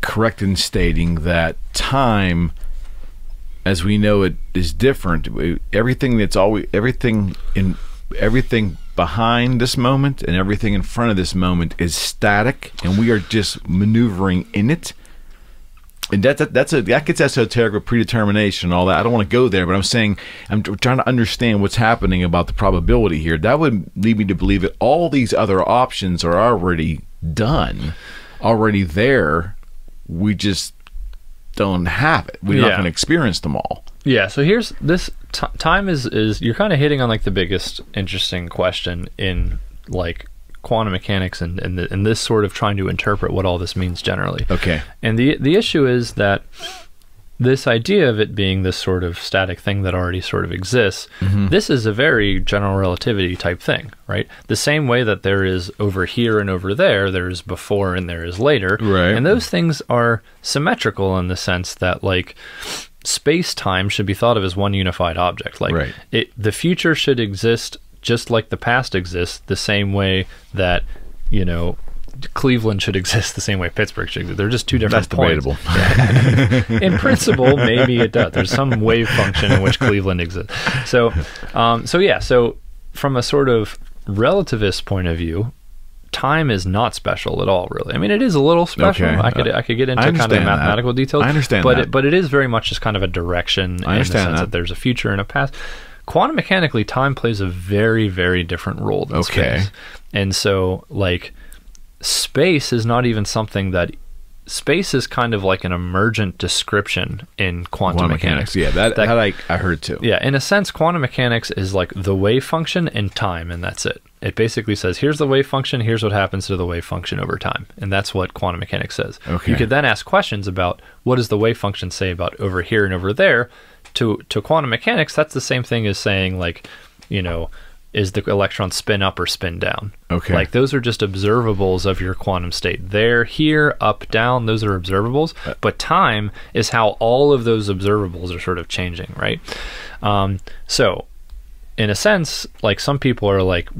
correct in stating that time, as we know it, is different? Everything behind this moment and everything in front of this moment is static, and we are just maneuvering in it. And that gets esoteric with predetermination and all that. I don't want to go there, but I'm saying I'm trying to understand what's happening about the probability here. That would lead me to believe that all these other options are already done, already there. We just don't have it. We're not going to experience them all. So here's this time is you're kind of hitting on like the biggest interesting question in like quantum mechanics and this sort of trying to interpret what all this means generally. And the issue is that this idea of it being this sort of static thing that already sort of exists, this is a very general relativity type thing, right? The same way that there is over here and over there is before and there is later. And those things are symmetrical in the sense that like space-time should be thought of as one unified object. Like the future should exist just like the past exists, the same way that, you know, Cleveland should exist the same way Pittsburgh should exist. They're just two different points. That's debatable. In principle, maybe it does. There's some wave function in which Cleveland exists. So, so from a sort of relativist point of view, time is not special at all, really. I mean, it is a little special. Okay. I could get into kind of the mathematical details. I understand that. But it is very much just kind of a direction in the sense that there's a future and a past. Quantum mechanically, time plays a very, very different role than space. And so, like, space is not even something that... Space is kind of like an emergent description in quantum mechanics. Yeah, that I heard too. Yeah, in a sense, quantum mechanics is like the wave function and time, and that's it. It basically says, here's the wave function, here's what happens to the wave function over time. And that's what quantum mechanics says. Okay. You could then ask questions about, what does the wave function say about over here and over there? To quantum mechanics, that's the same thing as saying, like, you know, is the electron spin up or spin down? Okay. Like, those are just observables of your quantum state. There, here, up, down, those are observables. But time is how all of those observables are sort of changing, right? So, in a sense, like, some people are like,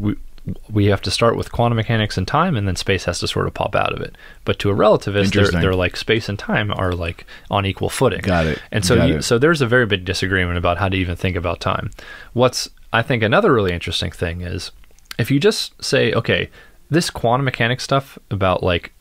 we have to start with quantum mechanics and time, and then space has to sort of pop out of it. But to a relativist, they're like, space and time are like on equal footing. Got it. And so, so there's a very big disagreement about how to even think about time. I think another really interesting thing is, if you just say, okay, this quantum mechanics stuff about like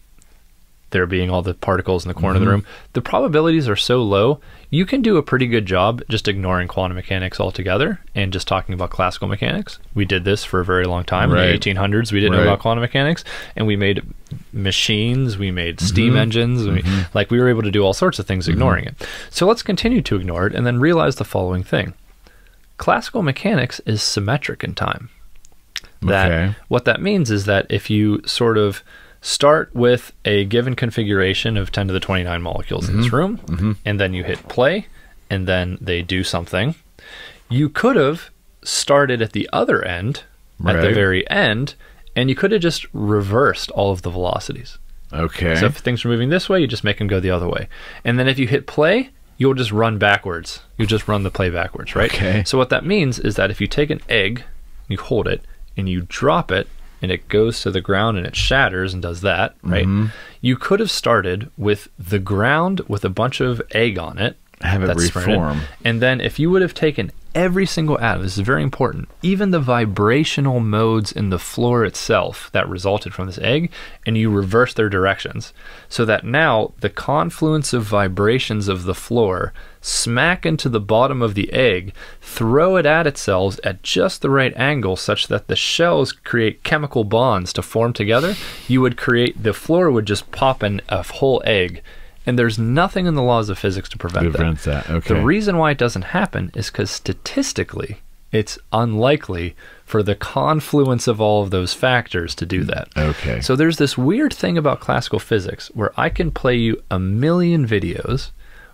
there being all the particles in the corner of the room, the probabilities are so low, you can do a pretty good job just ignoring quantum mechanics altogether and just talking about classical mechanics. We did this for a very long time. In the 1800s, we didn't know about quantum mechanics, and we made machines, we made steam engines, and we were able to do all sorts of things ignoring it. So let's continue to ignore it and then realize the following thing. Classical mechanics is symmetric in time. What that means is that if you sort of start with a given configuration of 10 to the 29 molecules in this room, and then you hit play, and then they do something, you could have started at the other end, at the very end, and you could have just reversed all of the velocities. Okay. So if things are moving this way, you just make them go the other way. And then if you hit play, you'll just run backwards. You'll just run the play backwards, right? Okay. So what that means is that if you take an egg, you hold it, and you drop it, and it goes to the ground and it shatters and does that, right? You could have started with the ground with a bunch of egg on it. Have it reform. And then if you would have taken every single atom, this is very important, even the vibrational modes in the floor itself that resulted from this egg, and you reverse their directions so that now the confluence of vibrations of the floor smack into the bottom of the egg, throw it at itself at just the right angle such that the shells create chemical bonds to form together, you would create, the floor would just pop in a whole egg. And there's nothing in the laws of physics to prevent that. Okay. The reason why it doesn't happen is because statistically, it's unlikely for the confluence of all of those factors to do that. Okay. So there's this weird thing about classical physics where I can play you a million videos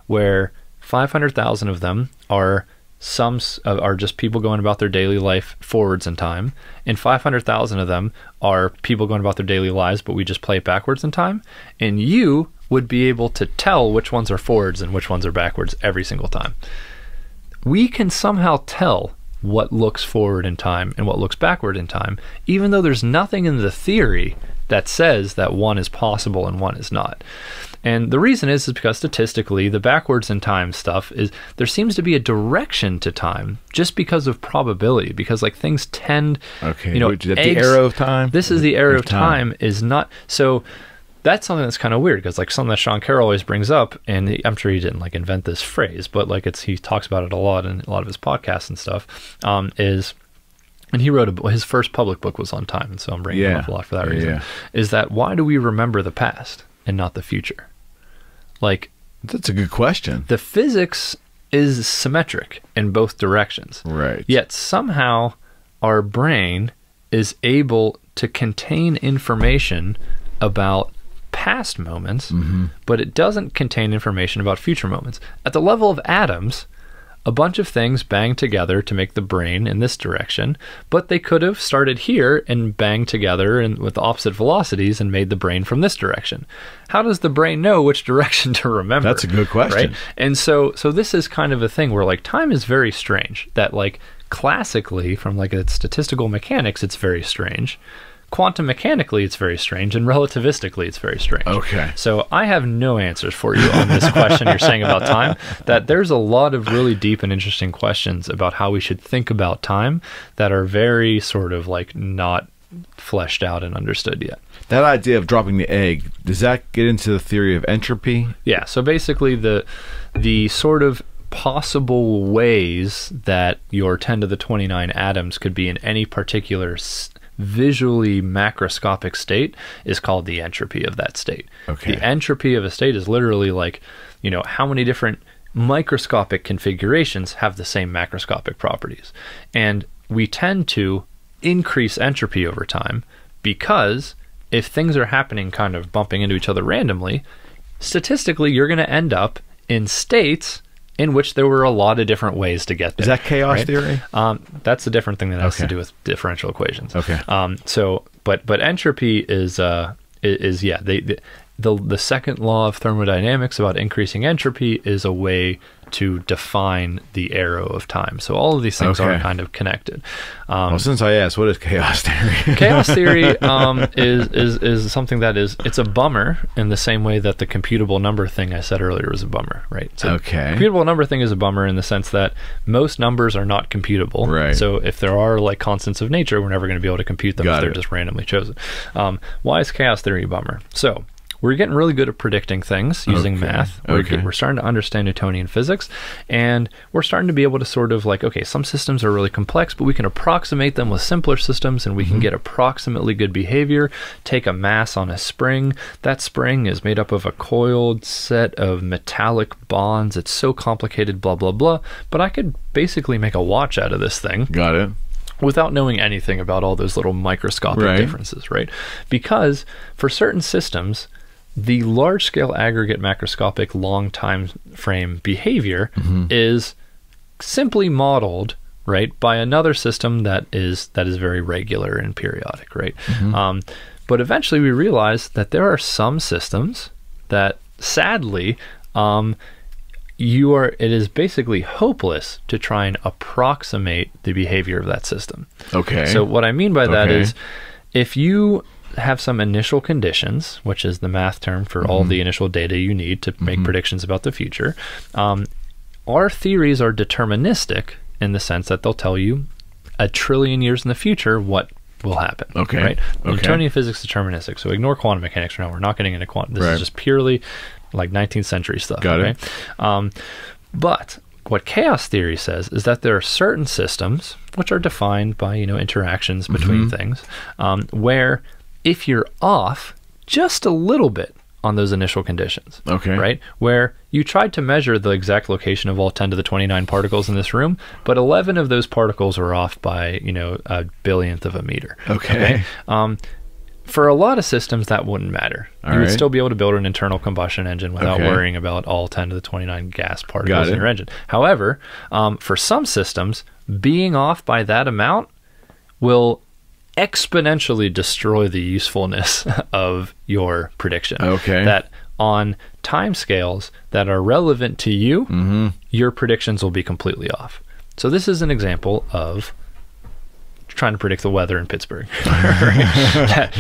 where 500,000 of them are just people going about their daily life forwards in time, and 500,000 of them are people going about their daily lives, but we just play it backwards in time, and you would be able to tell which ones are forwards and which ones are backwards every single time. We can somehow tell what looks forward in time and what looks backward in time, even though there's nothing in the theory that says that one is possible and one is not. And the reason is because statistically, the backwards in time stuff is, there seems to be a direction to time just because of probability, because like things tend, wait, is that the arrow of time? This is the arrow of time is not, so that's something that's kind of weird, because like something that Sean Carroll always brings up, and I'm sure he didn't like invent this phrase, but like he talks about it a lot in a lot of his podcasts and stuff, and he wrote his first public book was on time, and so I'm bringing him up a lot for that reason, is that why do we remember the past and not the future? Like, that's a good question. The physics is symmetric in both directions. Right. Yet somehow our brain is able to contain information about past moments, but it doesn't contain information about future moments. At the level of atoms, a bunch of things bang together to make the brain in this direction, but they could have started here and banged together and with opposite velocities and made the brain from this direction. How does the brain know which direction to remember? That's a good question. Right? And so this is kind of a thing where like time is very strange, that like classically from like a statistical mechanics, it's very strange. quantum mechanically it's very strange, and relativistically it's very strange. Okay. So I have no answers for you on this question you're saying about time, that there's a lot of really deep and interesting questions about how we should think about time that are very sort of like not fleshed out and understood yet. That idea of dropping the egg, does that get into the theory of entropy? Yeah, so basically the sort of possible ways that your 10 to the 29 atoms could be in any particular visually macroscopic state is called the entropy of that state. Okay. The entropy of a state is literally like, you know, how many different microscopic configurations have the same macroscopic properties. And we tend to increase entropy over time because if things are happening kind of bumping into each other randomly, statistically you're going to end up in states in which there were a lot of different ways to get there. Is that chaos theory? That's a different thing that has to do with differential equations. Okay. But entropy is yeah, the second law of thermodynamics about increasing entropy is a way to define the arrow of time. So all of these things are kind of connected. Well, since I asked, what is chaos theory? Chaos theory is something that is, it's a bummer in the same way that the computable number thing I said earlier was a bummer, right? So the computable number thing is a bummer in the sense that most numbers are not computable. Right. So if there are like constants of nature, we're never going to be able to compute them if they're just randomly chosen. Why is chaos theory a bummer? So we're getting really good at predicting things using math. We're starting to understand Newtonian physics, and we're starting to be able to sort of like, okay, some systems are really complex, but we can approximate them with simpler systems, and we can get approximately good behavior. Take a mass on a spring. That spring is made up of a coiled set of metallic bonds. It's so complicated, blah, blah, blah. But I could basically make a watch out of this thing. Got it. Without knowing anything about all those little microscopic differences, right? Because for certain systems, the large-scale aggregate macroscopic long time frame behavior is simply modeled by another system that is very regular and periodic, but eventually we realize that there are some systems that sadly it is basically hopeless to try and approximate the behavior of that system. So what I mean by that is, if you have some initial conditions, which is the math term for all the initial data you need to make predictions about the future. Our theories are deterministic in the sense that they'll tell you 1 trillion years in the future what will happen. Newtonian physics deterministic. So ignore quantum mechanics right now. We're not getting into quantum. This is just purely like 19th century stuff. But what chaos theory says is that there are certain systems which are defined by, you know, interactions between things, where if you're off just a little bit on those initial conditions, where you tried to measure the exact location of all 10 to the 29 particles in this room, but 11 of those particles are off by, you know, 1/10000000th of a meter. For a lot of systems, that wouldn't matter. You would still be able to build an internal combustion engine without worrying about all 10 to the 29 gas particles in your engine. However, for some systems, being off by that amount will exponentially destroy the usefulness of your prediction. That on time scales that are relevant to you, your predictions will be completely off. So this is an example of trying to predict the weather in Pittsburgh.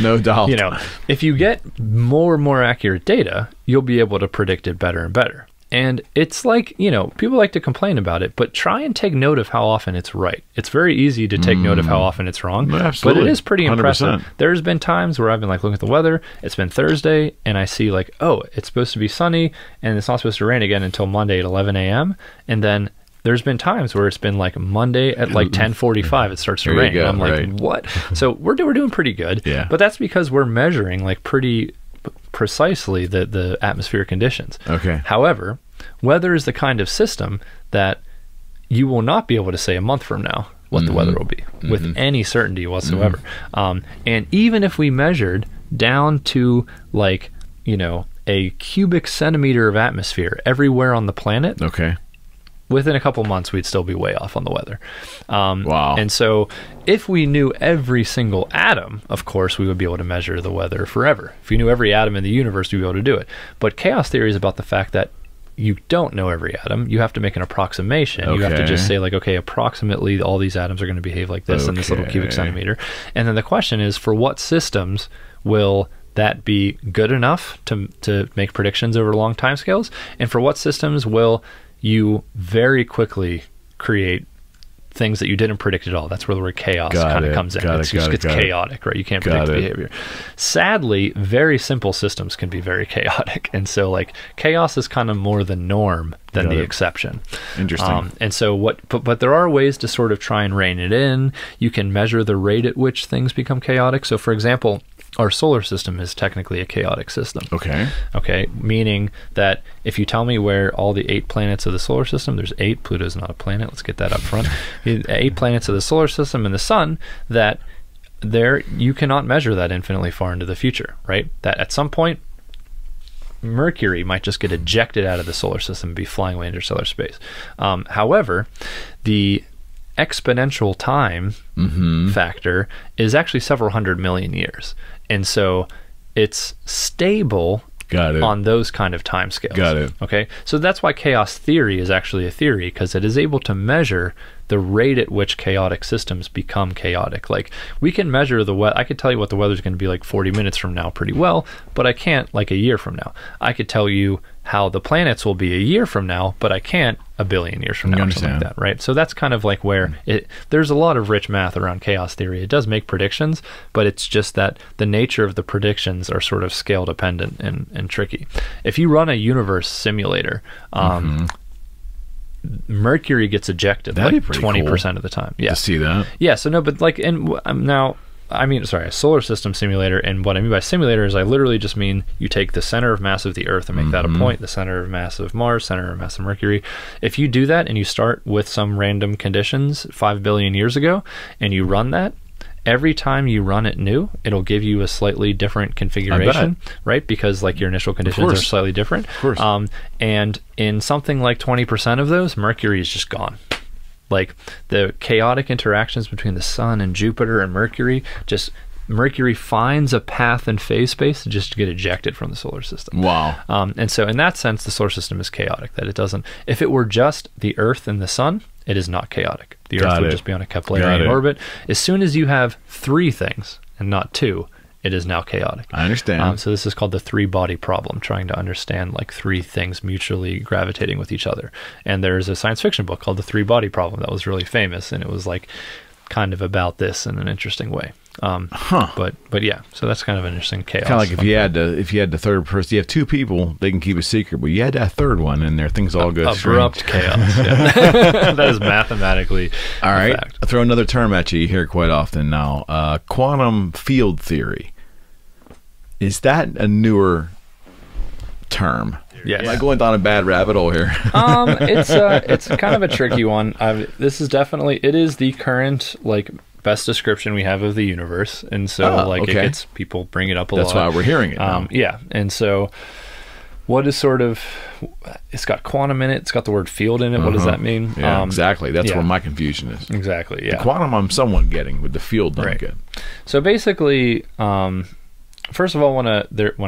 No doubt. You know, if you get more and more accurate data, you'll be able to predict it better and better. And it's like, you know, people like to complain about it, but try and take note of how often it's right. It's very easy to take note of how often it's wrong, but it is pretty impressive. 100%. There's been times where I've been like looking at the weather, it's been Thursday, and I see like, oh, it's supposed to be sunny, and it's not supposed to rain again until Monday at 11 a.m., and then there's been times where it's been like Monday at like 10:45 it starts to rain. I'm like, what? So we're doing pretty good, but that's because we're measuring like pretty precisely the atmospheric conditions. However, weather is the kind of system that you will not be able to say a month from now what the weather will be with any certainty whatsoever. And even if we measured down to like, you know, a cubic centimeter of atmosphere everywhere on the planet, within a couple months, we'd still be way off on the weather. And so if we knew every single atom, of course, we would be able to measure the weather forever. If you knew every atom in the universe, you'd be able to do it. But chaos theory is about the fact that you don't know every atom. You have to make an approximation. Okay. You have to just say, like, okay, approximately all these atoms are going to behave like this in this little cubic centimeter. And then the question is, for what systems will that be good enough to make predictions over long time scales? And for what systems will you very quickly create things that you didn't predict at all? That's where the word chaos kind of comes in. It just gets chaotic, right? You can't predict the behavior. Sadly, very simple systems can be very chaotic. And so, like, chaos is kind of more the norm than the exception. Interesting. And so but there are ways to sort of try and rein it in. You can measure the rate at which things become chaotic. So, for example, our solar system is technically a chaotic system. Okay. Okay. Meaning that if you tell me where all the 8 planets of the solar system, there's 8, Pluto's not a planet, let's get that up front. 8 planets of the solar system and the sun, that there, you cannot measure that infinitely far into the future, right? That at some point, Mercury might just get ejected out of the solar system and be flying away interstellar space. However, the exponential time factor is actually several 100 million years. And so it's stable on those kind of timescales. Okay. So that's why chaos theory is actually a theory, because it is able to measure the rate at which chaotic systems become chaotic. Like, we can measure the weather. I could tell you what the weather's going to be like 40 minutes from now pretty well, but I can't like a year from now. I could tell you how the planets will be a year from now, but I can't a billion years from now or something like that, right? So that's kind of like where it, there's a lot of rich math around chaos theory. It does make predictions, but it's just that the nature of the predictions are sort of scale dependent and tricky. If you run a universe simulator, Mercury gets ejected like 20% of the time. Yeah. To see that. Yeah. So no, but like, and now, I mean, sorry, a solar system simulator. And what I mean by simulator is I literally just mean you take the center of mass of the Earth and make that a point, the center of mass of Mars, center of mass of Mercury. If you do that and you start with some random conditions 5 billion years ago and you run that, every time you run it new, it'll give you a slightly different configuration, right? Because like your initial conditions are slightly different. Of course. And in something like 20% of those, Mercury is just gone. Like the chaotic interactions between the sun and Jupiter and Mercury, just Mercury finds a path in phase space just to get ejected from the solar system. Wow. And so in that sense, the solar system is chaotic, that it doesn't, if it were just the Earth and the sun, it is not chaotic. The Earth would just be on a Keplerian orbit. As soon as you have 3 things and not 2, it is now chaotic. I understand. So this is called the 3-body problem, trying to understand like 3 things mutually gravitating with each other. And there's a science fiction book called The 3-Body Problem that was really famous, and it was like kind of about this in an interesting way. But yeah, so that's kind of an interesting chaos. Kind of like if you had to, if you had the third person, you have 2 people, they can keep a secret, but you had that third one in there, things all go abrupt chaos. Yeah. That is mathematically. All right, I'll throw another term at you. You hear quite often now. Quantum field theory. Is that a newer term? Yes. Am I going down a bad rabbit hole here? It's kind of a tricky one. This is definitely, it is the current like best description we have of the universe, and so it gets, people bring it up a lot. That's why we're hearing it now. Yeah, and so what is sort of, it's got quantum in it, it's got the word field in it. What does that mean? Yeah, exactly. That's where my confusion is. Exactly. Yeah. The quantum I'm somewhat getting, with the field I'm getting. So basically, first of all, when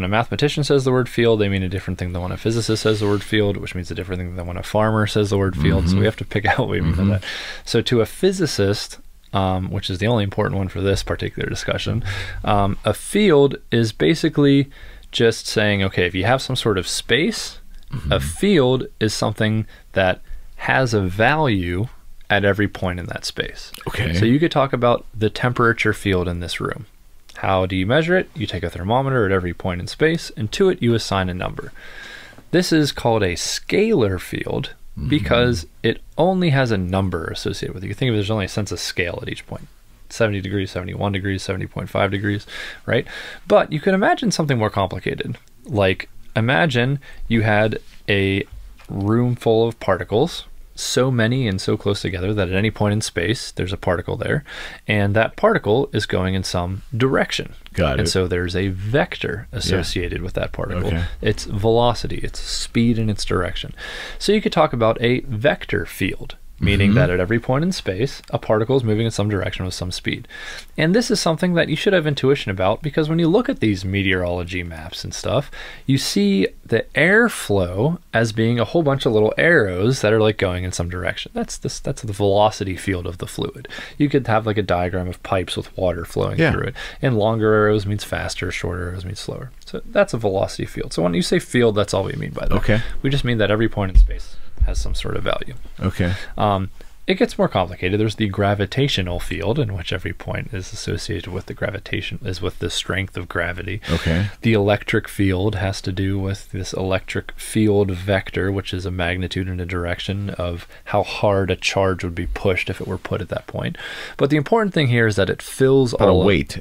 a mathematician says the word field, they mean a different thing than when a physicist says the word field, which means a different thing than when a farmer says the word field. So we have to pick out what we mean by that. So to a physicist, which is the only important one for this particular discussion, a field is basically just saying, okay, if you have some sort of space, a field is something that has a value at every point in that space. Okay. So you could talk about the temperature field in this room. How do you measure it? You take a thermometer at every point in space, and to it you assign a number. This is called a scalar field, because it only has a number associated with it. You think of it, there's only a sense of scale at each point. 70 degrees, 71 degrees, 70.5 degrees, right? But you can imagine something more complicated. Like, imagine you had a room full of particles, so many and so close together that at any point in space, there's a particle there, and that particle is going in some direction. And so there's a vector associated with that particle. Its velocity, its speed, and its direction. So you could talk about a vector field. meaning that at every point in space, a particle is moving in some direction with some speed. And this is something that you should have intuition about, because when you look at these meteorology maps and stuff, you see the airflow as being a whole bunch of little arrows that are like going in some direction. That's the velocity field of the fluid. You could have like a diagram of pipes with water flowing through it, and longer arrows means faster, shorter arrows means slower. So that's a velocity field. So when you say field, that's all we mean by that. Okay. We just mean that every point in space has some sort of value. Okay. It gets more complicated. There's the gravitational field, in which every point is associated with the gravitation, is with the strength of gravity. Okay. The electric field has to do with this electric field vector, which is a magnitude and a direction of how hard a charge would be pushed if it were put at that point. But the important thing here is that it fills all of...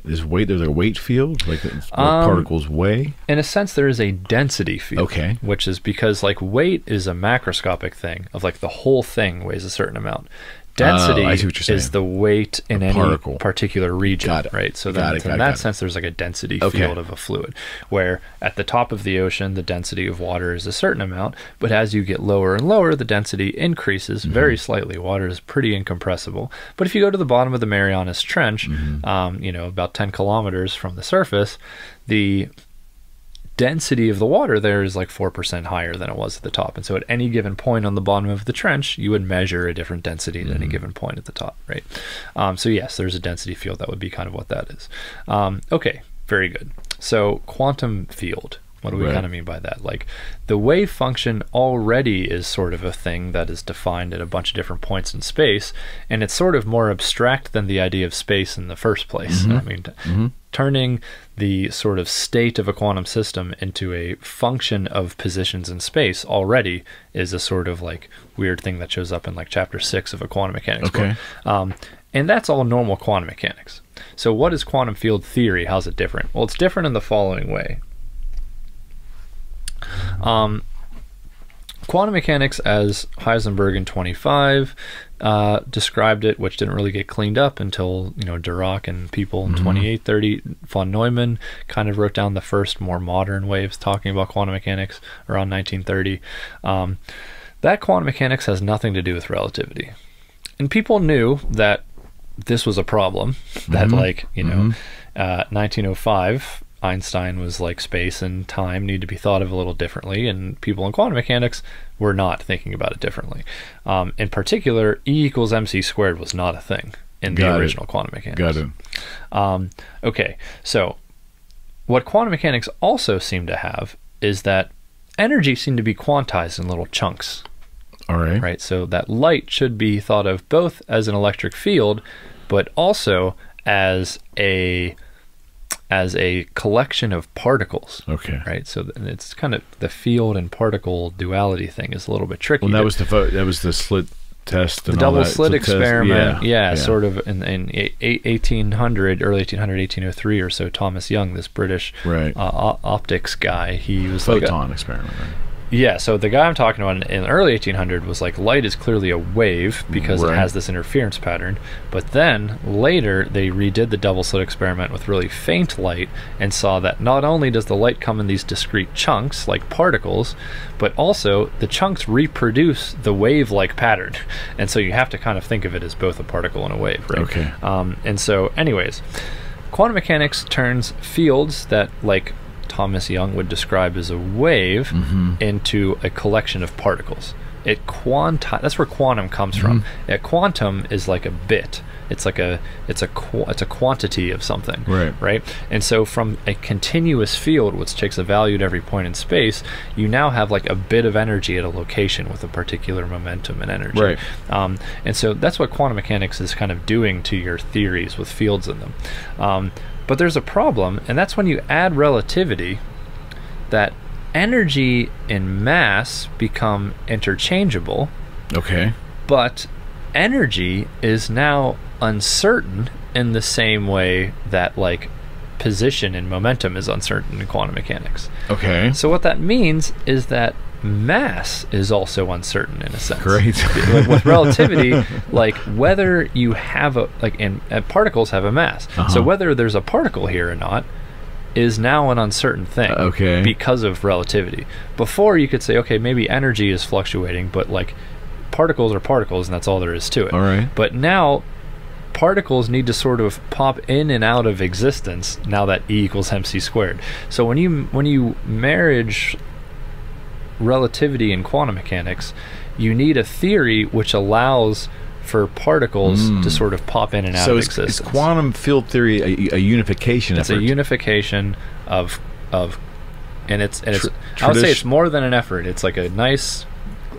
There's a weight field? Like particles weigh? In a sense, there is a density field. Okay. Which is because like weight is a macroscopic thing of like the whole thing weighs a certain amount. Density is the weight in any particular region, right? So in that sense, there's like a density field of a fluid, where at the top of the ocean, the density of water is a certain amount, but as you get lower and lower, the density increases very slightly. Water is pretty incompressible. But if you go to the bottom of the Marianas Trench, you know, about 10 kilometers from the surface, the density of the water there is like 4% higher than it was at the top. And so at any given point on the bottom of the trench, you would measure a different density at any given point at the top, right? So yes, there's a density field. That would be kind of what that is. Okay, very good. So quantum field, what do we kind of mean by that? Like the wave function already is sort of a thing that is defined at a bunch of different points in space, and it's sort of more abstract than the idea of space in the first place. I mean, turning the sort of state of a quantum system into a function of positions in space already is a sort of like weird thing that shows up in like chapter 6 of a quantum mechanics book. And that's all normal quantum mechanics. So what is quantum field theory? How's it different? Well, it's different in the following way. Quantum mechanics, as Heisenberg in 25 described it, which didn't really get cleaned up until, you know, Dirac and people in 28, 30, von Neumann kind of wrote down the first more modern waves talking about quantum mechanics around 1930. That quantum mechanics has nothing to do with relativity, and people knew that this was a problem. That like, you know, 1905 Einstein was like, space and time need to be thought of a little differently, and people in quantum mechanics were not thinking about it differently. In particular, E=mc² was not a thing in the original quantum mechanics. Got it. Okay, so what quantum mechanics also seemed to have is that energy seemed to be quantized in little chunks. All right. Right, so that light should be thought of both as an electric field, but also as a collection of particles. Okay. Right. So it's kind of the field and particle duality thing is a little bit tricky. Well, that was the slit test, and the double slit experiment. Test, yeah, sort of in 1800, early 1800, 1803 or so. Thomas Young, this British optics guy, he was photon experiment. Right? Yeah, so the guy I'm talking about in the early 1800 was like, light is clearly a wave because it has this interference pattern. But then later they redid the double slit experiment with really faint light and saw that not only does the light come in these discrete chunks like particles, but also the chunks reproduce the wave-like pattern. And so you have to kind of think of it as both a particle and a wave, right? Okay. And so anyways, quantum mechanics turns fields that like Thomas Young would describe as a wave into a collection of particles. That's where quantum comes from. A quantum is like a bit. It's a quantity of something, right? And so from a continuous field, which takes a value at every point in space, you now have like a bit of energy at a location with a particular momentum and energy. And so that's what quantum mechanics is kind of doing to your theories with fields in them. But there's a problem, and that's when you add relativity, that energy and mass become interchangeable. Okay. But energy is now uncertain in the same way that like position and momentum is uncertain in quantum mechanics. Okay. So what that means is that mass is also uncertain in a sense. Great. With relativity, like whether you have a, like, and particles have a mass. So whether there's a particle here or not is now an uncertain thing because of relativity. Before you could say, okay, maybe energy is fluctuating, but like particles are particles, and that's all there is to it. All right. But now particles need to sort of pop in and out of existence now that E equals mc squared. So when you marriage relativity and quantum mechanics, you need a theory which allows for particles to sort of pop in and out of existence. So is quantum field theory a unification effort? It's a unification of and it's I would say it's more than an effort. It's like a nice,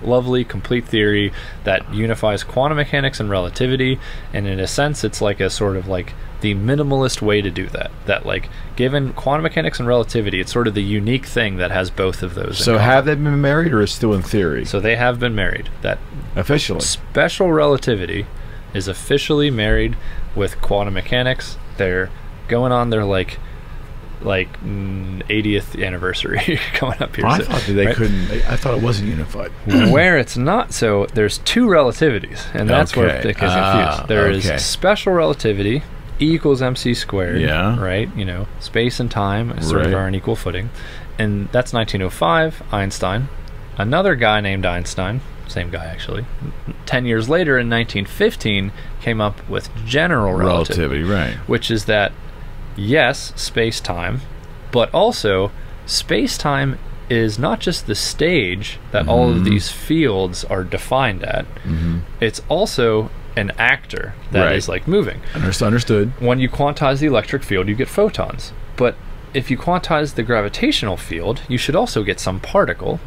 lovely, complete theory that unifies quantum mechanics and relativity, and in a sense it's like a sort of like the minimalist way to do that, that like given quantum mechanics and relativity, it's sort of the unique thing that has both of those. So have they been married, or is it still in theory? So they have been married. That officially special relativity is officially married with quantum mechanics. They're going on their like 80th anniversary coming up here. Well, so, I thought that they couldn't. I thought it wasn't unified. Where it's not, so there's two relativities, and that's where it gets confused. There is special relativity, E equals mc squared. Yeah. Right. You know, space and time sort of are on equal footing, and that's 1905. Einstein, another guy named Einstein, same guy actually, 10 years later in 1915 came up with general relativity, which is that yes, space-time, but also space-time is not just the stage that all of these fields are defined at. It's also an actor that is like moving. Understood. When you quantize the electric field, you get photons. But if you quantize the gravitational field, you should also get some particle.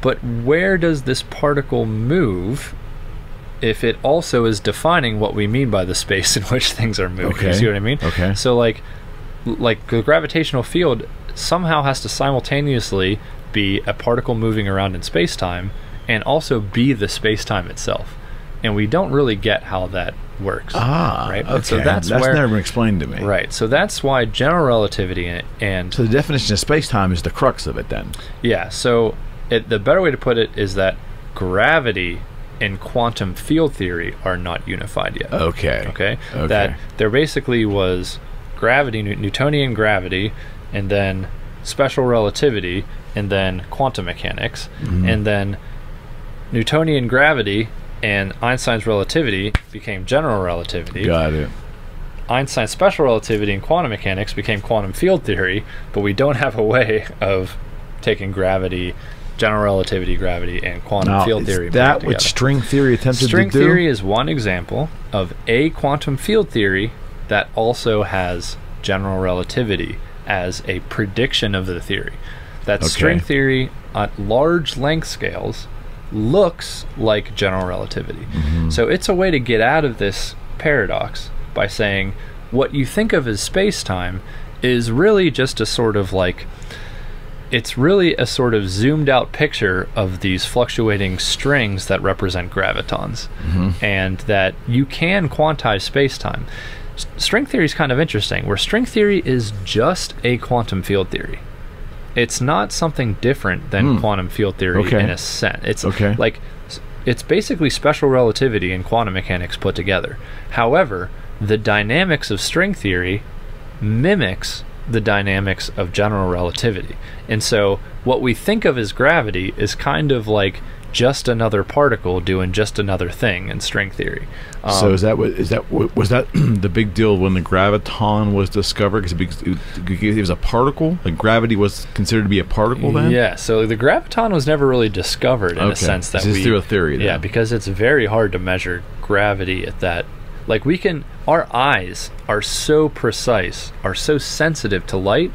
But where does this particle move if it also is defining what we mean by the space in which things are moving? You see what I mean? So like the gravitational field somehow has to simultaneously be a particle moving around in space-time and also be the space-time itself. And we don't really get how that works. Okay. So that's where, never been explained to me. Right. So that's why general relativity and so the definition of space-time is the crux of it then. Yeah. So the better way to put it is that gravity and quantum field theory are not unified yet. Okay. That there basically was gravity, Newtonian gravity, and then special relativity, and then quantum mechanics, and then Newtonian gravity and Einstein's relativity became general relativity. Got it. Einstein's special relativity and quantum mechanics became quantum field theory, but we don't have a way of taking gravity, general relativity, gravity, and quantum field theory. Is that what string theory attempted to do? String theory is one example of a quantum field theory that also has general relativity as a prediction of the theory. That string theory at large length scales looks like general relativity. So it's a way to get out of this paradox by saying what you think of as space-time is really just a sort of like, it's really a sort of zoomed out picture of these fluctuating strings that represent gravitons, and that you can quantize space-time. String theory is kind of interesting, where string theory is just a quantum field theory. It's not something different than quantum field theory in a sense. It's like, it's basically special relativity and quantum mechanics put together. However, the dynamics of string theory mimics the dynamics of general relativity. And so what we think of as gravity is kind of like just another particle doing just another thing in string theory. So was that the big deal when the graviton was discovered? Because it was a particle? Like gravity was considered to be a particle then? Yeah, so the graviton was never really discovered in a sense that it's through a theory then. Yeah, because it's very hard to measure gravity at that. Like we can, our eyes are so precise, are so sensitive to light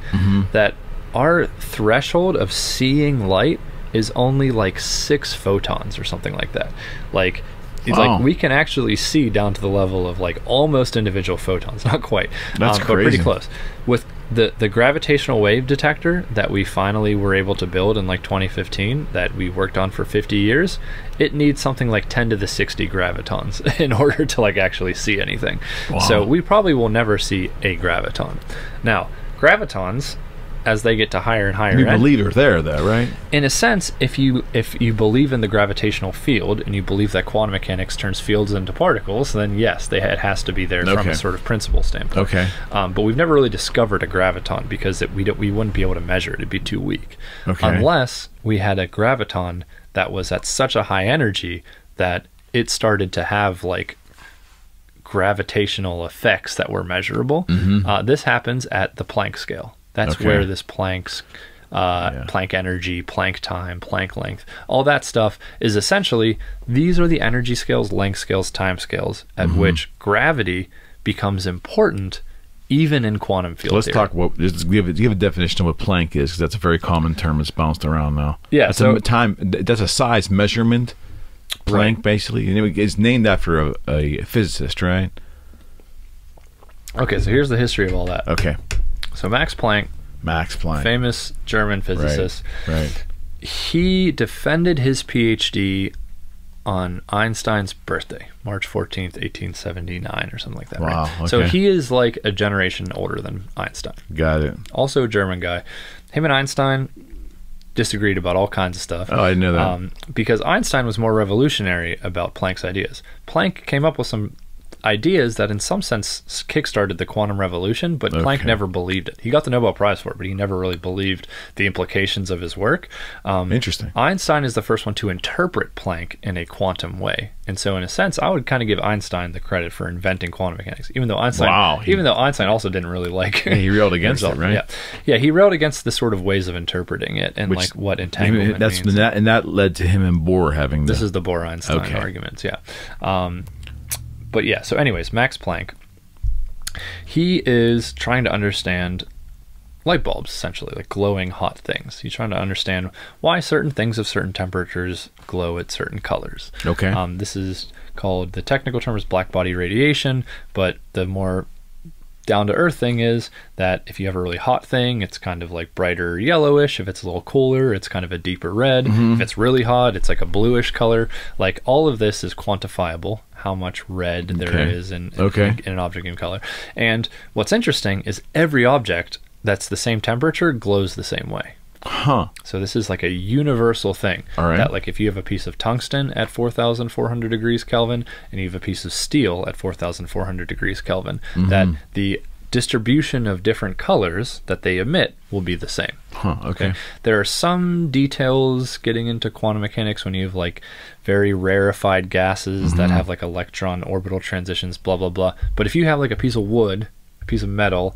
that our threshold of seeing light is only like 6 photons or something like that. Like, like we can actually see down to the level of like almost individual photons, not quite, that's crazy. But pretty close. With the gravitational wave detector that we finally were able to build in like 2015, that we worked on for 50 years, it needs something like 10 to the 60 gravitons in order to like actually see anything. So we probably will never see a graviton. Now, gravitons, as they get to higher and higher, you believe are there though, right? In a sense, if you believe in the gravitational field and you believe that quantum mechanics turns fields into particles, then yes, it has to be there from a sort of principle standpoint. But we've never really discovered a graviton because we wouldn't be able to measure it; it'd be too weak. Unless we had a graviton that was at such a high energy that it started to have like gravitational effects that were measurable. Mm-hmm. This happens at the Planck scale. That's okay. Where this Planck's Planck energy, Planck time, Planck length, all that stuff is essentially, these are the energy scales, length scales, time scales at mm-hmm. which gravity becomes important even in quantum field theory. Let's talk give a definition of what Planck is, because that's a very common term that's bounced around now. Yeah, that's so, that's a size measurement, Planck, right. Basically, and it's named after a physicist, right? Okay, so here's the history of all that. Okay. So Max Planck, famous German physicist, right. He defended his PhD on Einstein's birthday, March 14th, 1879 or something like that. Wow, right? Okay. So he is like a generation older than Einstein. Got it. Also a German guy. Him and Einstein disagreed about all kinds of stuff. Oh, I know that. Because Einstein was more revolutionary about Planck's ideas. Planck came up with some ideas that in some sense kickstarted the quantum revolution, but okay. Planck never believed it. He got the Nobel Prize for it, but he never really believed the implications of his work. Interesting. Einstein is the first one to interpret Planck in a quantum way. And so in a sense, I would kind of give Einstein the credit for inventing quantum mechanics, even though Einstein also didn't really like he railed against it, right? Yeah. Yeah, he railed against the sort of ways of interpreting it and like what entanglement means. And that led to him and Bohr having this is the Bohr-Einstein arguments, yeah. But yeah, so anyways, Max Planck, he is trying to understand light bulbs, essentially, like glowing hot things. He's trying to understand why certain things of certain temperatures glow at certain colors. Okay. This is called, the technical term is black body radiation, but the more down-to-earth thing is that if you have a really hot thing, it's kind of like brighter yellowish. If it's a little cooler, it's kind of a deeper red. Mm-hmm. If it's really hot, it's like a bluish color. Like all of this is quantifiable, how much red there is in an object in color. And what's interesting is every object that's the same temperature glows the same way. Huh. So this is like a universal thing. All right. That like if you have a piece of tungsten at 4,400 degrees Kelvin and you have a piece of steel at 4,400 degrees Kelvin, mm-hmm. that the distribution of different colors that they emit will be the same. Huh, okay. There are some details getting into quantum mechanics when you have like very rarefied gases mm-hmm. that have like electron orbital transitions, blah, blah, blah. But if you have like a piece of wood, a piece of metal,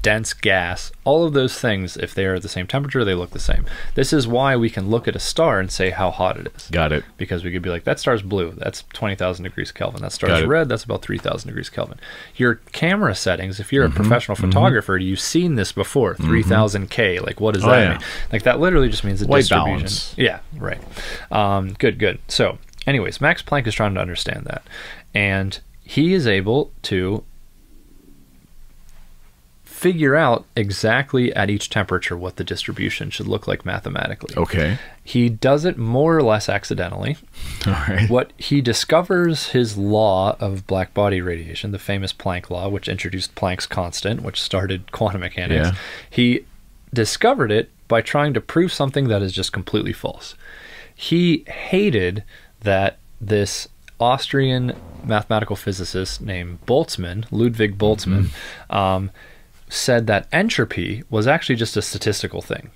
dense gas, all of those things, if they are at the same temperature, they look the same. This is why we can look at a star and say how hot it is. Got it. Because we could be like, that star's blue, that's 20,000 degrees Kelvin. That star's red, that's about 3,000 degrees Kelvin. Your camera settings, if you're mm-hmm. a professional photographer, mm-hmm. you've seen this before, 3,000 K, like what does that mean? Like that literally just means the distribution. Balance. Yeah, right. Good. So anyways, Max Planck is trying to understand that. And he is able to figure out exactly at each temperature what the distribution should look like mathematically. Okay. He does it more or less accidentally. All right. What he discovers, his law of black body radiation, the famous Planck law, which introduced Planck's constant, which started quantum mechanics. Yeah. He discovered it by trying to prove something that is just completely false. He hated that this Austrian mathematical physicist named Boltzmann, Ludwig Boltzmann, mm-hmm. Said that entropy was actually just a statistical thing.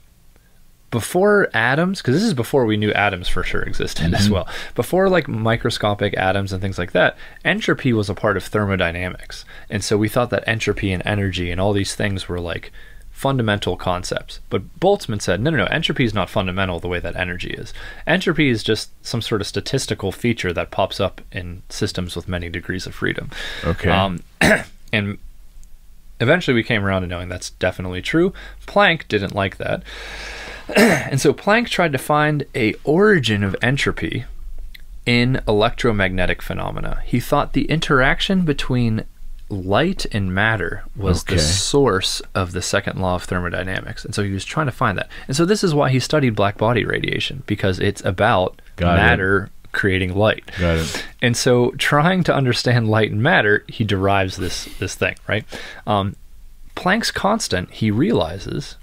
Before atoms, because this is before we knew atoms for sure existed mm-hmm. as well, before like microscopic atoms and things like that, entropy was a part of thermodynamics. And so we thought that entropy and energy and all these things were like fundamental concepts. But Boltzmann said, no, entropy is not fundamental the way that energy is. Entropy is just some sort of statistical feature that pops up in systems with many degrees of freedom. Okay. And eventually we came around to knowing that's definitely true. Planck didn't like that. And so Planck tried to find an origin of entropy in electromagnetic phenomena. He thought the interaction between light and matter was the source of the second law of thermodynamics. And so he was trying to find that. And so this is why he studied black body radiation, because it's about matter creating light. Got it. And so trying to understand light and matter, he derives this thing, right? Planck's constant, he realizes,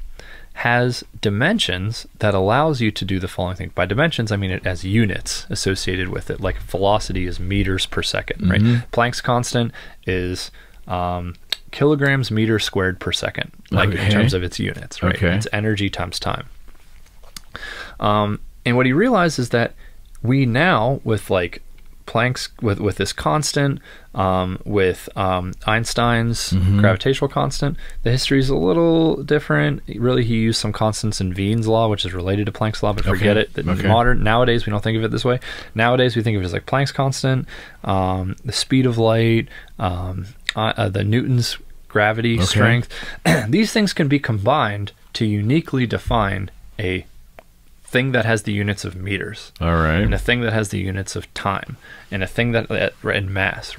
has dimensions that allows you to do the following thing. By dimensions, I mean it as units associated with it, like velocity is meters per second, right? Mm-hmm. Planck's constant is kilograms meter squared per second, like in terms of its units, right? Okay. It's energy times time. And what he realizes is that we now, with like Planck's, with this constant, with Einstein's gravitational constant, the history is a little different. Really, he used some constants in Wien's law, which is related to Planck's law, but forget it. Nowadays, we don't think of it this way. Nowadays, we think of it as like Planck's constant, the speed of light, the Newton's gravity strength. These things can be combined to uniquely define a thing that has the units of meters, and a thing that has the units of time, and a thing that in mass,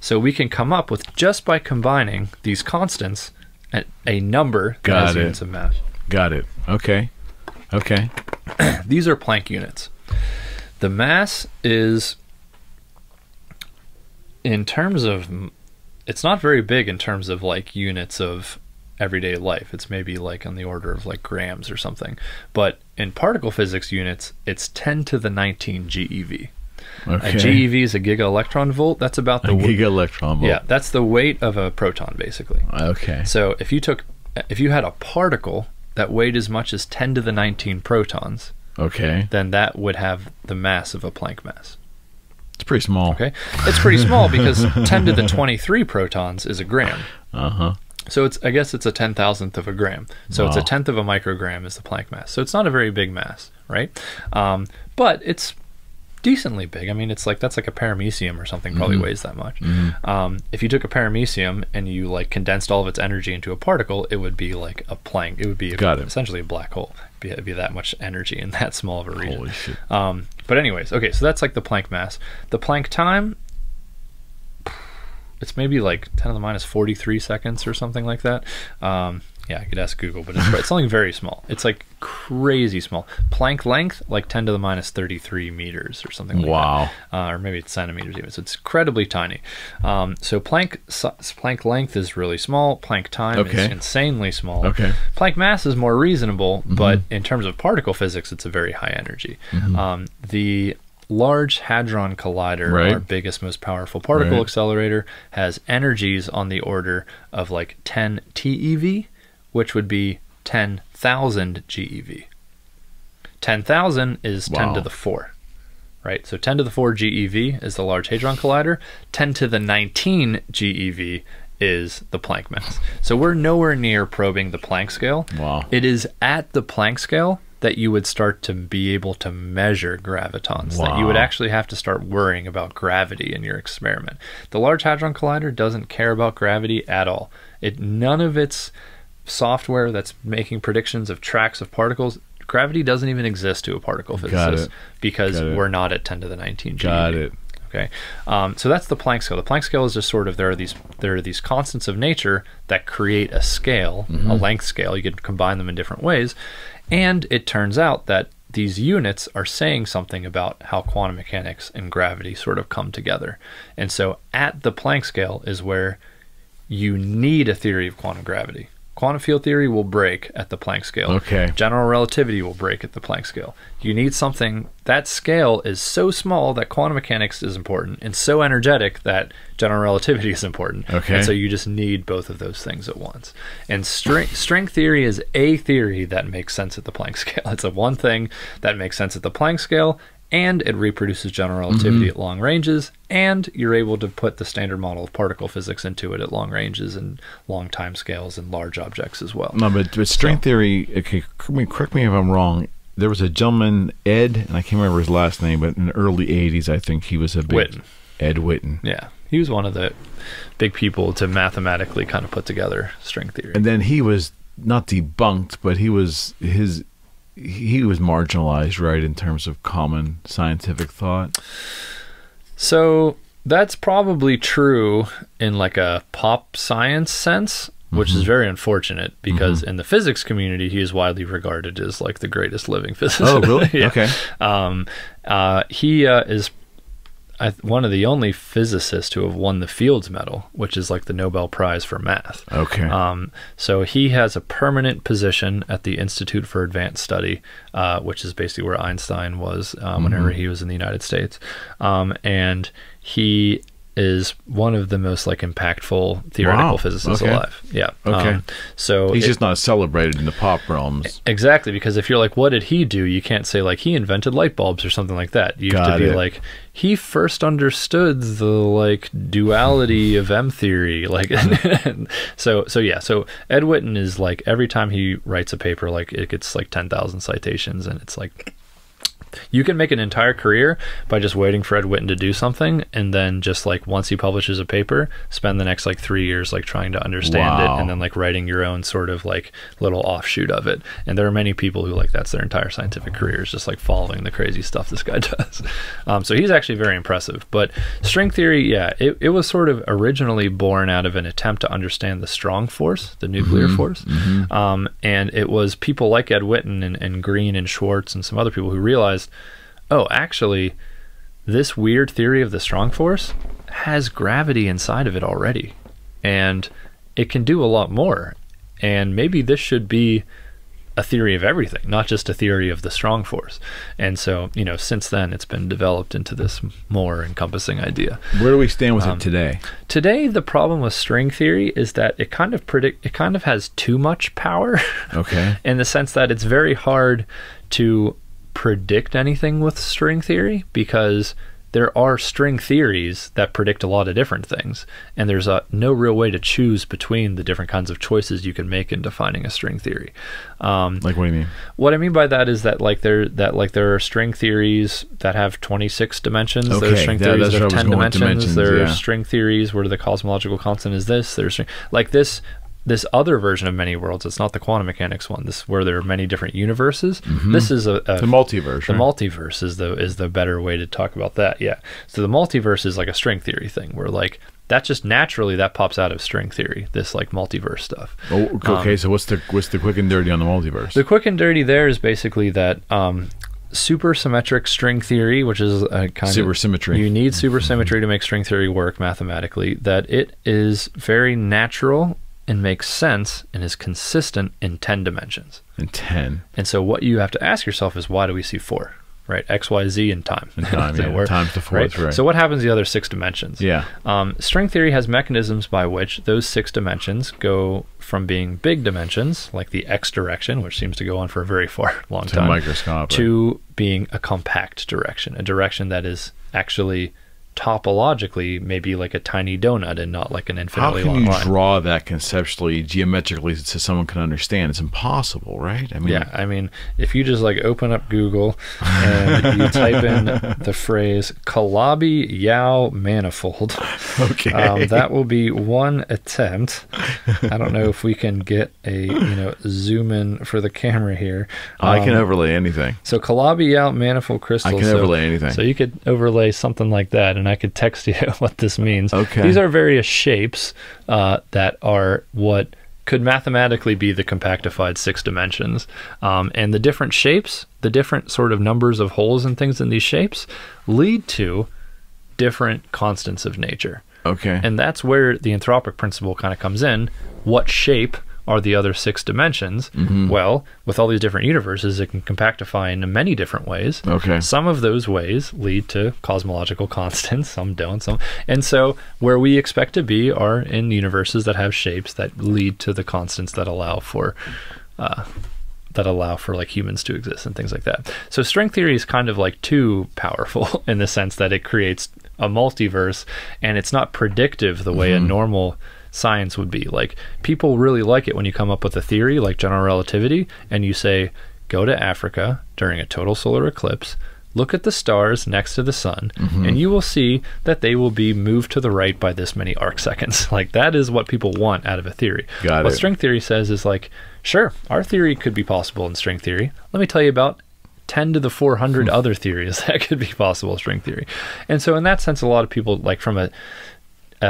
so we can come up with, just by combining these constants, a number that has units of mass. Got it. Okay. These are Planck units. The mass is, in terms of, it's not very big in terms of like units of everyday life. It's maybe like on the order of like grams or something, but in particle physics units, it's 10 to the 19 GeV. A GeV is a giga electron volt. That's about the giga electron volt. Yeah, that's the weight of a proton, basically. Okay. So if you took, if you had a particle that weighed as much as 10 to the 19 protons, then that would have the mass of a Planck mass. It's pretty small. It's pretty small because 10 to the 23 protons is a gram. So it's, I guess it's a 10,000th of a gram. So it's a 10th of a microgram is the Planck mass. So it's not a very big mass, but it's decently big. I mean, it's like, that's like a paramecium or something, probably weighs that much. If you took a paramecium and you like condensed all of its energy into a particle, it would be like a Planck. It would be essentially a black hole. It'd be that much energy in that small of a region. Holy shit. But anyways, so that's like the Planck mass. The Planck time, it's maybe like 10 to the minus 43 seconds or something like that. Yeah, I could ask Google, but it's something very small. It's like crazy small. Planck length, like 10 to the minus 33 meters or something like that. Or maybe it's centimeters even. So it's incredibly tiny. So Planck length is really small. Planck time is insanely small. Planck mass is more reasonable, but in terms of particle physics, it's a very high energy. The Large Hadron Collider, our biggest, most powerful particle accelerator, has energies on the order of like 10 TeV, which would be 10,000 GeV. 10,000 is 10 to the 4, right? So 10 to the 4 GeV is the Large Hadron Collider. 10 to the 19 GeV is the Planck mass. So we're nowhere near probing the Planck scale. It is at the Planck scale that you would start to be able to measure gravitons, that you would actually have to start worrying about gravity in your experiment. The Large Hadron Collider doesn't care about gravity at all. None of its software that's making predictions of tracks of particles, gravity doesn't even exist to a particle physicist because we're not at 10 to the 19 GeV. So that's the Planck scale. The Planck scale is just sort of, there are these constants of nature that create a scale, a length scale. You could combine them in different ways. And it turns out that these units are saying something about how quantum mechanics and gravity sort of come together. And so at the Planck scale is where you need a theory of quantum gravity. Quantum field theory will break at the Planck scale. General relativity will break at the Planck scale. You need something. That scale is so small that quantum mechanics is important, and so energetic that general relativity is important. And so you just need both of those things at once. And string theory is a theory that makes sense at the Planck scale. It's a one thing that makes sense at the Planck scale, and it reproduces general relativity at long ranges, and you're able to put the standard model of particle physics into it at long ranges and long time scales and large objects as well. No, but string theory, correct me if I'm wrong, there was a gentleman, Ed, and I can't remember his last name, but in the early 80s, I think he was a big... Witten. Ed Witten. Yeah, he was one of the big people to mathematically kind of put together string theory. And then he was not debunked, but he was... He was marginalized, right, in terms of common scientific thought. So that's probably true in like a pop science sense, which is very unfortunate because in the physics community, he is widely regarded as like the greatest living physicist. Oh, really? He is one of the only physicists to have won the Fields Medal, which is like the Nobel Prize for math. So he has a permanent position at the Institute for Advanced Study, which is basically where Einstein was whenever he was in the United States. And he is one of the most like impactful theoretical physicists alive. Yeah. Okay. So he's just not celebrated in the pop realms. Exactly, because if you're like, what did he do? You can't say like he invented light bulbs or something like that. You have to be like, he first understood the like duality of M theory. Like, so yeah. So Ed Witten is like, every time he writes a paper, like it gets like 10,000 citations, and it's like, you can make an entire career by just waiting for Ed Witten to do something, and then just like once he publishes a paper, spend the next like 3 years like trying to understand it, and then like writing your own sort of like little offshoot of it. And there are many people who like that's their entire scientific career is just like following the crazy stuff this guy does. So he's actually very impressive. But string theory, yeah, it was sort of originally born out of an attempt to understand the strong force, the nuclear force. And it was people like Ed Witten and Green and Schwartz and some other people who realized, oh, actually, this weird theory of the strong force has gravity inside of it already, and it can do a lot more. And maybe this should be a theory of everything, not just a theory of the strong force. And so, you know, since then, it's been developed into this more encompassing idea. Where do we stand with it today? Today, the problem with string theory is that it kind of has too much power. Okay. In the sense that it's very hard to predict anything with string theory, because there are string theories that predict a lot of different things, and there's no real way to choose between the different kinds of choices you can make in defining a string theory. Like, what do you mean? What I mean by that is that like there are string theories that have 26 dimensions. Okay. There's string theories that have 10 dimensions. There are string theories where the cosmological constant is this. There's like this other version of many worlds. It's not the quantum mechanics one, this where there are many different universes. This is the multiverse. The multiverse is the better way to talk about that. Yeah, so the multiverse is like a string theory thing where like that just naturally that pops out of string theory, this like multiverse stuff. Okay, so what's the quick and dirty on the multiverse? The quick and dirty there is basically that supersymmetric string theory, which is a kind of supersymmetry. You need supersymmetry to make string theory work mathematically, that it is very natural and makes sense and is consistent in 10 dimensions. And so what you have to ask yourself is, why do we see 4, right? X, Y, Z, and time. And time, times the 4, right? So what happens the other 6 dimensions? Yeah. String theory has mechanisms by which those 6 dimensions go from being big dimensions, like the X direction, which seems to go on for a very long time, microscopic, to being a compact direction, a direction that is actually topologically maybe like a tiny donut and not like an infinitely long line. How can you draw that conceptually, geometrically, so someone can understand? It's impossible, right? I mean, yeah, I mean, if you just like open up Google and you type in the phrase Calabi-Yau manifold, okay, that will be one attempt. I don't know if we can get a zoom in for the camera here. I can overlay anything. So Calabi-Yau manifold crystals. I can overlay anything. So you could overlay something like that, and I could text you what this means. Okay. These are various shapes that are what could mathematically be the compactified 6 dimensions. And the different shapes, the different sort of numbers of holes and things in these shapes lead to different constants of nature. Okay. And that's where the anthropic principle kind of comes in. What shape are the other 6 dimensions? Well, with all these different universes, it can compactify in many different ways. Okay. Some of those ways lead to cosmological constants, some don't, some. And so where we expect to be are in universes that have shapes that lead to the constants that allow for like humans to exist and things like that. So string theory is kind of like too powerful in the sense that it creates a multiverse, and it's not predictive the way a normal science would be. Like, people really like it when you come up with a theory like general relativity and you say, go to Africa during a total solar eclipse, look at the stars next to the sun, and you will see that they will be moved to the right by this many arc seconds. Like, that is what people want out of a theory. What string theory says is like, sure, our theory could be possible in string theory. Let me tell you about 10 to the 400 other theories that could be possible in string theory. And so in that sense, a lot of people, like from a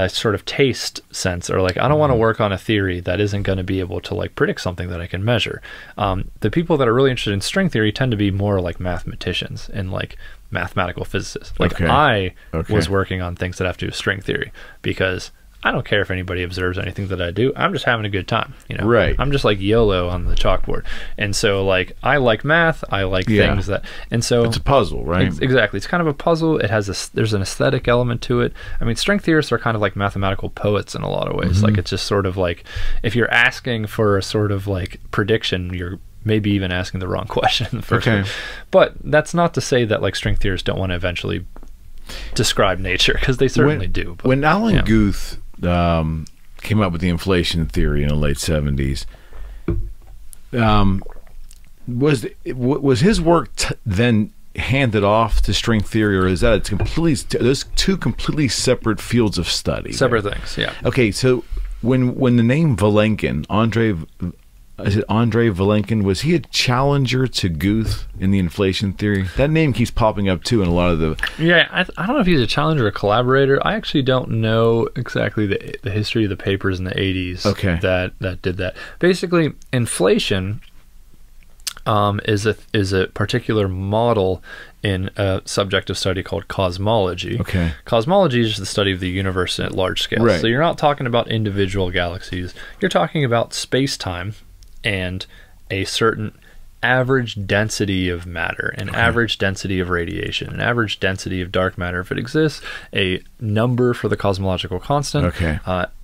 sort of taste sense, or like, I don't want to work on a theory that isn't going to be able to like predict something that I can measure. The people that are really interested in string theory tend to be more like mathematicians and like mathematical physicists. Like, I was working on things that have to do with string theory because I don't care if anybody observes anything that I do. I'm just having a good time, you know? Right. I'm just like YOLO on the chalkboard. And so, like, I like math. I like things that... And so... It's a puzzle, right? Exactly. It's kind of a puzzle. It has a... There's an aesthetic element to it. I mean, string theorists are kind of like mathematical poets in a lot of ways. Mm-hmm. Like, it's just sort of like... If you're asking for a sort of, like, prediction, you're... maybe even asking the wrong question in the first one. But that's not to say that like string theorists don't want to eventually describe nature, because they certainly do. But, when Alan Guth came up with the inflation theory in the late 70s, was his work then handed off to string theory, or is that it's completely those two completely separate fields of study? Separate things, yeah. Okay, so when the name Vilenkin, Andrei Vilenkin, was he a challenger to Guth in the inflation theory? That name keeps popping up too in a lot of the... Yeah, I don't know if he's a challenger or a collaborator. I actually don't know exactly the history of the papers in the 80s that did that. Basically, inflation is a particular model in a subject of study called cosmology. Okay. Cosmology is the study of the universe at large scale. Right. So you're not talking about individual galaxies. You're talking about space-time and a certain average density of matter, an average density of radiation, an average density of dark matter if it exists, a number for the cosmological constant.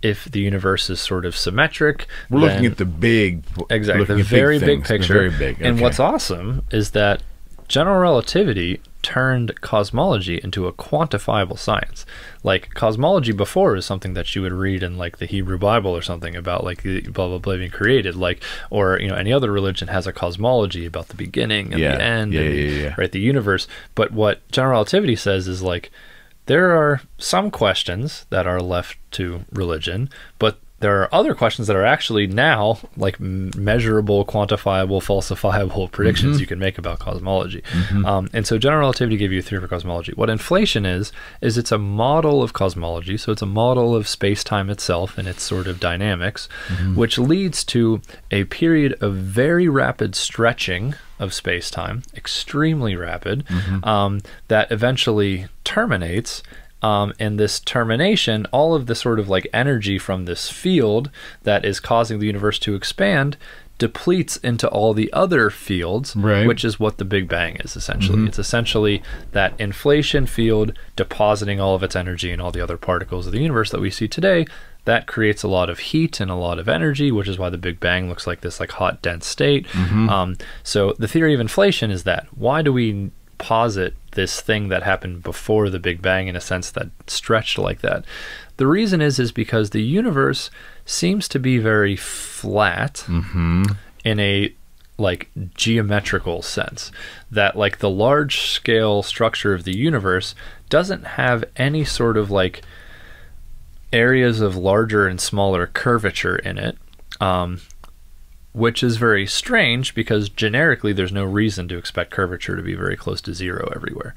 If the universe is sort of symmetric, we're looking at the big, the very big picture. Very big. And what's awesome is that general relativity turned cosmology into a quantifiable science. Like, cosmology before is something that you would read in like the Hebrew Bible or something about like the blah blah blah being created, like, or you know, any other religion has a cosmology about the beginning and the end, right, the universe. But what general relativity says is like there are some questions that are left to religion, but there are other questions that are actually now like measurable, quantifiable, falsifiable predictions you can make about cosmology. And so general relativity gave you a theory for cosmology. What inflation is it's a model of cosmology. So it's a model of space-time itself and its sort of dynamics, which leads to a period of very rapid stretching of space-time, extremely rapid, that eventually terminates. And this termination, all of the sort of like energy from this field that is causing the universe to expand depletes into all the other fields, which is what the Big Bang is essentially. It's essentially that inflation field depositing all of its energy and all the other particles of the universe that we see today. That creates a lot of heat and a lot of energy, which is why the Big Bang looks like this like hot, dense state. So the theory of inflation is that. Why do we posit this thing that happened before the Big Bang in a sense that stretched like that? The reason is because the universe seems to be very flat in a like geometrical sense, that like the large scale structure of the universe doesn't have any sort of like areas of larger and smaller curvature in it, which is very strange because generically there's no reason to expect curvature to be very close to zero everywhere.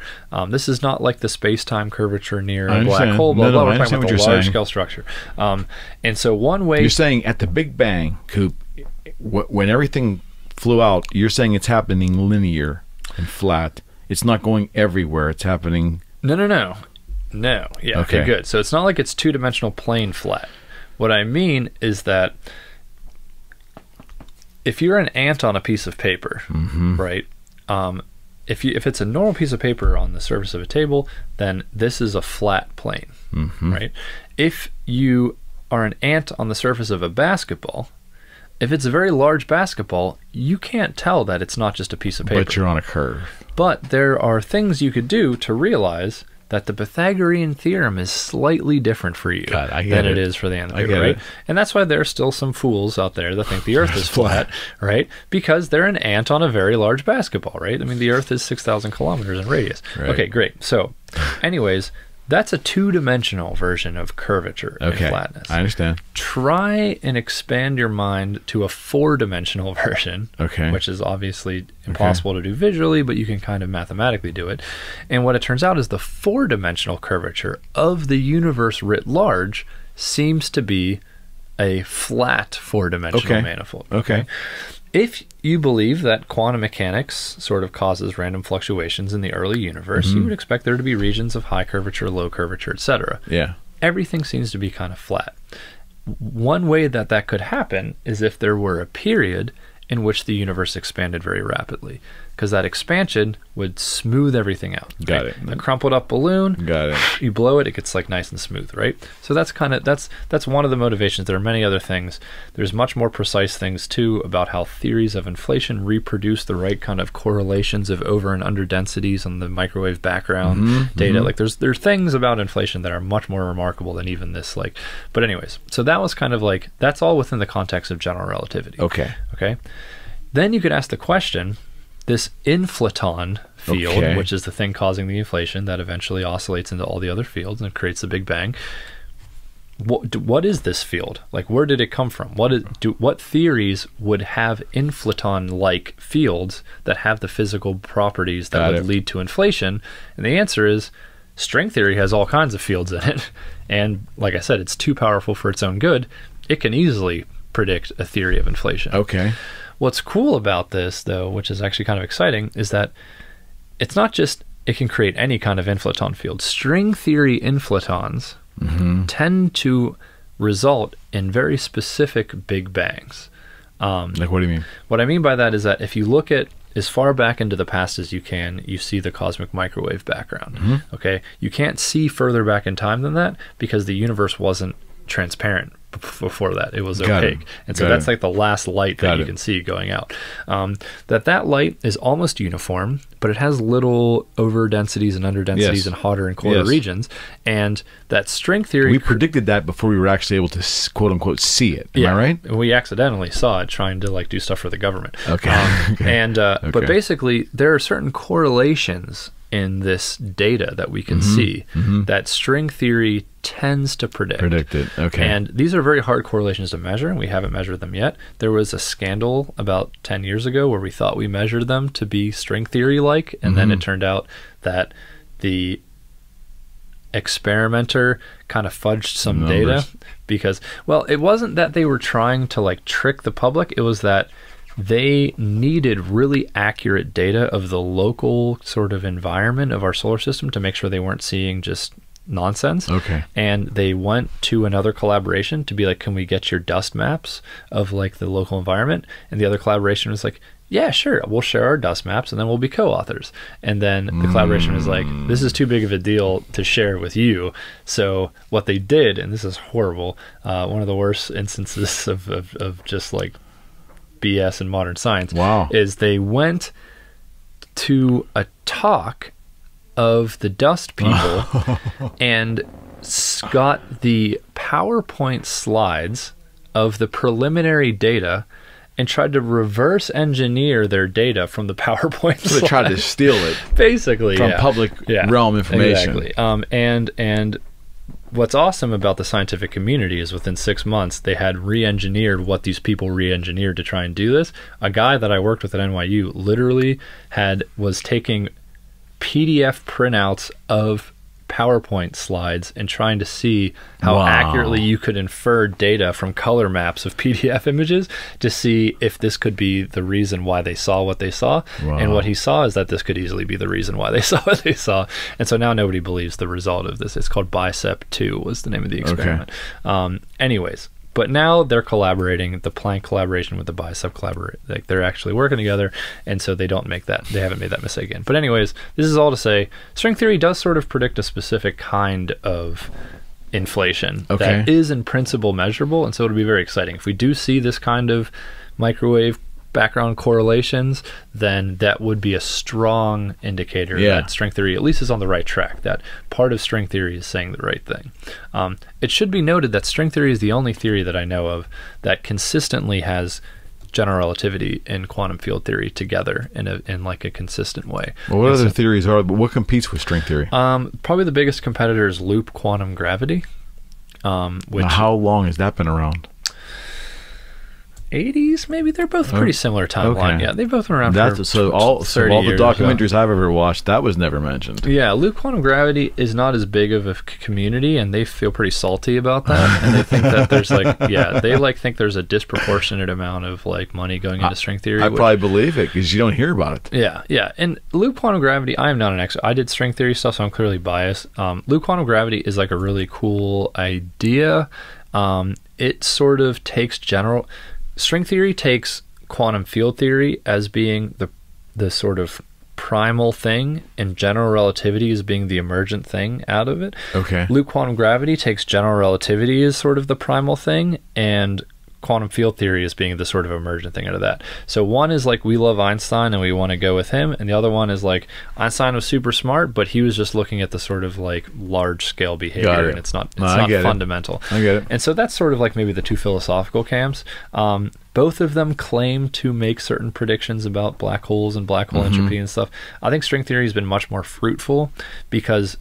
This is not like the space-time curvature near a black hole, blah, blah, blah. We're talking about the large-scale structure. And so one way... You're saying at the Big Bang, Coop, when everything flew out, you're saying it's happening linear and flat. It's not going everywhere. It's happening... No, no, no. No. Yeah, okay, good. So it's not like it's two-dimensional plane flat. What I mean is that... If you're an ant on a piece of paper, right? If it's a normal piece of paper on the surface of a table, then this is a flat plane, right? If you are an ant on the surface of a basketball, if it's a very large basketball, you can't tell that it's not just a piece of paper. But you're on a curve. But there are things you could do to realize that the Pythagorean theorem is slightly different for you than it is for the ant, right? And that's why there are still some fools out there that think the Earth is flat, right? Because they're an ant on a very large basketball, right? I mean, the Earth is 6,000 kilometers in radius. Okay, great. So anyways, that's a two-dimensional version of curvature and flatness. I understand. Try and expand your mind to a four-dimensional version, which is obviously impossible to do visually, but you can kind of mathematically do it. And what it turns out is the four-dimensional curvature of the universe writ large seems to be a flat four-dimensional manifold. If you believe that quantum mechanics sort of causes random fluctuations in the early universe, you would expect there to be regions of high curvature, low curvature, etc. everything seems to be kind of flat. One way that that could happen is if there were a period in which the universe expanded very rapidly, because that expansion would smooth everything out. Got right? it. A crumpled up balloon. Got it. You blow it, it gets like nice and smooth, right? So that's kind of that's one of the motivations. There are many other things. There's much more precise things too about how theories of inflation reproduce the right kind of correlations of over and under densities on the microwave background data. Like there's things about inflation that are much more remarkable than even this. Like, but anyways, so that was kind of like that's all within the context of general relativity. Okay. Okay. Then you could ask the question, this inflaton field, which is the thing causing the inflation that eventually oscillates into all the other fields and creates the Big Bang. What is this field? Like, where did it come from? What theories would have inflaton-like fields that have the physical properties that would lead to inflation? And the answer is, string theory has all kinds of fields in it. And like I said, it's too powerful for its own good. It can easily predict a theory of inflation. Okay. What's cool about this, though, which is actually kind of exciting, is that it's not just it can create any kind of inflaton field. String theory inflatons tend to result in very specific Big Bangs. Like, what do you mean? What I mean by that is that if you look at as far back into the past as you can, you see the cosmic microwave background. Okay, you can't see further back in time than that because the universe wasn't transparent. Before that it was opaque, and so that's like the last light that you can see going out. That light is almost uniform, but it has little over densities and under densities and hotter and colder regions. And that string theory, we predicted that before we were actually able to quote unquote see it. Am I right? We accidentally saw it trying to like do stuff for the government. Okay. And but basically there are certain correlations in this data that we can see that string theory tends to predict. Okay. And these are very hard correlations to measure, and we haven't measured them yet. There was a scandal about 10 years ago where we thought we measured them to be string theory-like, and then it turned out that the experimenter kind of fudged some data because, well, it wasn't that they were trying to like trick the public. It was that they needed really accurate data of the local sort of environment of our solar system to make sure they weren't seeing just nonsense. Okay. And they went to another collaboration to be like, can we get your dust maps of like the local environment? And the other collaboration was like, yeah, sure, we'll share our dust maps and then we'll be co-authors. And then the collaboration was like, this is too big of a deal to share with you. So what they did, and this is horrible, one of the worst instances of just like BS in modern science, is they went to a talk of the dust people and got the PowerPoint slides of the preliminary data and tried to reverse engineer their data from the PowerPoint slides. They tried to steal it. Basically, from public realm information. Exactly. And what's awesome about the scientific community is within 6 months, they had re-engineered what these people re-engineered to try and do this. A guy that I worked with at NYU literally was taking PDF printouts of PowerPoint slides and trying to see how accurately you could infer data from color maps of PDF images to see if this could be the reason why they saw what they saw. And what he saw is that this could easily be the reason why they saw what they saw. And so now nobody believes the result of this. It's called BICEP2 was the name of the experiment. Anyways, but now they're collaborating, the Planck collaboration with the BICEP collaboration. Like they're actually working together, and so they don't make that. They haven't made that mistake again. But anyways, this is all to say, string theory does sort of predict a specific kind of inflation that is in principle measurable, and so it'll be very exciting. If we do see this kind of microwave background correlations, then that would be a strong indicator that string theory at least is on the right track, that part of string theory is saying the right thing. It should be noted that string theory is the only theory that I know of that consistently has general relativity and quantum field theory together in like a consistent way. Well, what other theories are, but what competes with string theory? Probably the biggest competitor is loop quantum gravity. Which, now how long has that been around? 80s, maybe. They're both pretty similar timeline. Okay. Yeah, they've both been around for all the documentaries I've ever watched, that was never mentioned. Yeah, Luke Quantum Gravity is not as big of a community, and they feel pretty salty about that. And they think that there's like, yeah, they like think there's a disproportionate amount of like money going into string theory. I probably believe it because you don't hear about it. Yeah, yeah. And Luke Quantum Gravity, I am not an expert. I did string theory stuff, so I'm clearly biased. Luke Quantum Gravity is like a really cool idea. It sort of takes general string theory takes quantum field theory as being the sort of primal thing, and general relativity as being the emergent thing out of it. Okay. Luke Quantum Gravity takes general relativity as sort of the primal thing, and quantum field theory as being the sort of emergent thing out of that. So one is like, we love Einstein and we want to go with him, and the other one is like, Einstein was super smart, but he was just looking at the sort of like large scale behavior, and it's not fundamental. I get it. And so that's sort of like maybe the two philosophical camps. Both of them claim to make certain predictions about black holes and black hole entropy and stuff. I think string theory has been much more fruitful because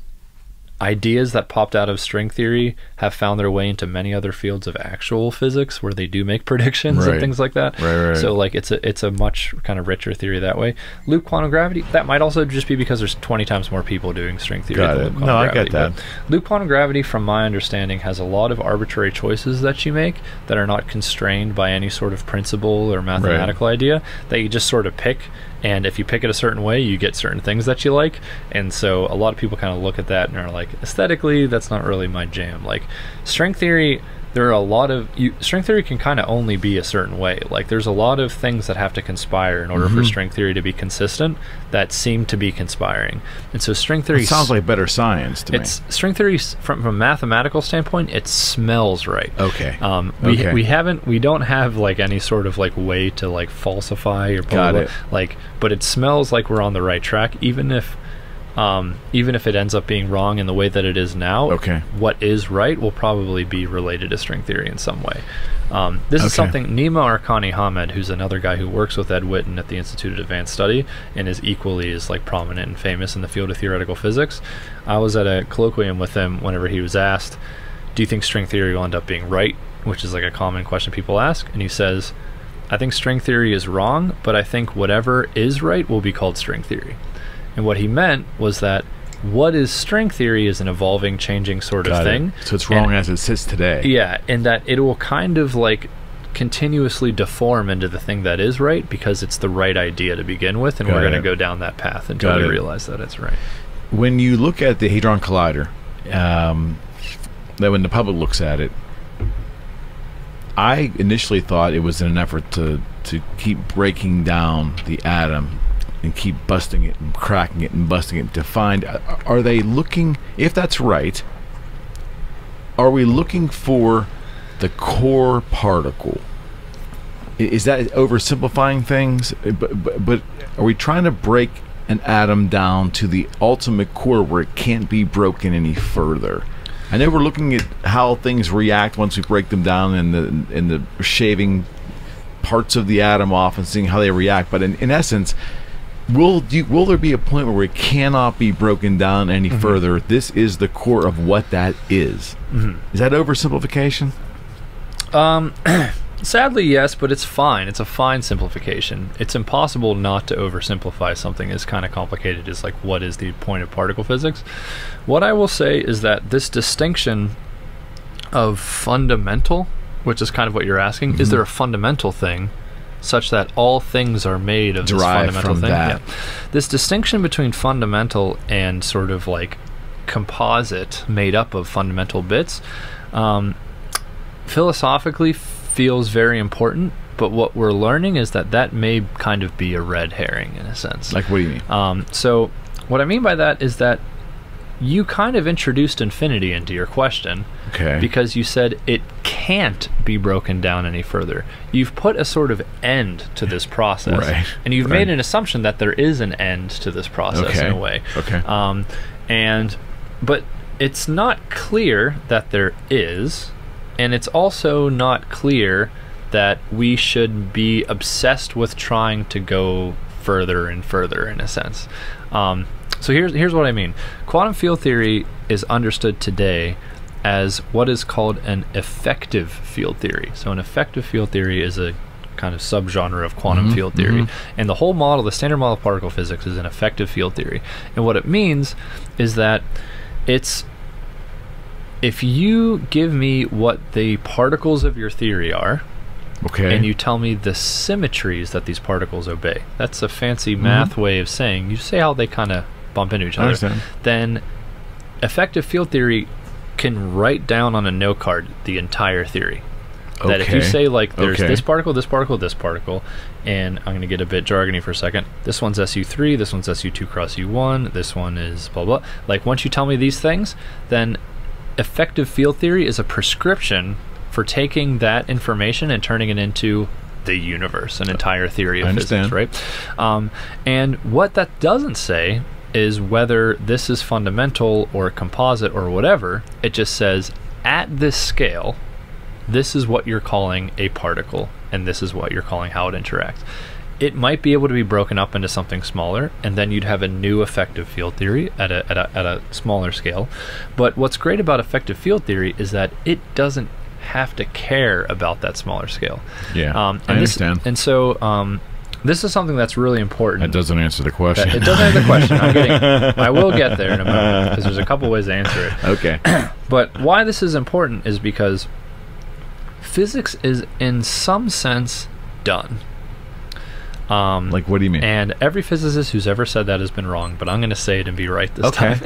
ideas that popped out of string theory have found their way into many other fields of actual physics where they do make predictions and things like that. Right. So like it's a much kind of richer theory that way. Luke Quantum Gravity, that might also just be because there's 20 times more people doing string theory than Luke Quantum Gravity. I get that. But Luke Quantum Gravity, from my understanding, has a lot of arbitrary choices that you make that are not constrained by any sort of principle or mathematical idea, that you just sort of pick. And if you pick it a certain way, you get certain things that you like. And so a lot of people kind of look at that and are like, aesthetically, that's not really my jam. Like string theory, there are a lot of string theory can kind of only be a certain way. Like there's a lot of things that have to conspire in order for string theory to be consistent that seem to be conspiring. And so string theory, it sounds like better science to me. String theory from a mathematical standpoint, it smells right. Okay. We don't have like any sort of like way to like falsify or but it smells like we're on the right track, even if it ends up being wrong in the way that it is now. Okay. What is right will probably be related to string theory in some way. This is something Nima Arkani Hamed, who's another guy who works with Ed Witten at the Institute of Advanced Study and is equally as like prominent and famous in the field of theoretical physics. I was at a colloquium with him whenever he was asked, do you think string theory will end up being right? Which is like a common question people ask. And he says, I think string theory is wrong, but I think whatever is right will be called string theory. And what he meant was that what is string theory is an evolving, changing sort of thing. So it's wrong as it sits today. Yeah, and that it will kind of like continuously deform into the thing that is right because it's the right idea to begin with, and we're going to go down that path until we realize that it's right. When you look at the Hadron Collider, that when the public looks at it, I initially thought it was in an effort to keep breaking down the atom and keep busting it and cracking it and busting it to find, are they looking, if that's right, are we looking for the core particle? Is that oversimplifying things? But are we trying to break an atom down to the ultimate core where it can't be broken any further? I know we're looking at how things react once we break them down in the shaving parts of the atom off and seeing how they react, but in essence, will there be a point where it cannot be broken down any further? This is the core of what that is. Is that oversimplification? Sadly, yes, but it's fine. It's a fine simplification. It's impossible not to oversimplify something as kind of complicated as like what is the point of particle physics. What I will say is that this distinction of fundamental, which is kind of what you're asking, is there a fundamental thing such that all things are made of derived this fundamental from thing. That. Yeah. This distinction between fundamental and sort of like composite made up of fundamental bits, philosophically feels very important, but what we're learning is that that may kind of be a red herring in a sense. Like what do you mean? So what I mean by that is that you kind of introduced infinity into your question because you said it can't be broken down any further. You've put a sort of end to this process, and you've made an assumption that there is an end to this process in a way. But it's not clear that there is, and it's also not clear that we should be obsessed with trying to go further and further in a sense. So here's what I mean. Quantum field theory is understood today as what is called an effective field theory. So an effective field theory is a kind of subgenre of quantum field theory. And the whole model, the standard model of particle physics, is an effective field theory. And what it means is that it's, if you give me what the particles of your theory are, okay, and you tell me the symmetries that these particles obey, that's a fancy math way of saying, you say how they kind of bump into each other, then effective field theory can write down on a note card the entire theory. That if you say, like, there's this particle, this particle, this particle, and I'm going to get a bit jargony for a second. This one's SU3, this one's SU2 cross U1, this one is blah, blah. Like, once you tell me these things, then effective field theory is a prescription for taking that information and turning it into the universe, an entire theory of physics, right? And what that doesn't say is whether this is fundamental or composite or whatever. It just says, at this scale, this is what you're calling a particle, and this is what you're calling how it interacts. It might be able to be broken up into something smaller, and then you'd have a new effective field theory at a smaller scale. But what's great about effective field theory is that it doesn't have to care about that smaller scale. Yeah, I understand. And so this is something that's really important. That doesn't answer the question. It doesn't answer the question. I will get there in a moment, because there's a couple ways to answer it. Okay. But why this is important is because physics is, in some sense, done. Like, what do you mean? And every physicist who's ever said that has been wrong, but I'm going to say it and be right this time.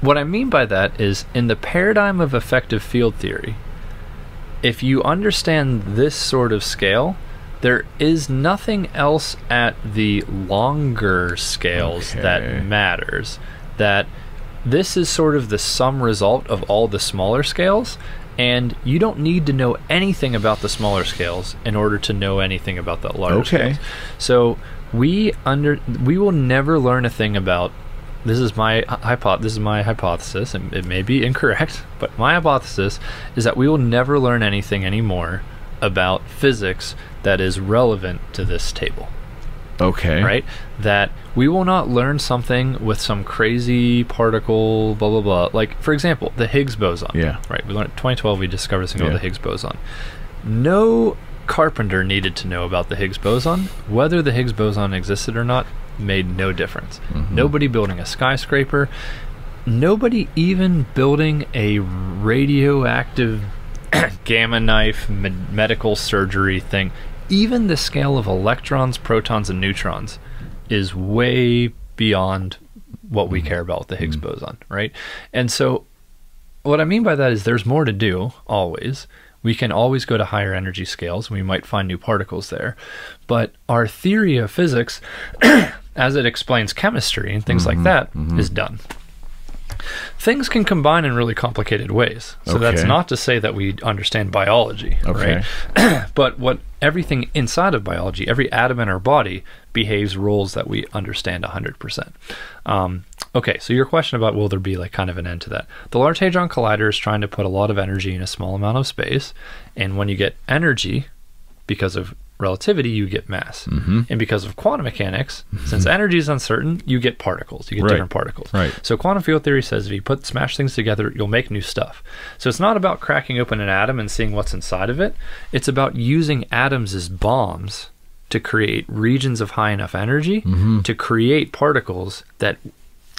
What I mean by that is, in the paradigm of effective field theory, if you understand this sort of scale, there is nothing else at the longer scales that matters. That this is sort of the sum result of all the smaller scales. And you don't need to know anything about the smaller scales in order to know anything about the larger scales. So we will never learn a thing about, this is my hypothesis, and it may be incorrect, but my hypothesis is that we will never learn anything anymore about physics that is relevant to this table. Right? That we will not learn something with some crazy particle, blah, blah, blah. Like, for example, the Higgs boson. Right? We learned in 2012, we discovered something called the Higgs boson. No carpenter needed to know about the Higgs boson. Whether the Higgs boson existed or not made no difference. Nobody building a skyscraper. Nobody even building a radioactive gamma knife medical surgery thing. Even the scale of electrons, protons, and neutrons is way beyond what we care about with the Higgs boson, right? And so what I mean by that is there's more to do, always. We can always go to higher energy scales, and we might find new particles there. But our theory of physics, as it explains chemistry and things like that, is done. Things can combine in really complicated ways. So that's not to say that we understand biology, right? But what everything inside of biology, every atom in our body, behaves roles that we understand 100%. Okay, so your question about will there be like kind of an end to that. The Large Hadron Collider is trying to put a lot of energy in a small amount of space. And when you get energy, because of relativity, you get mass. And because of quantum mechanics, since energy is uncertain, you get particles. You get different particles. So quantum field theory says if you smash things together, you'll make new stuff. So it's not about cracking open an atom and seeing what's inside of it. It's about using atoms as bombs to create regions of high enough energy to create particles that...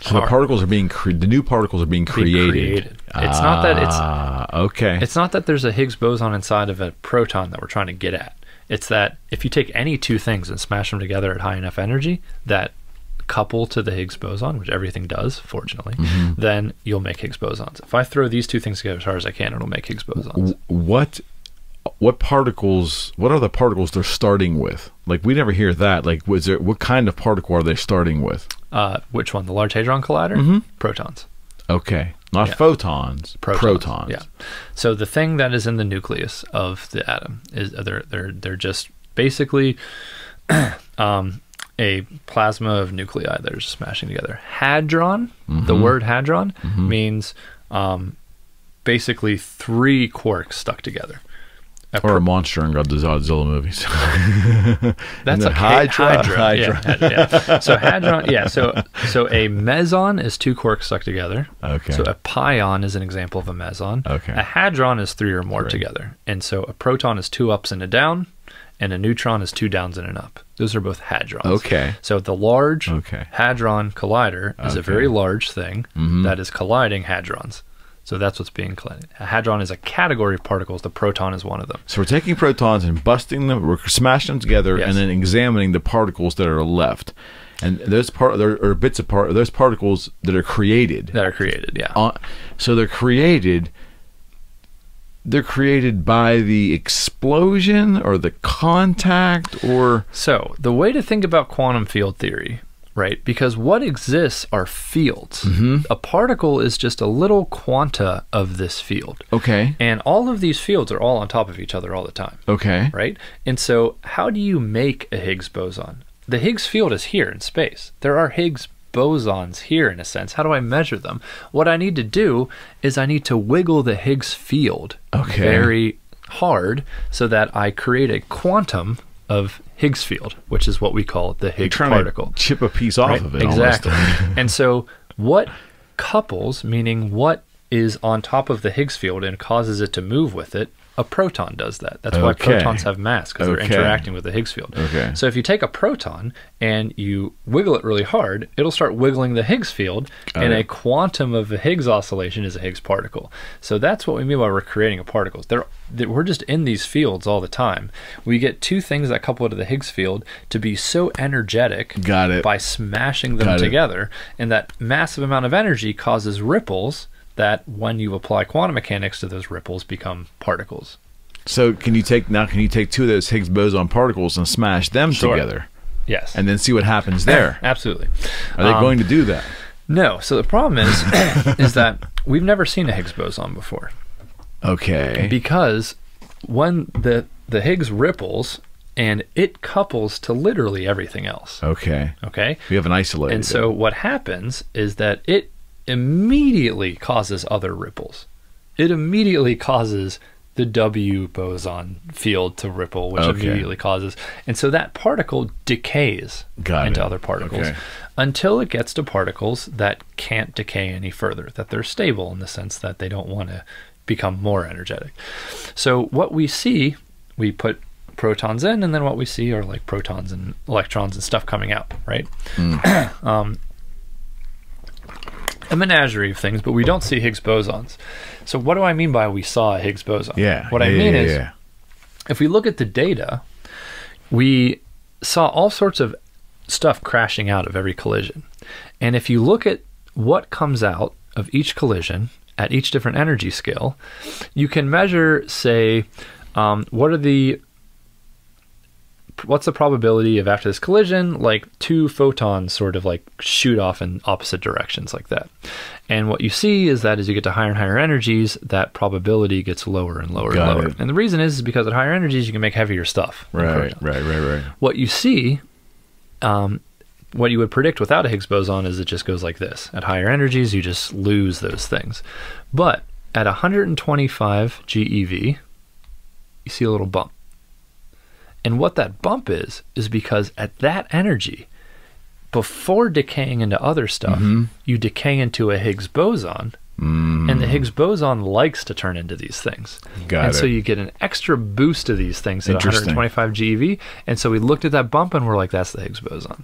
So the particles are being created. It's not that it's It's not that there's a Higgs boson inside of a proton that we're trying to get at. It's that if you take any two things and smash them together at high enough energy that couple to the Higgs boson, which everything does, fortunately, then you'll make Higgs bosons. If I throw these two things together as hard as I can, it'll make Higgs bosons. What are the particles they're starting with? Like, we never hear that. Like, what kind of particle are they starting with? Which one? The Large Hadron Collider? Protons. Not photons, protons. So the thing that is in the nucleus of the atom is they're just basically a plasma of nuclei that are just smashing together. Hadron, the word hadron means basically three quarks stuck together. Or a monster in the Godzilla movies. That's a Hydra. So hadron, so a meson is two quarks stuck together. So a pion is an example of a meson. A hadron is three or more together. And so a proton is two ups and a down. and a neutron is two downs and an up. Those are both hadrons. Okay. So the large hadron collider is a very large thing that is colliding hadrons. So that's what's being collided. A hadron is a category of particles. The proton is one of them. So we're taking protons and busting them, we're smashing them together, and then examining the particles that are left. And those those particles that are created. So they're created. They're created by the explosion or the contact or... So the way to think about quantum field theory, right? Because what exists are fields. A particle is just a little quanta of this field. And all of these fields are all on top of each other all the time. Right? And so how do you make a Higgs boson? The Higgs field is here in space. There are Higgs bosons here in a sense. How do I measure them? What I need to do is I need to wiggle the Higgs field very hard so that I create a quantum of Higgs field, which is what we call the Higgs particle. Chip a piece off of it. Exactly. And so what couples, meaning what is on top of the Higgs field and causes it to move with it, a proton does that. That's why protons have mass, because they're interacting with the Higgs field. So if you take a proton and you wiggle it really hard, it'll start wiggling the Higgs field, and a quantum of a Higgs oscillation is a Higgs particle. So that's what we mean by we're creating a particle. We're just in these fields all the time. We get two things that couple to the Higgs field to be so energetic by smashing them together, and that massive amount of energy causes ripples that when you apply quantum mechanics to those ripples become particles. So can you take now two of those Higgs boson particles and smash them together? Yes. And then see what happens there. Absolutely. Are they going to do that? No. So the problem is that we've never seen a Higgs boson before. Because when the Higgs ripples, and it couples to literally everything else. We haven't isolated. And so what happens is that it immediately causes other ripples. It immediately causes the W boson field to ripple, which immediately causes, and so that particle decays into other particles until it gets to particles that can't decay any further, that they're stable in the sense that they don't want to become more energetic. So what we see, we put protons in, and then what we see are like protons and electrons and stuff coming out, right? A menagerie of things, but we don't see Higgs bosons. So what do I mean by we saw a Higgs boson? What I mean is if we look at the data, we saw all sorts of stuff crashing out of every collision. And if you look at what comes out of each collision at each different energy scale, you can measure, say, what's the probability of after this collision, like two photons sort of like shoot off in opposite directions like that. And what you see is that as you get to higher and higher energies, that probability gets lower and lower and lower. And the reason is because at higher energies, you can make heavier stuff. Right. What you see, what you would predict without a Higgs boson is it just goes like this. At higher energies, you just lose those things. But at 125 GeV, you see a little bump. And what that bump is because at that energy, before decaying into other stuff, you decay into a Higgs boson, and the Higgs boson likes to turn into these things. And so you get an extra boost of these things at 125 GeV. And so we looked at that bump and we're like, that's the Higgs boson.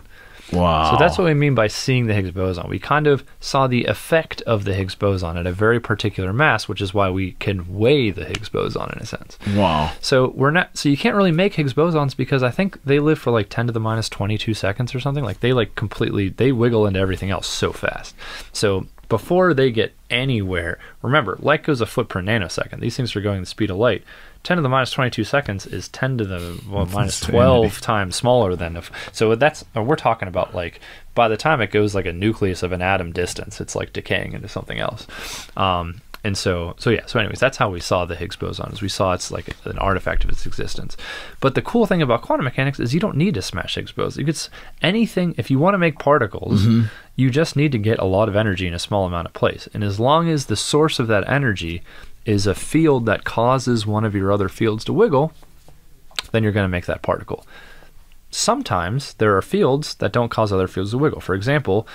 Wow. So that's what we mean by seeing the Higgs boson. We kind of saw the effect of the Higgs boson at a very particular mass, which is why we can weigh the Higgs boson in a sense. Wow. So we're not, so you can't really make Higgs bosons because I think they live for like 10 to the minus 22 seconds or something. Like they completely, they wiggle into everything else so fast. So before they get anywhere, remember, light goes a foot per nanosecond. These things are going the speed of light. 10 to the minus 22 seconds is 10 to the minus 12 times smaller than so that's, we're talking about like, by the time it goes like a nucleus of an atom distance, it's like decaying into something else. And so yeah, so anyways, that's how we saw the Higgs boson, is we saw it's like an artifact of its existence. But the cool thing about quantum mechanics is you don't need to smash Higgs bosons. You could, anything, if you want to make particles, you just need to get a lot of energy in a small amount of place. And as long as the source of that energy is a field that causes one of your other fields to wiggle, then you're going to make that particle. Sometimes there are fields that don't cause other fields to wiggle. For example,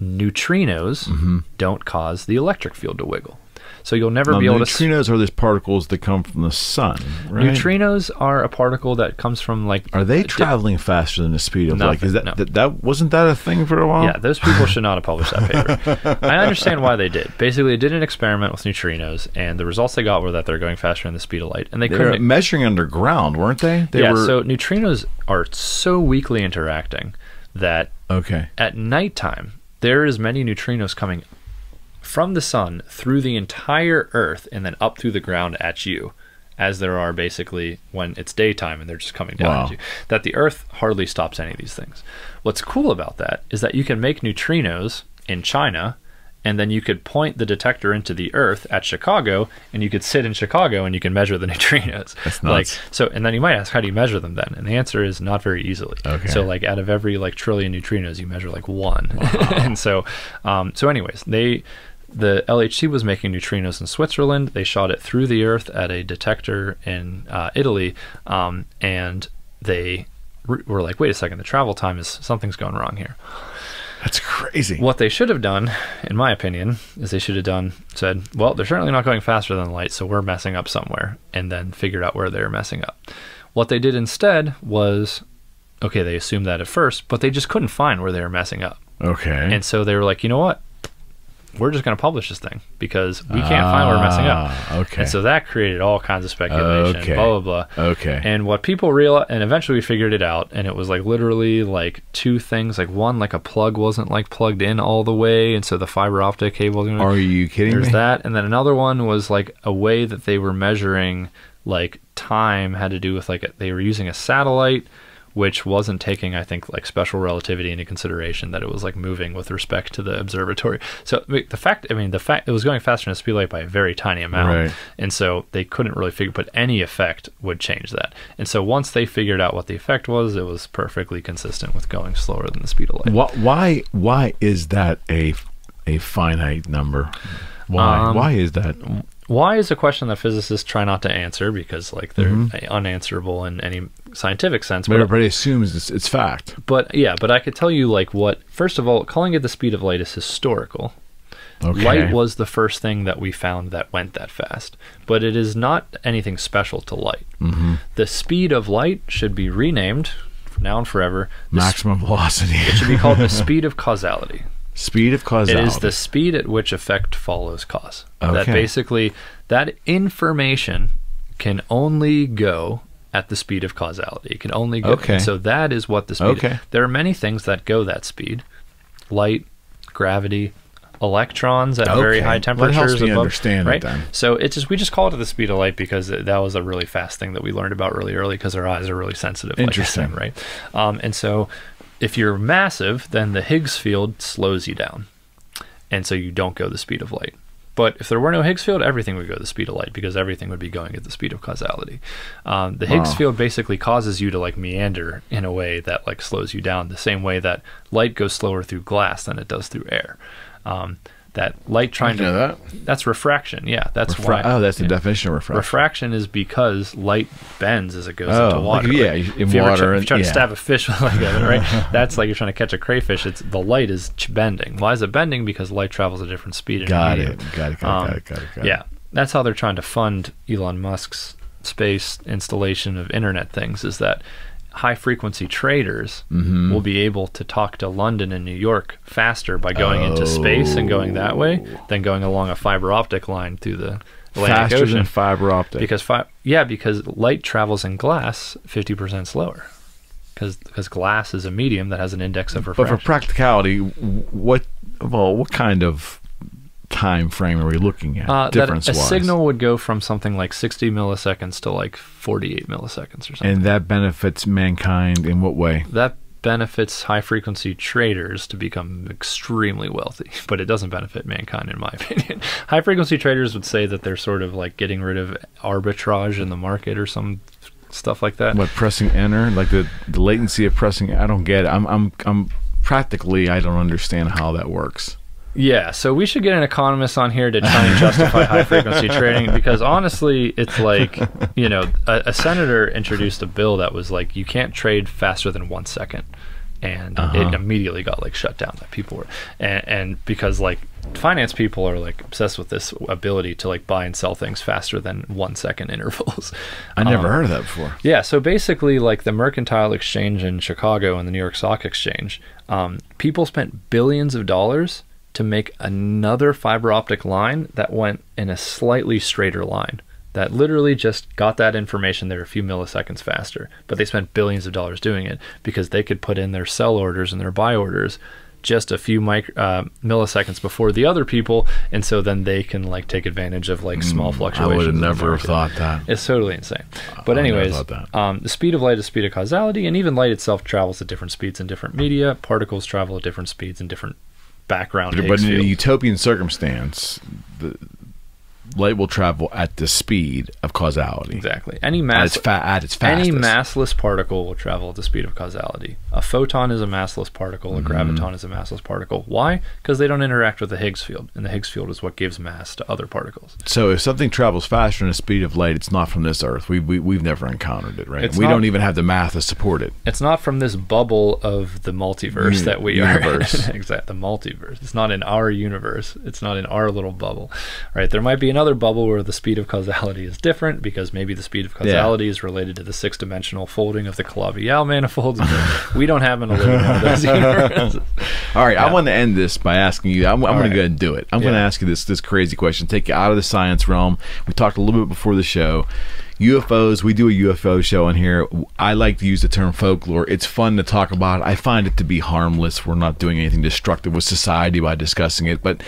neutrinos don't cause the electric field to wiggle. So you'll never be able to... Neutrinos are these particles that come from the sun, right? Neutrinos are a particle that comes from, like... Are they traveling faster than the speed of light? No. That wasn't that a thing for a while? Yeah, those people should not have published that paper. I understand why they did. Basically, they did an experiment with neutrinos, and the results they got were that they're going faster than the speed of light. And they couldn't... measuring underground, weren't they? So neutrinos are so weakly interacting that at nighttime, there is many neutrinos coming from the sun through the entire earth and then up through the ground at you, as there are basically when it's daytime and they're just coming down at you, that the earth hardly stops any of these things. What's cool about that is that you can make neutrinos in China, and then you could point the detector into the earth at Chicago, and you could sit in Chicago and you can measure the neutrinos. That's nuts. And then you might ask, how do you measure them then? And the answer is not very easily. Okay. So like out of every like trillion neutrinos, you measure like one. Wow. And so, anyways, the LHC was making neutrinos in Switzerland. They shot it through the earth at a detector in Italy, and they were like, wait a second, the travel time something's going wrong here. That's crazy. What they should have done, in my opinion, is they should have said, well, they're certainly not going faster than light, so we're messing up somewhere, and then figured out where they were messing up. What they did instead was, okay, they assumed that at first, but they just couldn't find where they were messing up. Okay. And so they were like, you know what? We're just going to publish this thing because we can't find where we're messing up. Okay. And so that created all kinds of speculation, blah, blah, blah. Okay. And what people realized, and eventually we figured it out, and it was like literally like two things. Like one, like a plug wasn't like plugged in all the way, and so the fiber optic cable. Are you kidding me? There's that. And then another one was like a way that they were measuring like time had to do with like they were using a satellite, which wasn't taking, I think, like special relativity into consideration, that it was like moving with respect to the observatory. So the fact it was going faster than speed light by a very tiny amount. Right. And so they couldn't really figure, but any effect would change that. And so once they figured out what the effect was, it was perfectly consistent with going slower than the speed of light. Why is that a finite number? Why is that? Why is a question that physicists try not to answer, because like they're unanswerable in any scientific sense. But everybody assumes it's fact. But yeah, but I could tell you like what, first of all, calling it the speed of light is historical. Okay. Light was the first thing that we found that went that fast, but it is not anything special to light. The speed of light should be renamed now and forever. Maximum velocity. It should be called the speed of causality. Speed of causality. It is the speed at which effect follows cause. Okay. That basically, that information can only go at the speed of causality. It can only go. Okay. So that is what the speed is. There are many things that go that speed. Light, gravity, electrons at very high temperatures. That helps me understand it then. So it's just, we just call it the speed of light because that was a really fast thing that we learned about really early because our eyes are really sensitive. Interesting. Like that, right? And so... if you're massive, then the Higgs field slows you down, and so you don't go the speed of light. But if there were no Higgs field, everything would go the speed of light because everything would be going at the speed of causality. The Higgs field basically causes you to like meander in a way that like slows you down, the same way that light goes slower through glass than it does through air. That light trying to... That's refraction. Yeah, that's why. Oh, that's the definition of refraction. Refraction is because light bends as it goes into water. Yeah, right? If you're trying to stab a fish with like that, right? That's like you're trying to catch a crayfish. The light is bending. Why is it bending? Because light travels at a different speed. Got it. Yeah, that's how they're trying to fund Elon Musk's space installation of internet things, is that high-frequency traders will be able to talk to London and New York faster by going into space and going that way than going along a fiber optic line through the Atlantic Ocean. Faster than fiber optic. Because because light travels in glass 50% slower. Because glass is a medium that has an index of refraction. But for practicality, what kind of time frame are we looking at? Difference-wise, a signal would go from something like 60 milliseconds to like 48 milliseconds or something. And that benefits mankind in what way? That benefits high-frequency traders to become extremely wealthy, but it doesn't benefit mankind, in my opinion. High-frequency traders would say that they're sort of like getting rid of arbitrage in the market or some stuff like that. What, pressing enter? Like the latency of pressing? I don't get it. I'm practically, I don't understand how that works. Yeah, so we should get an economist on here to try and justify high-frequency trading, because honestly, it's like, you know, a senator introduced a bill that was like, you can't trade faster than 1 second. and it immediately got like shut down. That people were and because like finance people are like obsessed with this ability to like buy and sell things faster than 1 second intervals. I never heard of that before. Yeah. So basically like the Mercantile Exchange in Chicago and the New York Stock Exchange, people spent billions of dollars to make another fiber optic line that went in a slightly straighter line that literally just got that information there a few milliseconds faster, but they spent billions of dollars doing it because they could put in their sell orders and their buy orders just a few milliseconds before the other people, and so then they can like take advantage of like small fluctuations. I would have never thought that. It's totally insane. But anyways, the speed of light is speed of causality, and even light itself travels at different speeds in different media. Particles travel at different speeds in different background. But in a utopian circumstance, the light will travel at the speed of causality. Exactly. Any mass at its fastest. Any massless particle will travel at the speed of causality. A photon is a massless particle. A graviton is a massless particle. Why? Because they don't interact with the Higgs field, and the Higgs field is what gives mass to other particles. So if something travels faster than the speed of light, it's not from this Earth. We've never encountered it, right? It's we don't even have the math to support it. It's not from this bubble of the multiverse that we are. Exactly. The multiverse. It's not in our universe. It's not in our little bubble, right? There might be another bubble where the speed of causality is different because maybe the speed of causality is related to the six-dimensional folding of the Calabi-Yau manifolds. We don't have an universes. All right, I want to end this by asking you. I'm going to go ahead and do it. I'm going to ask you this crazy question. Take you out of the science realm. We talked a little bit before the show. UFOs, we do a UFO show on here. I like to use the term folklore. It's fun to talk about. I find it to be harmless. We're not doing anything destructive with society by discussing it, but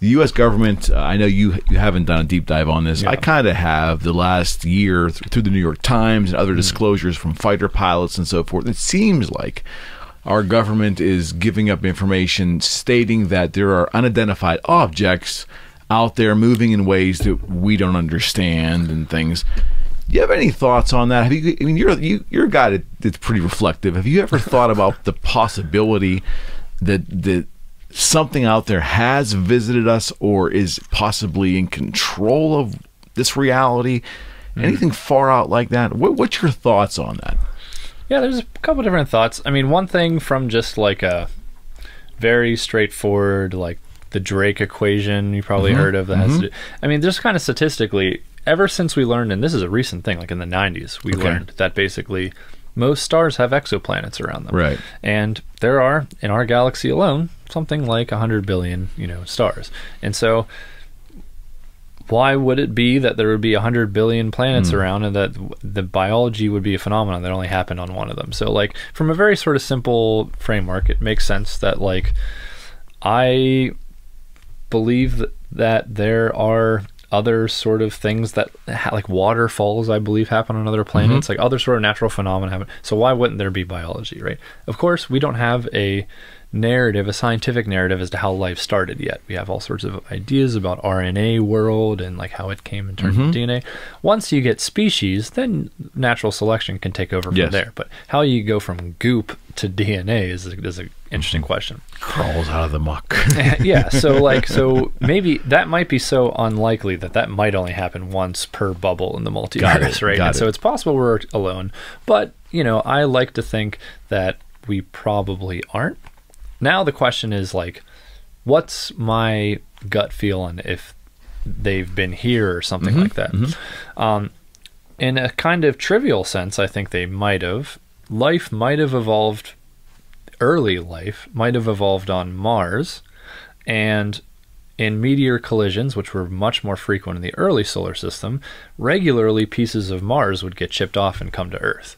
the U.S. government, I know you haven't done a deep dive on this. I kind of have the last year through the New York Times and other disclosures from fighter pilots and so forth. It seems like our government is giving up information stating that there are unidentified objects out there moving in ways that we don't understand and things. Do you have any thoughts on that? Have you, I mean, you're a guy that's pretty reflective. Have you ever thought about the possibility that something out there has visited us or is possibly in control of this reality? Anything far out like that? What's your thoughts on that? Yeah, there's a couple different thoughts. I mean, one thing from just like a very straightforward, like the Drake equation you probably heard of that has to do, I mean, just kind of statistically, ever since we learned, and this is a recent thing, like in the 90s, we learned that basically most stars have exoplanets around them. Right. And there are, in our galaxy alone, something like 100 billion, you know, stars. And so why would it be that there would be 100 billion planets around and that the biology would be a phenomenon that only happened on one of them? So, like, from a very sort of simple framework, it makes sense that, like, I believe that there are other sort of things that like waterfalls, I believe, happen on other planets, like other sort of natural phenomena happen. So why wouldn't there be biology, right? Of course, we don't have a narrative, a scientific narrative as to how life started yet. We have all sorts of ideas about RNA world and like how it came and turned into DNA. Once you get species, then natural selection can take over from there. But how you go from goop to DNA is a interesting question. Crawls out of the muck. Yeah, so like, so maybe that might be so unlikely that that might only happen once per bubble in the multiverse, right? And so it's possible we're alone, but you know, I like to think that we probably aren't. Now the question is like, what's my gut feeling if they've been here or something like that? In a kind of trivial sense, I think they might have. Life might have evolved, early life might have evolved on Mars and in meteor collisions, which were much more frequent in the early solar system, regularly pieces of Mars would get chipped off and come to Earth.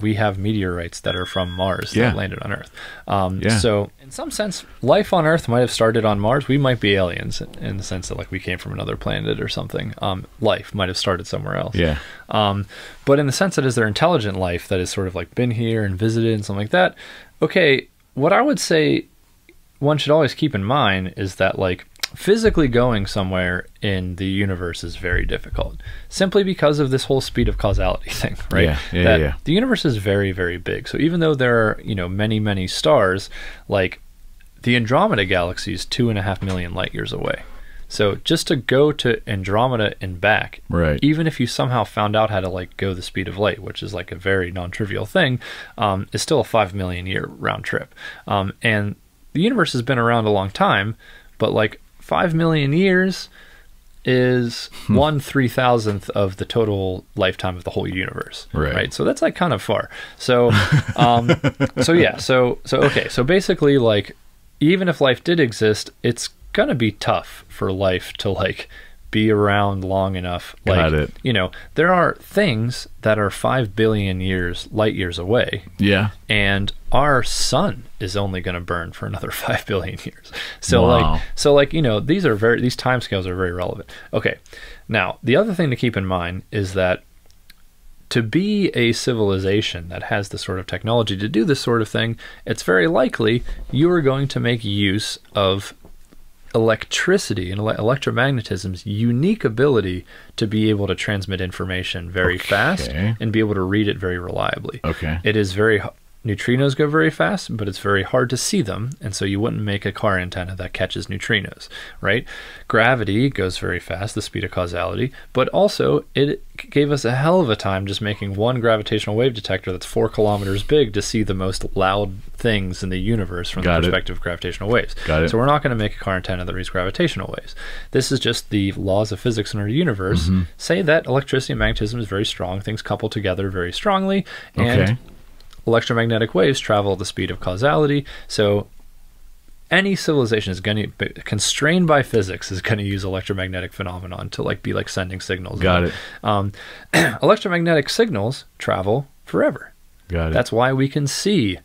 We have meteorites that are from Mars that landed on Earth. So in some sense, life on Earth might have started on Mars. We might be aliens in the sense that like we came from another planet or something. Life might have started somewhere else. But in the sense that is there intelligent life that has sort of like been here and visited and something like that. Okay, what I would say one should always keep in mind is that like physically going somewhere in the universe is very difficult simply because of this whole speed of causality thing, right? The universe is very, very big. So even though there are, you know, many, many stars, like the Andromeda galaxy is 2.5 million light years away. So just to go to Andromeda and back, right, even if you somehow found out how to like go the speed of light, which is like a very non-trivial thing, is still a 5 million year round trip. And the universe has been around a long time, but like 5 million years is 1/3000th of the total lifetime of the whole universe, right? So that's like kind of far. So so basically, like, even if life did exist, it's gonna be tough for life to like be around long enough. Like, got it. You know, there are things that are 5 billion light years away. Yeah. And our sun is only going to burn for another 5 billion years. So wow. You know, these timescales are very relevant. Okay. Now, the other thing to keep in mind is that to be a civilization that has the sort of technology to do this sort of thing, it's very likely you are going to make use of electricity and electromagnetism's unique ability to be able to transmit information very fast and be able to read it very reliably. Okay. It is very, neutrinos go very fast, but it's very hard to see them. And so you wouldn't make a car antenna that catches neutrinos, right? Gravity goes very fast, the speed of causality, but also it gave us a hell of a time just making one gravitational wave detector that's 4 kilometers big to see the most loud things in the universe from the perspective of gravitational waves. Got it. So we're not going to make a car antenna that reads gravitational waves. This is just the laws of physics in our universe. Mm-hmm. Say that electricity and magnetism is very strong. Things couple together very strongly. And electromagnetic waves travel at the speed of causality. So any civilization is going to be constrained by physics, is going to use electromagnetic phenomenon to like be like sending signals. Got it. Electromagnetic signals travel forever. Got it. That's why we can see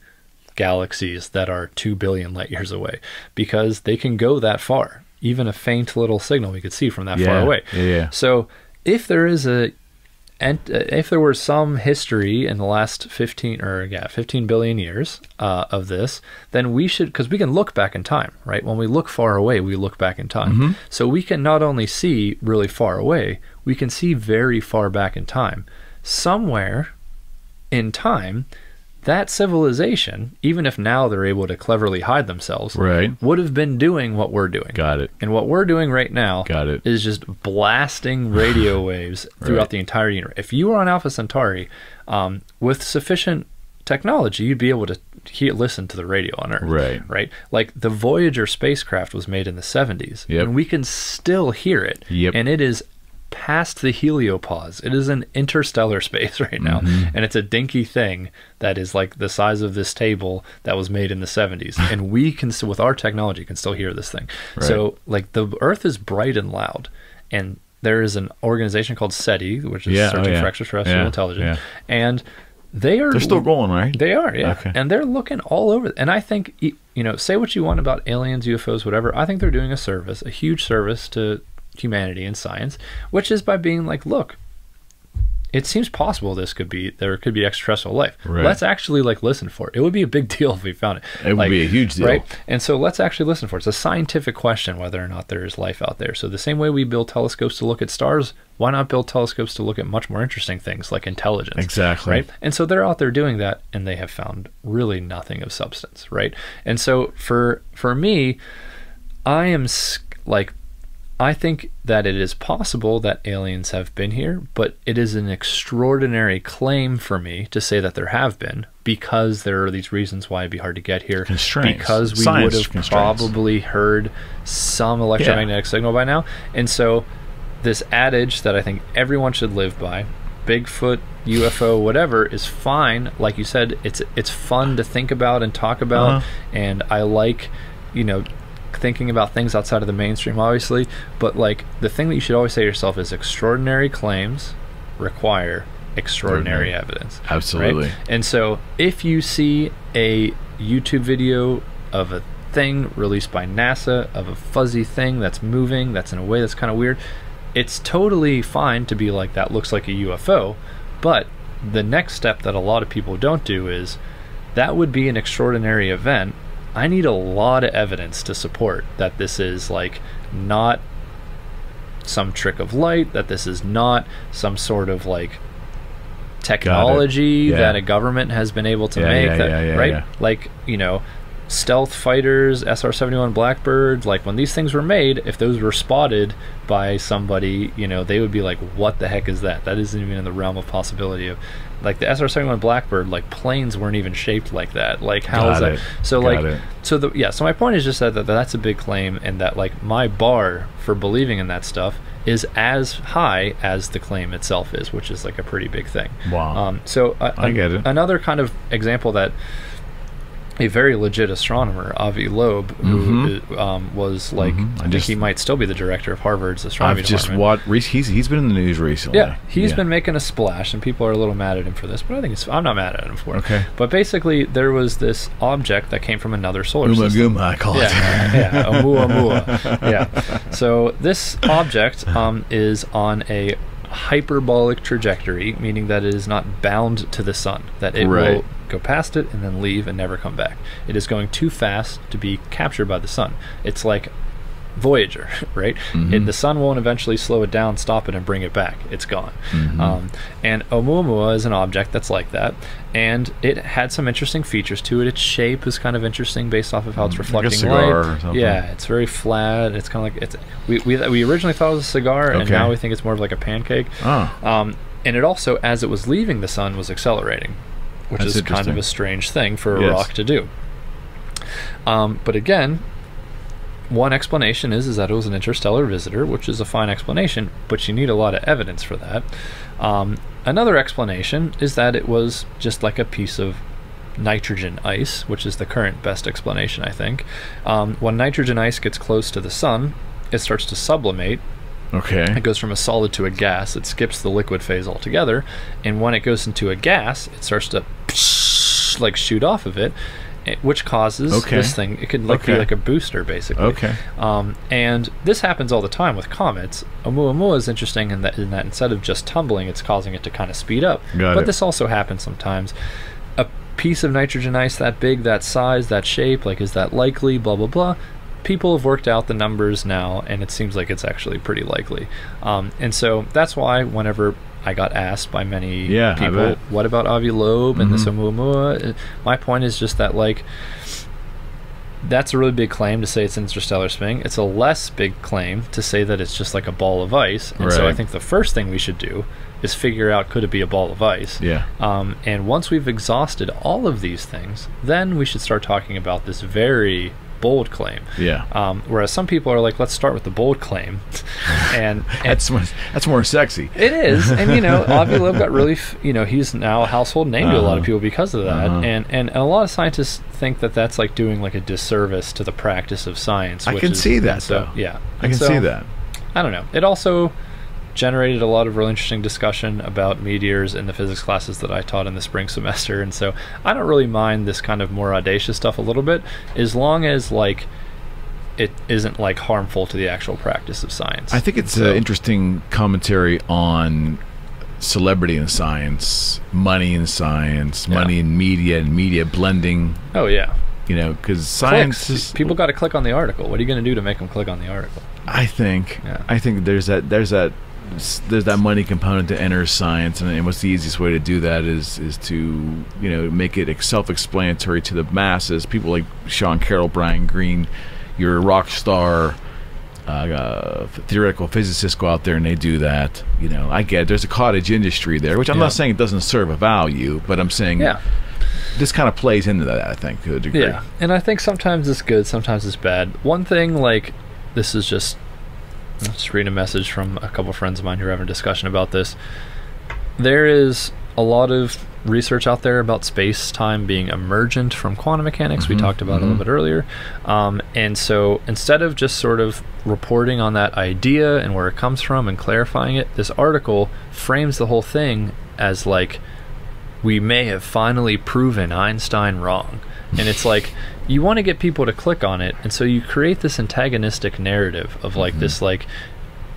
galaxies that are 2 billion light years away, because they can go that far. Even a faint little signal we could see from that far away. Yeah. So if there is a if there were some history in the last 15 billion years of this, then we should, because we can look back in time, right? When we look far away, we look back in time. Mm-hmm. So we can not only see really far away, we can see very far back in time. Somewhere in time, that civilization, even if now they're able to cleverly hide themselves, right, would have been doing what we're doing. Got it. And what we're doing right now is just blasting radio waves throughout the entire universe. If you were on Alpha Centauri, with sufficient technology, you'd be able to listen to the radio on Earth. Right. Like the Voyager spacecraft was made in the 70s, and we can still hear it. And it is past the heliopause. It is an interstellar space right now, and it's a dinky thing that is like the size of this table that was made in the 70s, and we can still, with our technology, can still hear this thing. So like the Earth is bright and loud, and there is an organization called SETI, which is Searching for Extraterrestrial Intelligence, and they're still rolling, right? They are, and they're looking all over. And I think, you know, say what you want about aliens, UFOs, whatever, I think they're doing a service, a huge service to humanity and science, which is by being like, look, it seems possible there could be extraterrestrial life. Let's actually like listen for it. It would be a big deal if we found it. It would be a huge deal, right? And so let's actually listen for it. It's a scientific question whether or not there is life out there. So the same way we build telescopes to look at stars, why not build telescopes to look at much more interesting things like intelligence? Exactly. Right. And so they're out there doing that, and they have found really nothing of substance, right? And so for me, I am like, I think that it is possible that aliens have been here, but it is an extraordinary claim for me to say that there have been, because there are these reasons why it'd be hard to get here. Constraints. Because we would have probably heard some electromagnetic signal by now. And so this adage that I think everyone should live by, Bigfoot, UFO, whatever, is fine. Like you said, it's fun to think about and talk about, and I like, you know, thinking about things outside of the mainstream, obviously, but like the thing that you should always say to yourself is extraordinary claims require extraordinary evidence. Absolutely. Right? And so if you see a YouTube video of a thing released by NASA, of a fuzzy thing that's moving, that's in a way that's kind of weird, it's totally fine to be like, that looks like a UFO. But the next step that a lot of people don't do is, that would be an extraordinary event. I need a lot of evidence to support that this is like not some trick of light, that this is not some sort of like technology that a government has been able to make, right? Like, you know, stealth fighters, SR-71 Blackbird, like when these things were made, if those were spotted by somebody, you know, they would be like, what the heck is that? That isn't even in the realm of possibility of, like, the SR-71 Blackbird, like, planes weren't even shaped like that. Like, how is that? So, like, so the, yeah, so my point is just that that's a big claim, and that, like, my bar for believing in that stuff is as high as the claim itself is, which is like a pretty big thing. Wow. So I get it. Another kind of example that a very legit astronomer, Avi Loeb, who was like, I think he might still be the director of Harvard's astronomy department. He's been in the news recently. Yeah, he's been making a splash, and people are a little mad at him for this, but I think it's, I'm not mad at him for it. Okay. But basically, there was this object that came from another solar system. Uma, I call it. Yeah, Oumuamua. Yeah. So this object is on a hyperbolic trajectory, meaning that it is not bound to the sun, that it will go past it and then leave and never come back. It is going too fast to be captured by the sun. It's like Voyager, right? The sun won't eventually slow it down, stop it, and bring it back. It's gone. And Oumuamua is an object that's like that, and it had some interesting features to it. Its shape is kind of interesting based off of how it's reflecting light. Yeah, it's very flat. It's kind of like, it's, we originally thought it was a cigar, and now we think it's more of like a pancake. And it also, as it was leaving the sun, was accelerating, which is kind of a strange thing for a rock to do. But again, one explanation is that it was an interstellar visitor, which is a fine explanation, but you need a lot of evidence for that. Another explanation is that it was just like a piece of nitrogen ice, which is the current best explanation, I think. When nitrogen ice gets close to the sun, it starts to sublimate. It goes from a solid to a gas. It skips the liquid phase altogether, and when it goes into a gas, it starts to like shoot off of it, which causes this thing. It could like be like a booster, basically. And this happens all the time with comets. Oumuamua is interesting in that instead of just tumbling, it's causing it to kind of speed up. But this also happens sometimes. A piece of nitrogen ice that big, that size, that shape, like, is that likely? Blah blah blah. People have worked out the numbers now, and it seems like it's actually pretty likely. And so that's why whenever I got asked by many people, what about Avi Loeb and this Oumuamua? My point is just that, like, that's a really big claim to say it's an interstellar swing. It's a less big claim to say that it's just like a ball of ice. And so I think the first thing we should do is figure out, could it be a ball of ice? And once we've exhausted all of these things, then we should start talking about this very bold claim. Whereas some people are like, let's start with the bold claim, and that's more sexy. It is, and you know, Avi Loeb got really, you know, he's now a household name to a lot of people because of that, and a lot of scientists think that that's like doing like a disservice to the practice of science. I can see that, though. Yeah, I can see that. I don't know. It also generated a lot of really interesting discussion about meteors in the physics classes that I taught in the spring semester, and so I don't really mind this kind of more audacious stuff a little bit, as long as like it isn't like harmful to the actual practice of science. I think it's an interesting commentary on celebrity in science, money in science, money in media, and media blending. You know, because science is, people got to click on the article. What are you going to do to make them click on the article? I think there's that there's that money component to enter science, and what's the easiest way to do that is to, you know, make it self-explanatory to the masses. People like Sean Carroll, Brian Greene, your rock star theoretical physicists go out there and they do that. You know, I get it. There's a cottage industry there, which I'm not saying it doesn't serve a value, but I'm saying this kind of plays into that, I think, to a degree. Yeah, and I think sometimes it's good, sometimes it's bad. One thing, like, this is just, I'll just read a message from a couple friends of mine who are having a discussion about this. There is a lot of research out there about space-time being emergent from quantum mechanics. We talked about it a little bit earlier. And so instead of just sort of reporting on that idea and where it comes from and clarifying it, this article frames the whole thing as like, we may have finally proven Einstein wrong. And it's like, you want to get people to click on it, and so you create this antagonistic narrative of like this like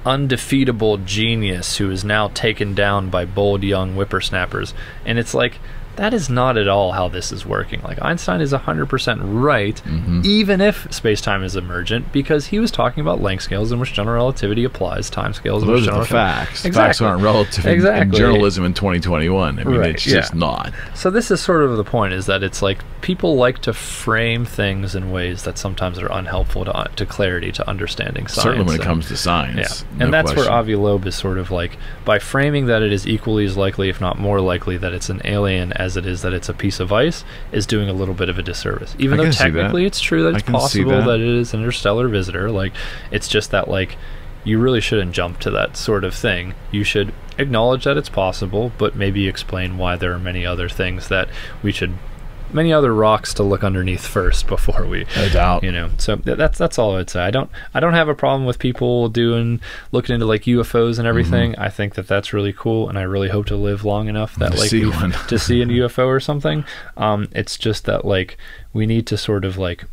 undefeatable genius who is now taken down by bold young whippersnappers. And it's like, That is not at all how this is working. Like, Einstein is 100% right, even if space-time is emergent, because he was talking about length scales in which general relativity applies, time scales in which general facts. Exactly. Facts aren't relative in journalism in 2021. I mean, it's just not. So this is sort of the point, is that it's like people like to frame things in ways that sometimes are unhelpful to clarity, to understanding science. Certainly when it comes to science. Yeah. No and that's question. Where Avi Loeb is sort of like, by framing that it is equally as likely, if not more likely, that it's an alien as it is that it's a piece of ice, is doing a little bit of a disservice. Even though technically it's true that it's possible that it is an interstellar visitor, like, it's just that, like, you really shouldn't jump to that sort of thing. You should acknowledge that it's possible, but maybe explain why there are many other things that we should, many other rocks to look underneath first before we, no doubt, you know. So that's all I'd say. I don't have a problem with people looking into like UFOs and everything. I think that's really cool, and I really hope to live long enough that to see a UFO or something. It's just that, like, we need to sort of like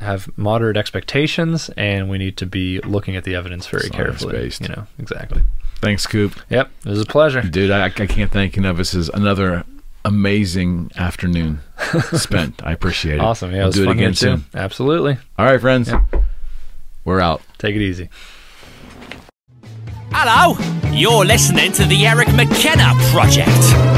have moderate expectations, and we need to be looking at the evidence very carefully. You know, exactly. Thanks, Coop. Yep, it was a pleasure, dude. I can't thank you enough. This is another amazing afternoon spent. I appreciate it. Awesome. Yeah, we'll do it again soon. Absolutely. All right, friends. Yeah. We're out. Take it easy. Hello. You're listening to the Eric McKenna Project.